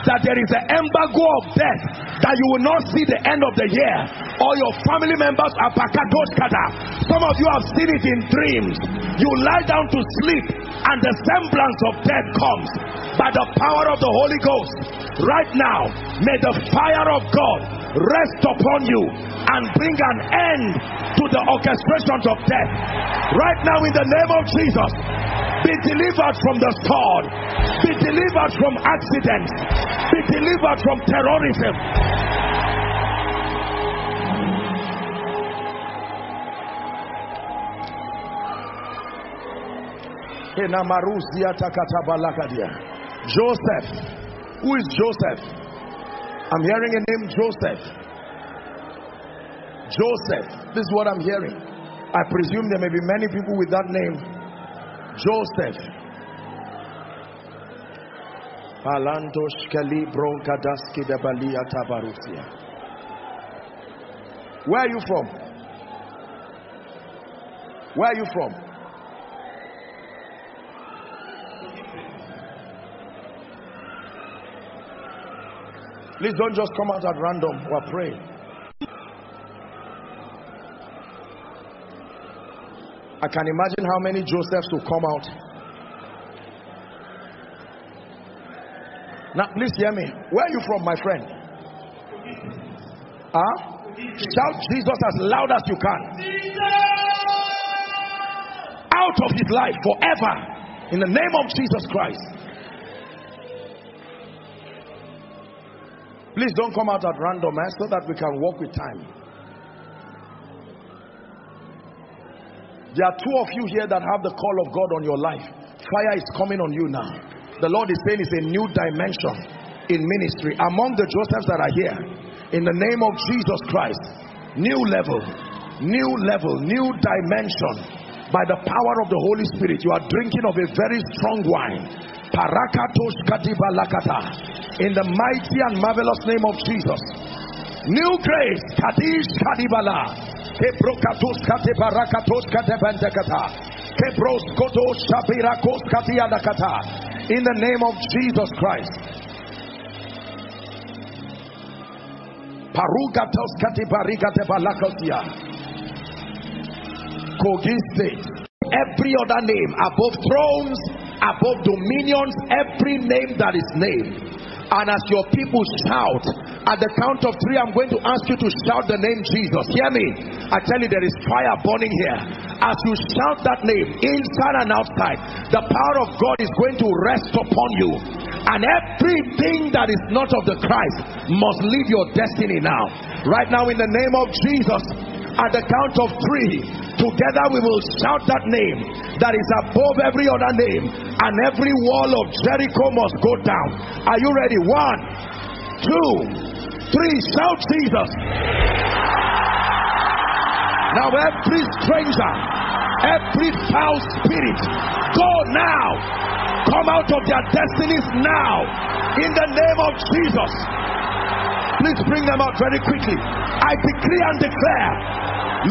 that there is an embargo of death, that you will not see the end of the year, or your family members are pakatoskata. Some of you have seen it in dreams. You lie down to sleep and the semblance of death comes. By the power of the Holy Ghost, right now, may the fire of God rest upon you and bring an end to the orchestrations of death. Right now, in the name of Jesus, be delivered from the sword, be delivered from accidents, be delivered from terrorism. Joseph. Who is Joseph? I'm hearing a name, Joseph. Joseph. This is what I'm hearing. I presume there may be many people with that name. Joseph. Where are you from? Where are you from? Please don't just come out at random or pray. I can imagine how many Josephs will come out. Now, please hear me. Where are you from, my friend? Huh? Shout Jesus as loud as you can. Out of his life forever. In the name of Jesus Christ. Please don't come out at random, man, so that we can walk with time. There are two of you here that have the call of God on your life. Fire is coming on you now. The Lord is saying it's a new dimension in ministry. Among the Josephs that are here, in the name of Jesus Christ, new level, new level, new dimension. By the power of the Holy Spirit, you are drinking of a very strong wine. Parakatos katiba lakata, in the mighty and marvelous name of Jesus. New grace, kadish kadibala, kebrokatos katibarakatos katebandakata, kebros kotos shabirakos katiyadakata, in the name of Jesus Christ. Parukatos katibarikatebalakatia, Kogi State. Every other name above thrones, above dominions, every name that is named, And as your people shout, at the count of three, I'm going to ask you to shout the name Jesus. Hear me? I tell you, there is fire burning here. As you shout that name, inside and outside, the power of God is going to rest upon you. And everything that is not of the Christ must leave your destiny now. Right now, in the name of Jesus, at the count of three, together we will shout that name that is above every other name, and every wall of Jericho must go down. Are you ready? 1, 2, 3, shout Jesus. Now every stranger, every foul spirit, go now. Come out of their destinies now, in the name of Jesus. Please bring them out very quickly. I decree and declare,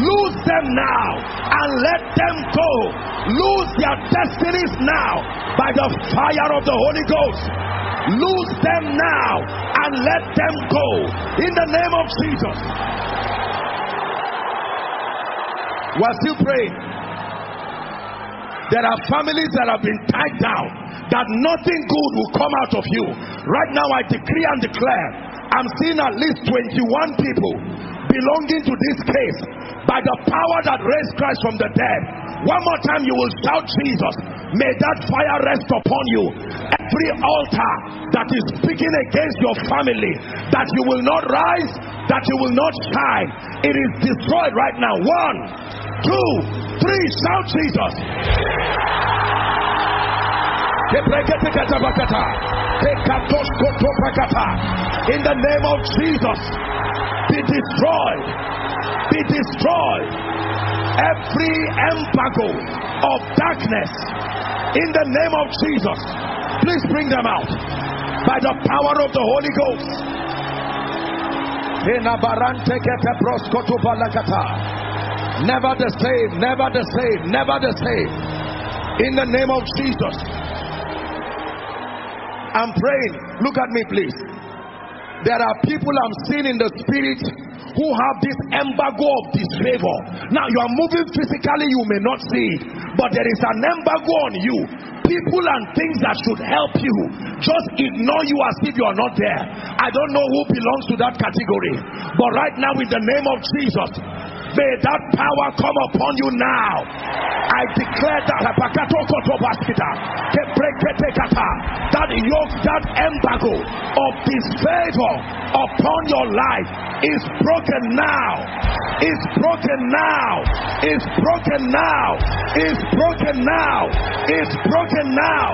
lose them now and let them go. Lose their destinies now by the fire of the Holy Ghost. Lose them now and let them go, in the name of Jesus. We're still praying. There are families that have been tied down, that nothing good will come out of you. Right now I decree and declare, I'm seeing at least 21 people belonging to this case, by the power that raised Christ from the dead. One more time you will shout Jesus. May that fire rest upon you. Every altar that is speaking against your family, that you will not rise, that you will not shine, it is destroyed right now. 1, 2, 3, shout Jesus. In the name of Jesus, be destroyed, be destroyed. Every embargo of darkness, in the name of Jesus. Please bring them out by the power of the Holy Ghost. Never the same, never the same, never the same, in the name of Jesus. I'm praying. Look at me, please. There are people I'm seeing in the spirit who have this embargo of disfavor. Now you are moving physically, you may not see it, but there is an embargo on you. People and things that should help you just ignore you as if you are not there. I don't know who belongs to that category, but right now in the name of Jesus, may that power come upon you now. I declare that yoke, that embargo of disfavor upon your life is broken now. Is broken now. Is broken now. Is broken now. Is broken now.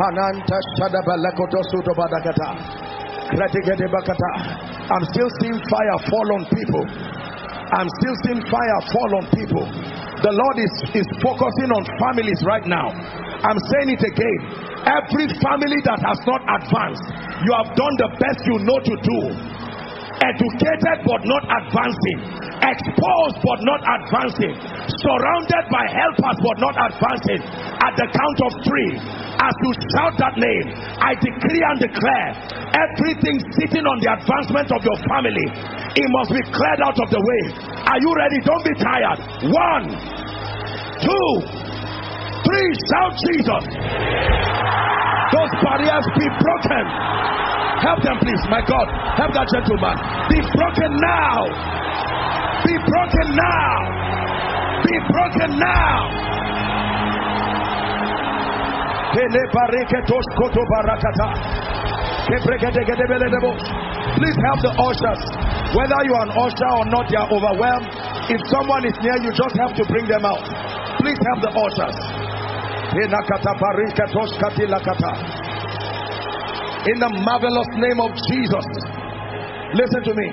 Hananta shadabalakoto sutobadakata. I'm still seeing fire fall on people. I'm still seeing fire fall on people. The Lord is focusing on families right now. I'm saying it again. Every family that has not advanced, you have done the best you know to do. Educated but not advancing, exposed but not advancing, surrounded by helpers but not advancing. At the count of three, as you shout that name, I decree and declare, everything sitting on the advancement of your family, it must be cleared out of the way. Are you ready? Don't be tired. 1, 2, 3, shout Jesus. Those barriers be broken. Help them, please. My God, help that gentleman. Be broken now. Be broken now. Be broken now. Please help the ushers. Whether you are an usher or not, you are overwhelmed. If someone is near you, just have to bring them out. Please help the ushers. In the marvelous name of Jesus. Listen to me.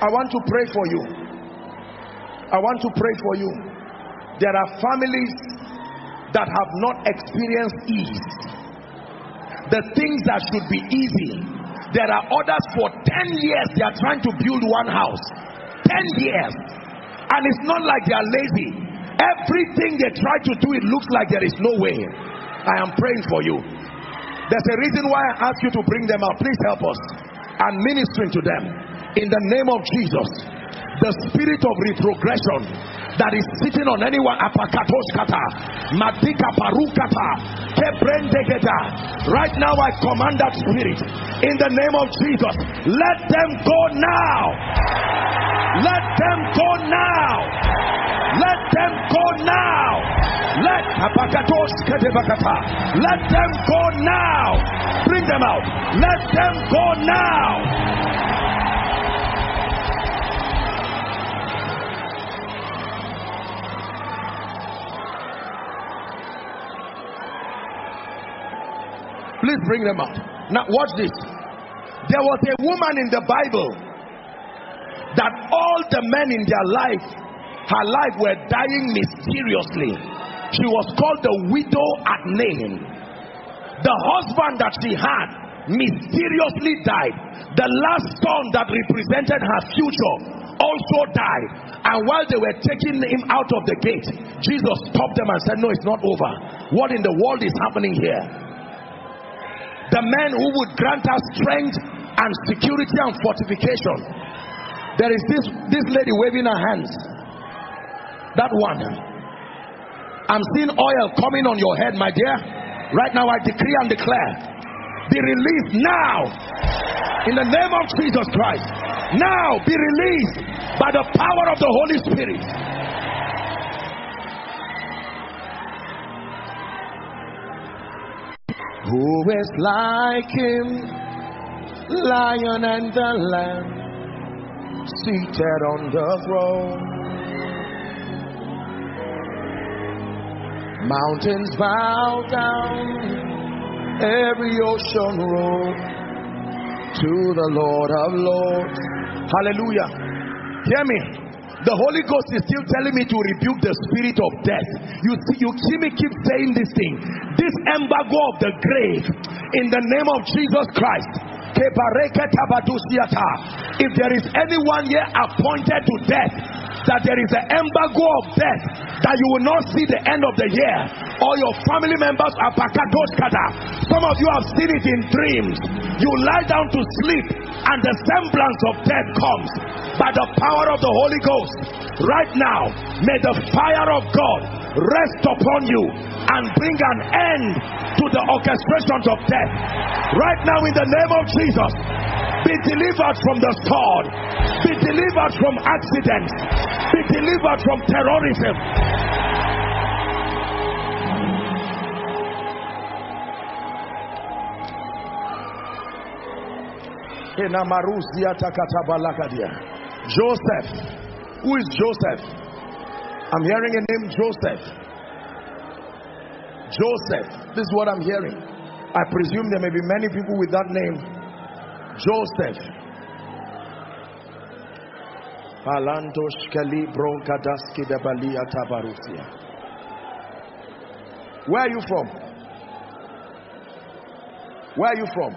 I want to pray for you. I want to pray for you. There are families that have not experienced ease. The things that should be easy. There are others for 10 years they are trying to build one house. 10 years. And it's not like they are lazy. Everything they try to do, it looks like there is no way. I am praying for you. There's a reason why I ask you to bring them out. Please help us. I'm ministering to them. In the name of Jesus, the spirit of retrogression, that is sitting on anyone, right now I command that spirit in the name of Jesus, let them go now, let them go now, let them go now, let them go now, bring them out, let them go now. Please bring them out. Now watch this. There was a woman in the Bible that all the men in their life, her life, were dying mysteriously. She was called the widow at Nain. The husband that she had mysteriously died. The last son that represented her future also died. And while they were taking him out of the gate, Jesus stopped them and said, no, it's not over. What in the world is happening here? The man who would grant us strength and security and fortification. There is this lady waving her hands. That one. I'm seeing oil coming on your head, my dear. Right now I decree and declare, be released now. In the name of Jesus Christ. Now be released by the power of the Holy Spirit. Who is like him, lion and the lamb, seated on the throne? Mountains bow down, every ocean roll to the Lord of Lords. Hallelujah. Hear me. The Holy Ghost is still telling me to rebuke the spirit of death. You see me keep saying this thing. This embargo of the grave, in the name of Jesus Christ. If there is anyone here appointed to death, that there is an embargo of death, that you will not see the end of the year, or your family members are pakatoskata. Some of you have seen it in dreams. You lie down to sleep and the semblance of death comes. By the power of the Holy Ghost, right now, may the fire of God rest upon you and bring an end to the orchestrations of death. Right now, in the name of Jesus, be delivered from the sword, be delivered from accidents, be delivered from terrorism. Joseph. Who is Joseph? I'm hearing a name, Joseph. Joseph. This is what I'm hearing. I presume there may be many people with that name. Joseph. Where are you from? Where are you from?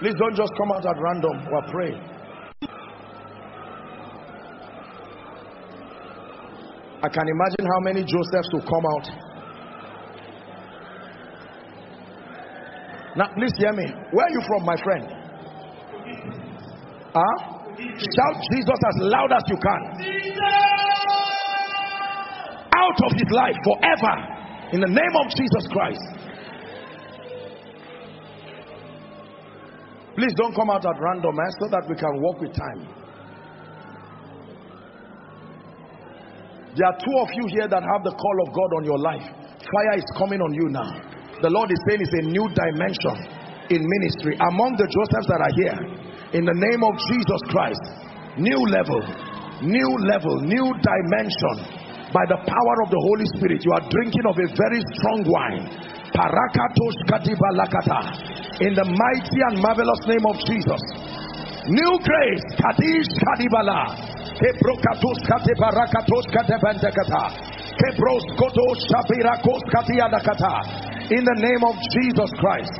Please don't just come out at random or pray. I can imagine how many Josephs will come out. Now, please hear me. Where are you from, my friend? Huh? Shout Jesus as loud as you can. Out of his life forever. In the name of Jesus Christ. Please don't come out at random, so that we can walk with time. There are two of you here that have the call of God on your life. Fire is coming on you now. The Lord is saying it's a new dimension in ministry. Among the Josephs that are here, in the name of Jesus Christ, new level, new level, new dimension. By the power of the Holy Spirit, you are drinking of a very strong wine. In the mighty and marvelous name of Jesus. New grace. In the name of Jesus Christ.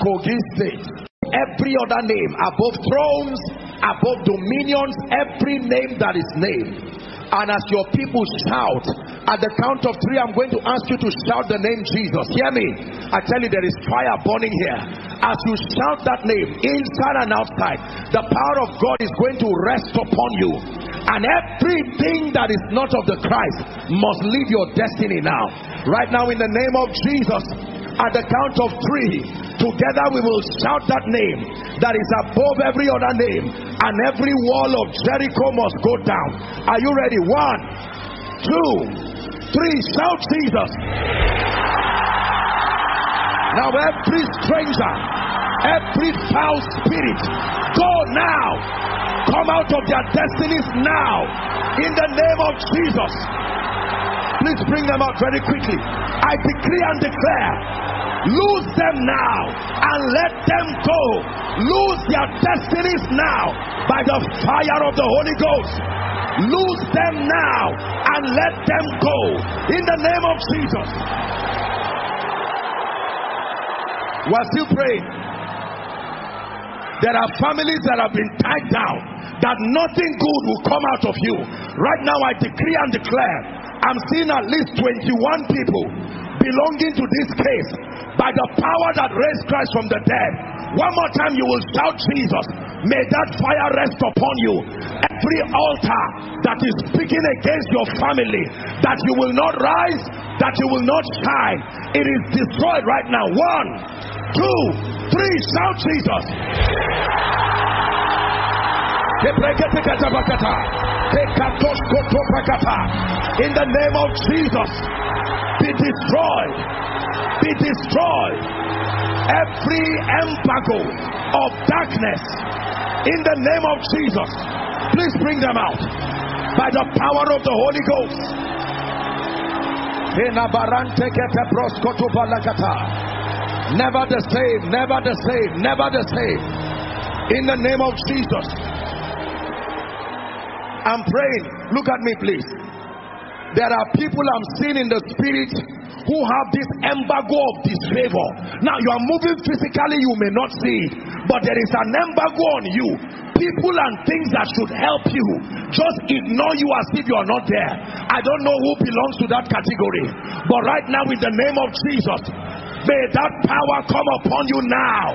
Kogi State. Every other name above thrones, above dominions, every name that is named. And as your people shout, at the count of three, I'm going to ask you to shout the name Jesus. Hear me. I tell you, there is fire burning here. As you shout that name, inside and outside, the power of God is going to rest upon you. And everything that is not of the Christ must leave your destiny now. Right now, in the name of Jesus, at the count of three, together we will shout that name that is above every other name, and every wall of Jericho must go down. Are you ready? 1, 2, 3, shout Jesus. Now every stranger, every foul spirit, go now. Come out of their destinies now, in the name of Jesus. Please bring them out very quickly. I decree and declare, lose them now and let them go. Lose their destinies now by the fire of the Holy Ghost. Lose them now and let them go, in the name of Jesus. We're still praying. There are families that have been tied down, that nothing good will come out of you. Right now I decree and declare, I'm seeing at least 21 people belonging to this case by the power that raised Christ from the dead. One more time you will shout Jesus. May that fire rest upon you. Every altar that is speaking against your family, that you will not rise, that you will not shine, it is destroyed right now. 1, 2, 3, shout Jesus. In the name of Jesus, be destroyed, be destroyed. Every embargo of darkness, in the name of Jesus, please bring them out by the power of the Holy Ghost. Never the same, never the same, never the same. In the name of Jesus. I'm praying. Look at me, please. There are people I'm seeing in the spirit who have this embargo of disfavor. Now you are moving physically, you may not see it, but there is an embargo on you. People and things that should help you just ignore you as if you are not there. I don't know who belongs to that category, but right now, in the name of Jesus, may that power come upon you now.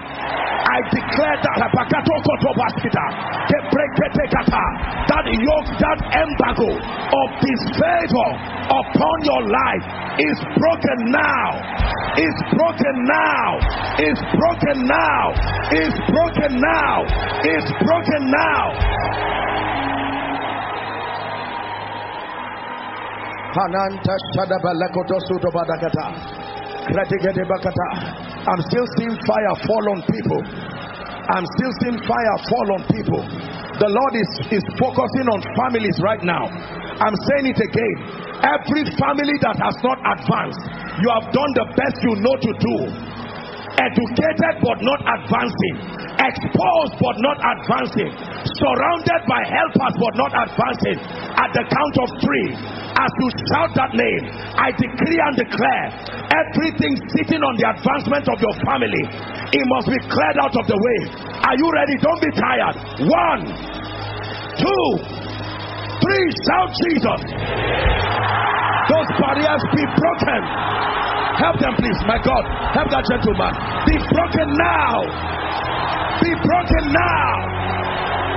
I declare that yoke, that embargo of disfavor upon your life is broken now. It's broken now. It's broken now. It's broken now. It's broken now. Hananta shadabalakotsuto badakata. I'm still seeing fire fall on people. I'm still seeing fire fall on people. The Lord is focusing on families right now. I'm saying it again. Every family that has not advanced, you have done the best you know to do. Educated but not advancing, exposed but not advancing, surrounded by helpers but not advancing. At the count of three, as you shout that name, I decree and declare, everything sitting on the advancement of your family, it must be cleared out of the way. Are you ready? Don't be tired. 1, 2, 3, shout Jesus. Those barriers be broken. Help them, please. My God, help that gentleman. Be broken now. Be broken now.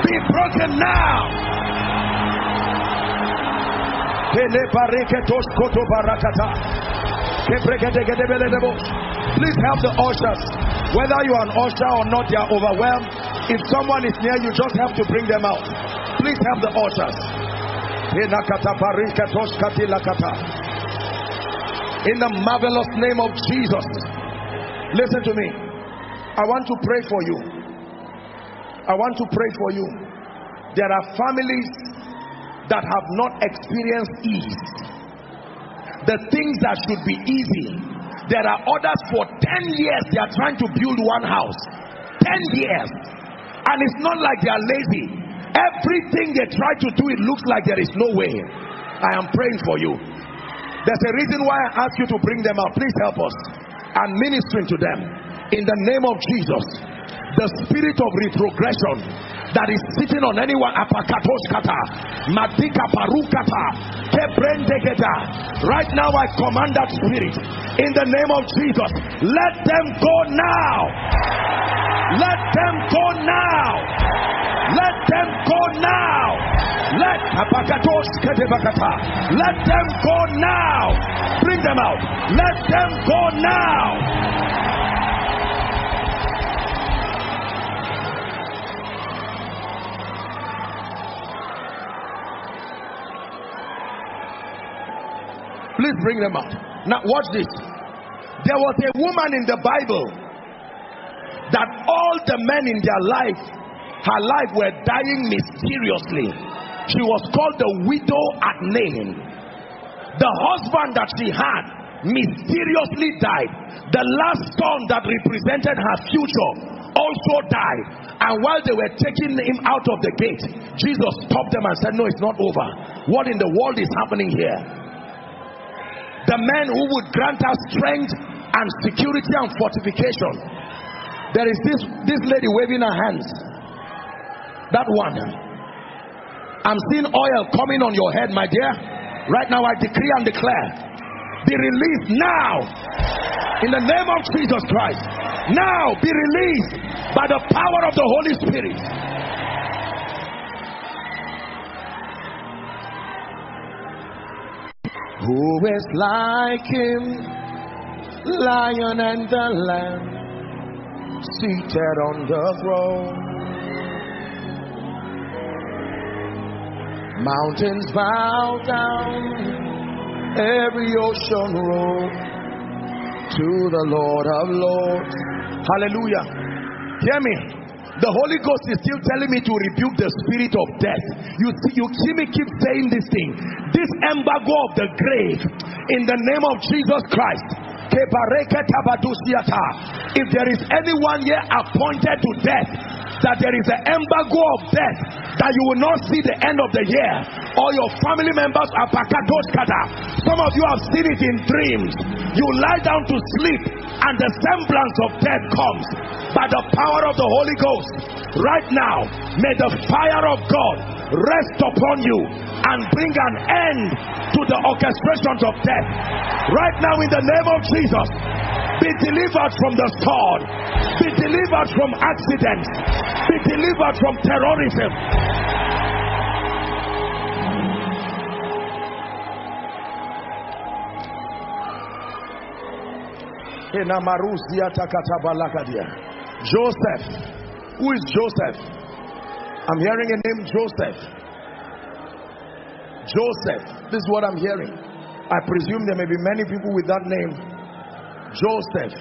Be broken now. Please help the ushers. Whether you are an usher or not, you are overwhelmed. If someone is near you, just have to bring them out. Please help the ushers. In the marvelous name of Jesus. Listen to me. I want to pray for you. I want to pray for you. There are families that have not experienced ease. The things that should be easy. There are others for 10 years they are trying to build one house. 10 years. And it's not like they are lazy. Everything they try to do, it looks like there is no way. I am praying for you. There's a reason why I ask you to bring them out. Please help us. I'm ministering to them. In the name of Jesus, the spirit of retrogression, that is sitting on anyone, right now I command that spirit in the name of Jesus, let them go now, let them go now, let them go now, let them go now, bring them out, let them go now. Please bring them out. Now watch this. There was a woman in the Bible that all the men in their life, her life, were dying mysteriously. She was called the widow at Nain. The husband that she had mysteriously died. The last son that represented her future also died. And while they were taking him out of the gate, Jesus stopped them and said, no, it's not over. What in the world is happening here? The man who would grant us strength and security and fortification. There is this lady waving her hands. That one. I'm seeing oil coming on your head, my dear. Right now I decree and declare, be released now. In the name of Jesus Christ. Now be released by the power of the Holy Spirit. Who is like him, lion and the lamb, seated on the throne. Mountains bow down, every ocean roll to the Lord of Lords. Hallelujah. Hear me. The Holy Ghost is still telling me to rebuke the spirit of death. You see me keep saying this thing. This embargo of the grave, in the name of Jesus Christ. If there is anyone here appointed to death, that there is an embargo of death, that you will not see the end of the year, or your family members are pakatoskata. Some of you have seen it in dreams. You lie down to sleep and the semblance of death comes. By the power of the Holy Ghost, right now, may the fire of God rest upon you and bring an end to the orchestrations of death. Right now, in the name of Jesus, be delivered from the sword, be delivered from accidents, be delivered from terrorism. Joseph. Who is Joseph? I'm hearing a name, Joseph. Joseph. This is what I'm hearing. I presume there may be many people with that name. Joseph.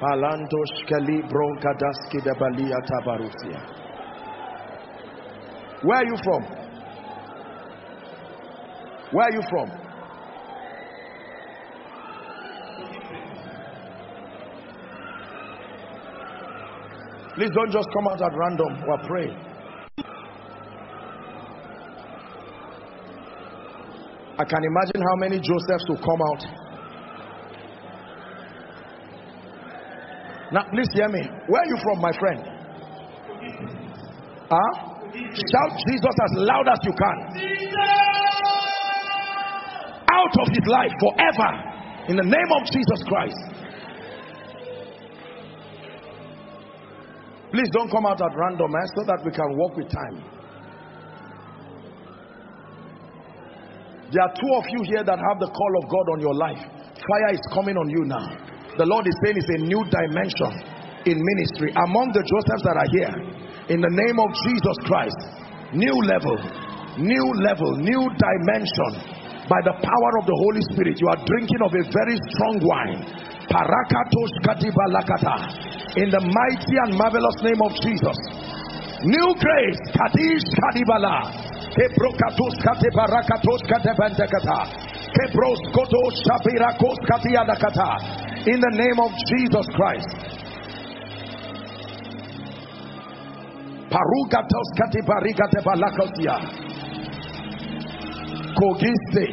Where are you from? Where are you from? Please don't just come out at random or pray. I can imagine how many Josephs will come out. Now, please hear me. Where are you from, my friend? Huh? Shout Jesus as loud as you can. Out of his life forever. In the name of Jesus Christ. Please don't come out at random, so that we can walk with time. There are two of you here that have the call of God on your life. Fire is coming on you now. The Lord is saying it's a new dimension in ministry. Among the Josephs that are here, in the name of Jesus Christ, new level, new level, new dimension. By the power of the Holy Spirit, you are drinking of a very strong wine. Parakatos katiba lakata. In the mighty and marvelous name of Jesus. New grace. Kadish kadibala. Kebrokatos katebarakatos katebandekata. Kebros kotos shapirakos katiyadakata. In the name of Jesus Christ. Parugatos katibarikatebalakatia. Kogiste.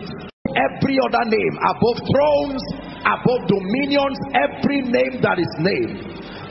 Every other name above thrones, above dominions, every name that is named.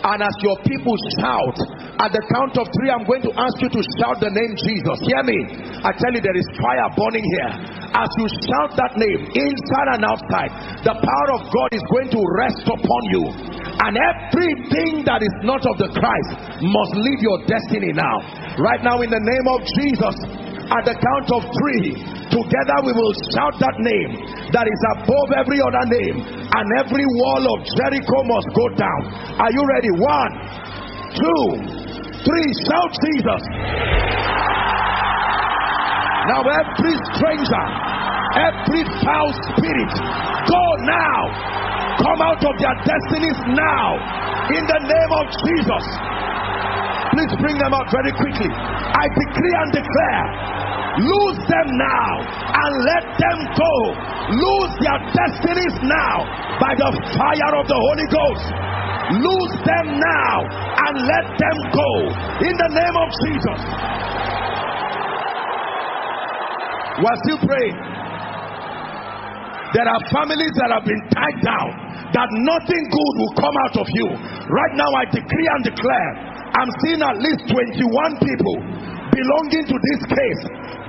And as your people shout, at the count of three, I'm going to ask you to shout the name Jesus. Hear me. I tell you, there is fire burning here. As you shout that name, inside and outside, the power of God is going to rest upon you. And everything that is not of the Christ must leave your destiny now. Right now, in the name of Jesus, at the count of three, together we will shout that name that is above every other name, and every wall of Jericho must go down. Are you ready? 1, 2, 3, shout Jesus. Now every stranger, every foul spirit, go now. Come out of their destinies now, in the name of Jesus. Please bring them out very quickly. I decree and declare, lose them now and let them go. Lose their destinies now by the fire of the Holy Ghost. Lose them now and let them go, in the name of Jesus. We're still praying. There are families that have been tied down, that nothing good will come out of you. Right now I decree and declare, I'm seeing at least 21 people belonging to this case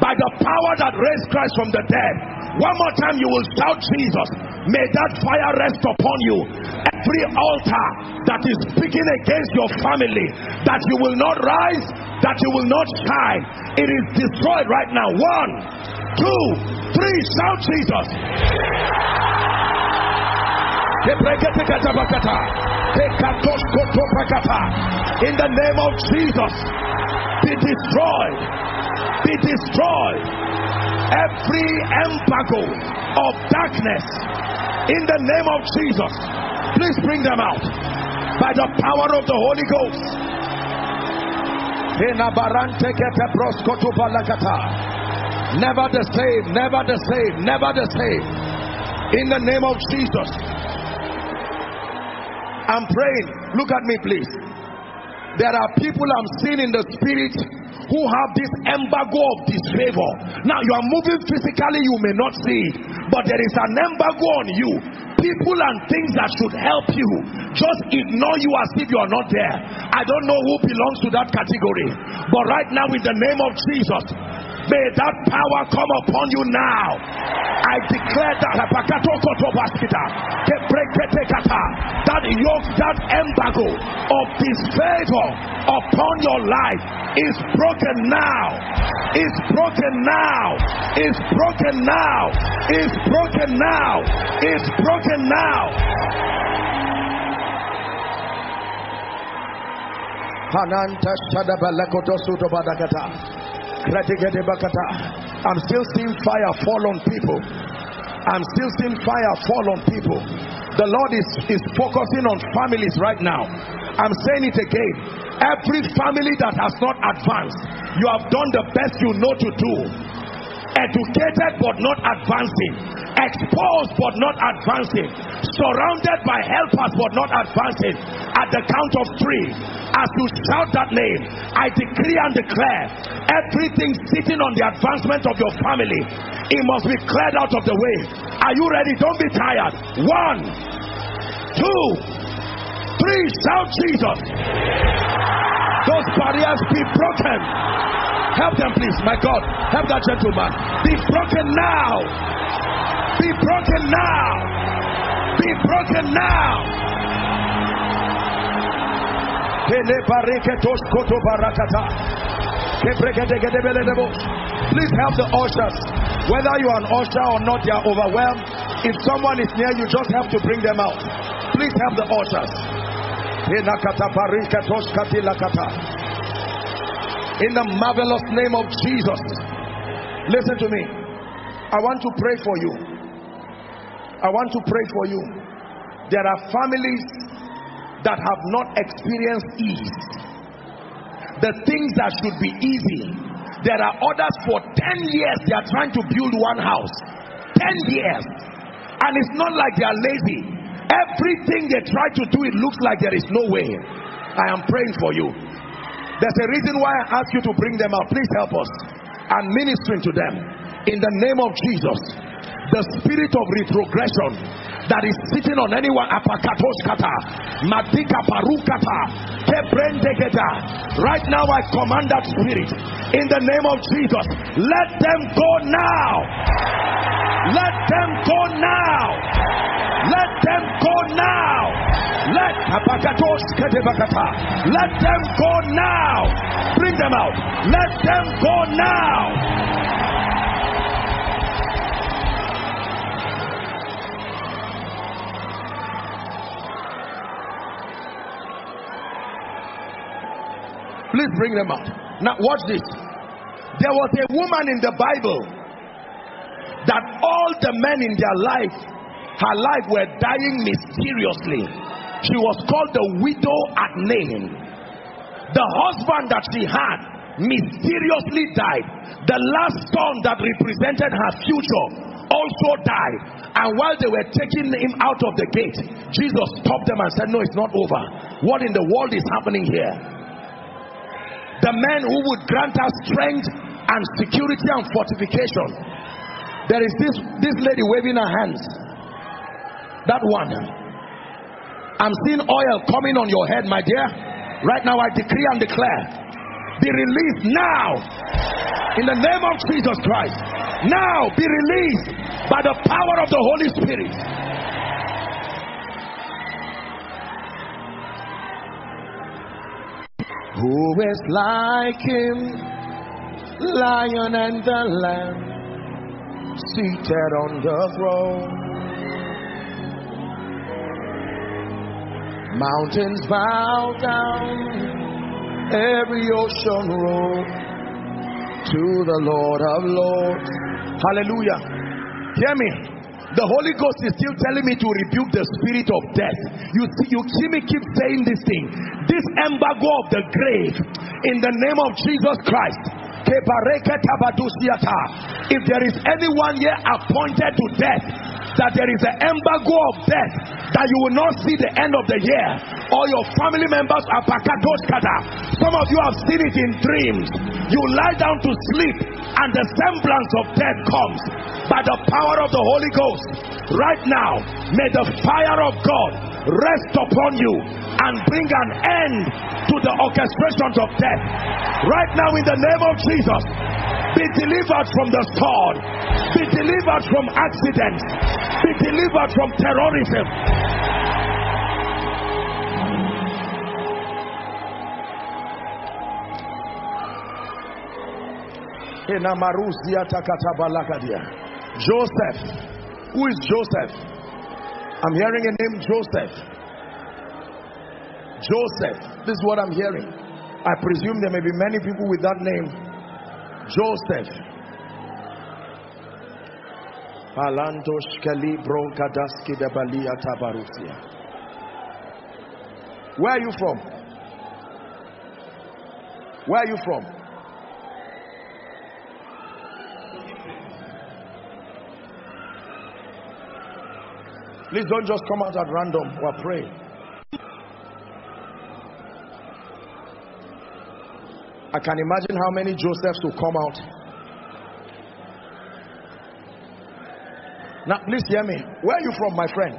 by the power that raised Christ from the dead. One more time you will shout Jesus. May that fire rest upon you. Every altar that is speaking against your family, that you will not rise, that you will not shine, it is destroyed right now. 1, 2, 3, shout Jesus. In the name of Jesus, be destroyed, be destroyed. Every embargo of darkness, in the name of Jesus, please bring them out by the power of the Holy Ghost. Never the same, never the same, never the same. In the name of Jesus. I'm praying. Look at me, please. There are people I'm seeing in the spirit who have this embargo of disfavor. Now you are moving physically, you may not see it, but there is an embargo on you. People and things that should help you just ignore you as if you are not there. I don't know who belongs to that category, but right now, in the name of Jesus, may that power come upon you now. I declare that yoke, that embargo of disfavor upon your life is broken now. It's broken now. It's broken now. It's broken now. It's broken now. I'm still seeing fire fall on people. I'm still seeing fire fall on people. The Lord is focusing on families right now. I'm saying it again. Every family that has not advanced, you have done the best you know to do. Educated but not advancing, exposed but not advancing, surrounded by helpers but not advancing. At the count of three, as you shout that name, I decree and declare, everything sitting on the advancement of your family, it must be cleared out of the way. Are you ready? Don't be tired. 1, 2, 3, shout Jesus. Those barriers be broken. Help them, please. My God, help that gentleman. Be broken now. Be broken now. Be broken now. Please help the ushers. Whether you are an usher or not, you are overwhelmed. If someone is near you, just have to bring them out. Please help the ushers. In the marvelous name of Jesus. Listen to me. I want to pray for you. I want to pray for you. There are families that have not experienced ease. The things that should be easy. There are others for 10 years they are trying to build one house. 10 years. And it's not like they are lazy. Everything they try to do, it looks like there is no way. I am praying for you. There's a reason why I ask you to bring them out. Please help us. I'm ministering to them. In the name of Jesus, the spirit of retrogression that is sitting on anyone, right now I command that spirit in the name of Jesus, let them go now, let them go now, let them go now, let them go now, bring them out, let them go now. Please bring them out. Now watch this. There was a woman in the Bible that all the men in their life, her life, were dying mysteriously. She was called the widow at Nain. The husband that she had mysteriously died. The last son that represented her future also died. And while they were taking him out of the gate, Jesus stopped them and said, no, it's not over. What in the world is happening here? The man who would grant us strength and security and fortification. There is this lady waving her hands. That one. I'm seeing oil coming on your head, my dear. Right now I decree and declare, be released now. In the name of Jesus Christ. Now be released by the power of the Holy Spirit. Who is like him, lion and the lamb, seated on the throne. Mountains bow down, every ocean roll, to the Lord of Lords. Hallelujah. Hear me. The Holy Ghost is still telling me to rebuke the spirit of death. You see me keep saying this thing. This embargo of the grave, in the name of Jesus Christ. If there is anyone here appointed to death, that there is an embargo of death, that you will not see the end of the year, or your family members are pakatoskata. Some of you have seen it in dreams. You lie down to sleep and the semblance of death comes. By the power of the Holy Ghost, right now, may the fire of God rest upon you and bring an end to the orchestrations of death. Right now, in the name of Jesus, be delivered from the sword, be delivered from accidents, be delivered from terrorism. Joseph. Who is Joseph? I'm hearing a name, Joseph. Joseph. This is what I'm hearing. I presume there may be many people with that name. Joseph. Where are you from? Where are you from? Please don't just come out at random or pray. I can imagine how many Josephs will come out. Now, please hear me. Where are you from, my friend?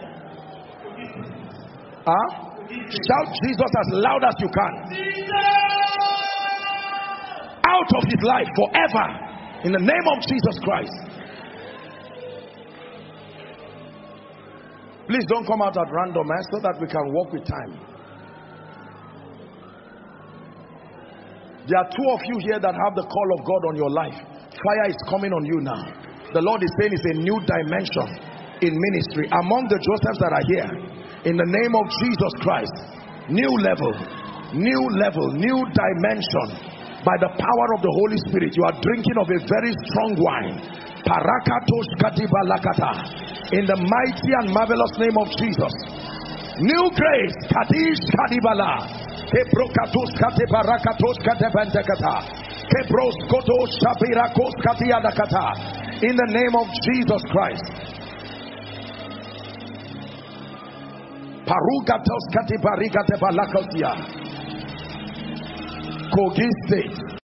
Huh? Shout Jesus as loud as you can. Out of his life forever. In the name of Jesus Christ. Please don't come out at random, so that we can walk with time. There are two of you here that have the call of God on your life. Fire is coming on you now. The Lord is saying it's a new dimension in ministry. Among the Josephs that are here, in the name of Jesus Christ, new level, new level, new dimension. By the power of the Holy Spirit, you are drinking of a very strong wine. Parakatos kadiba lakata, in the mighty and marvelous name of Jesus. New grace, kadish kadibala, kebrokatos kate barakatos katebentekata, kebros kotos shabirakos katiyadakata, in the name of Jesus Christ. Parugatos katibarikate balakosia, Kogi State.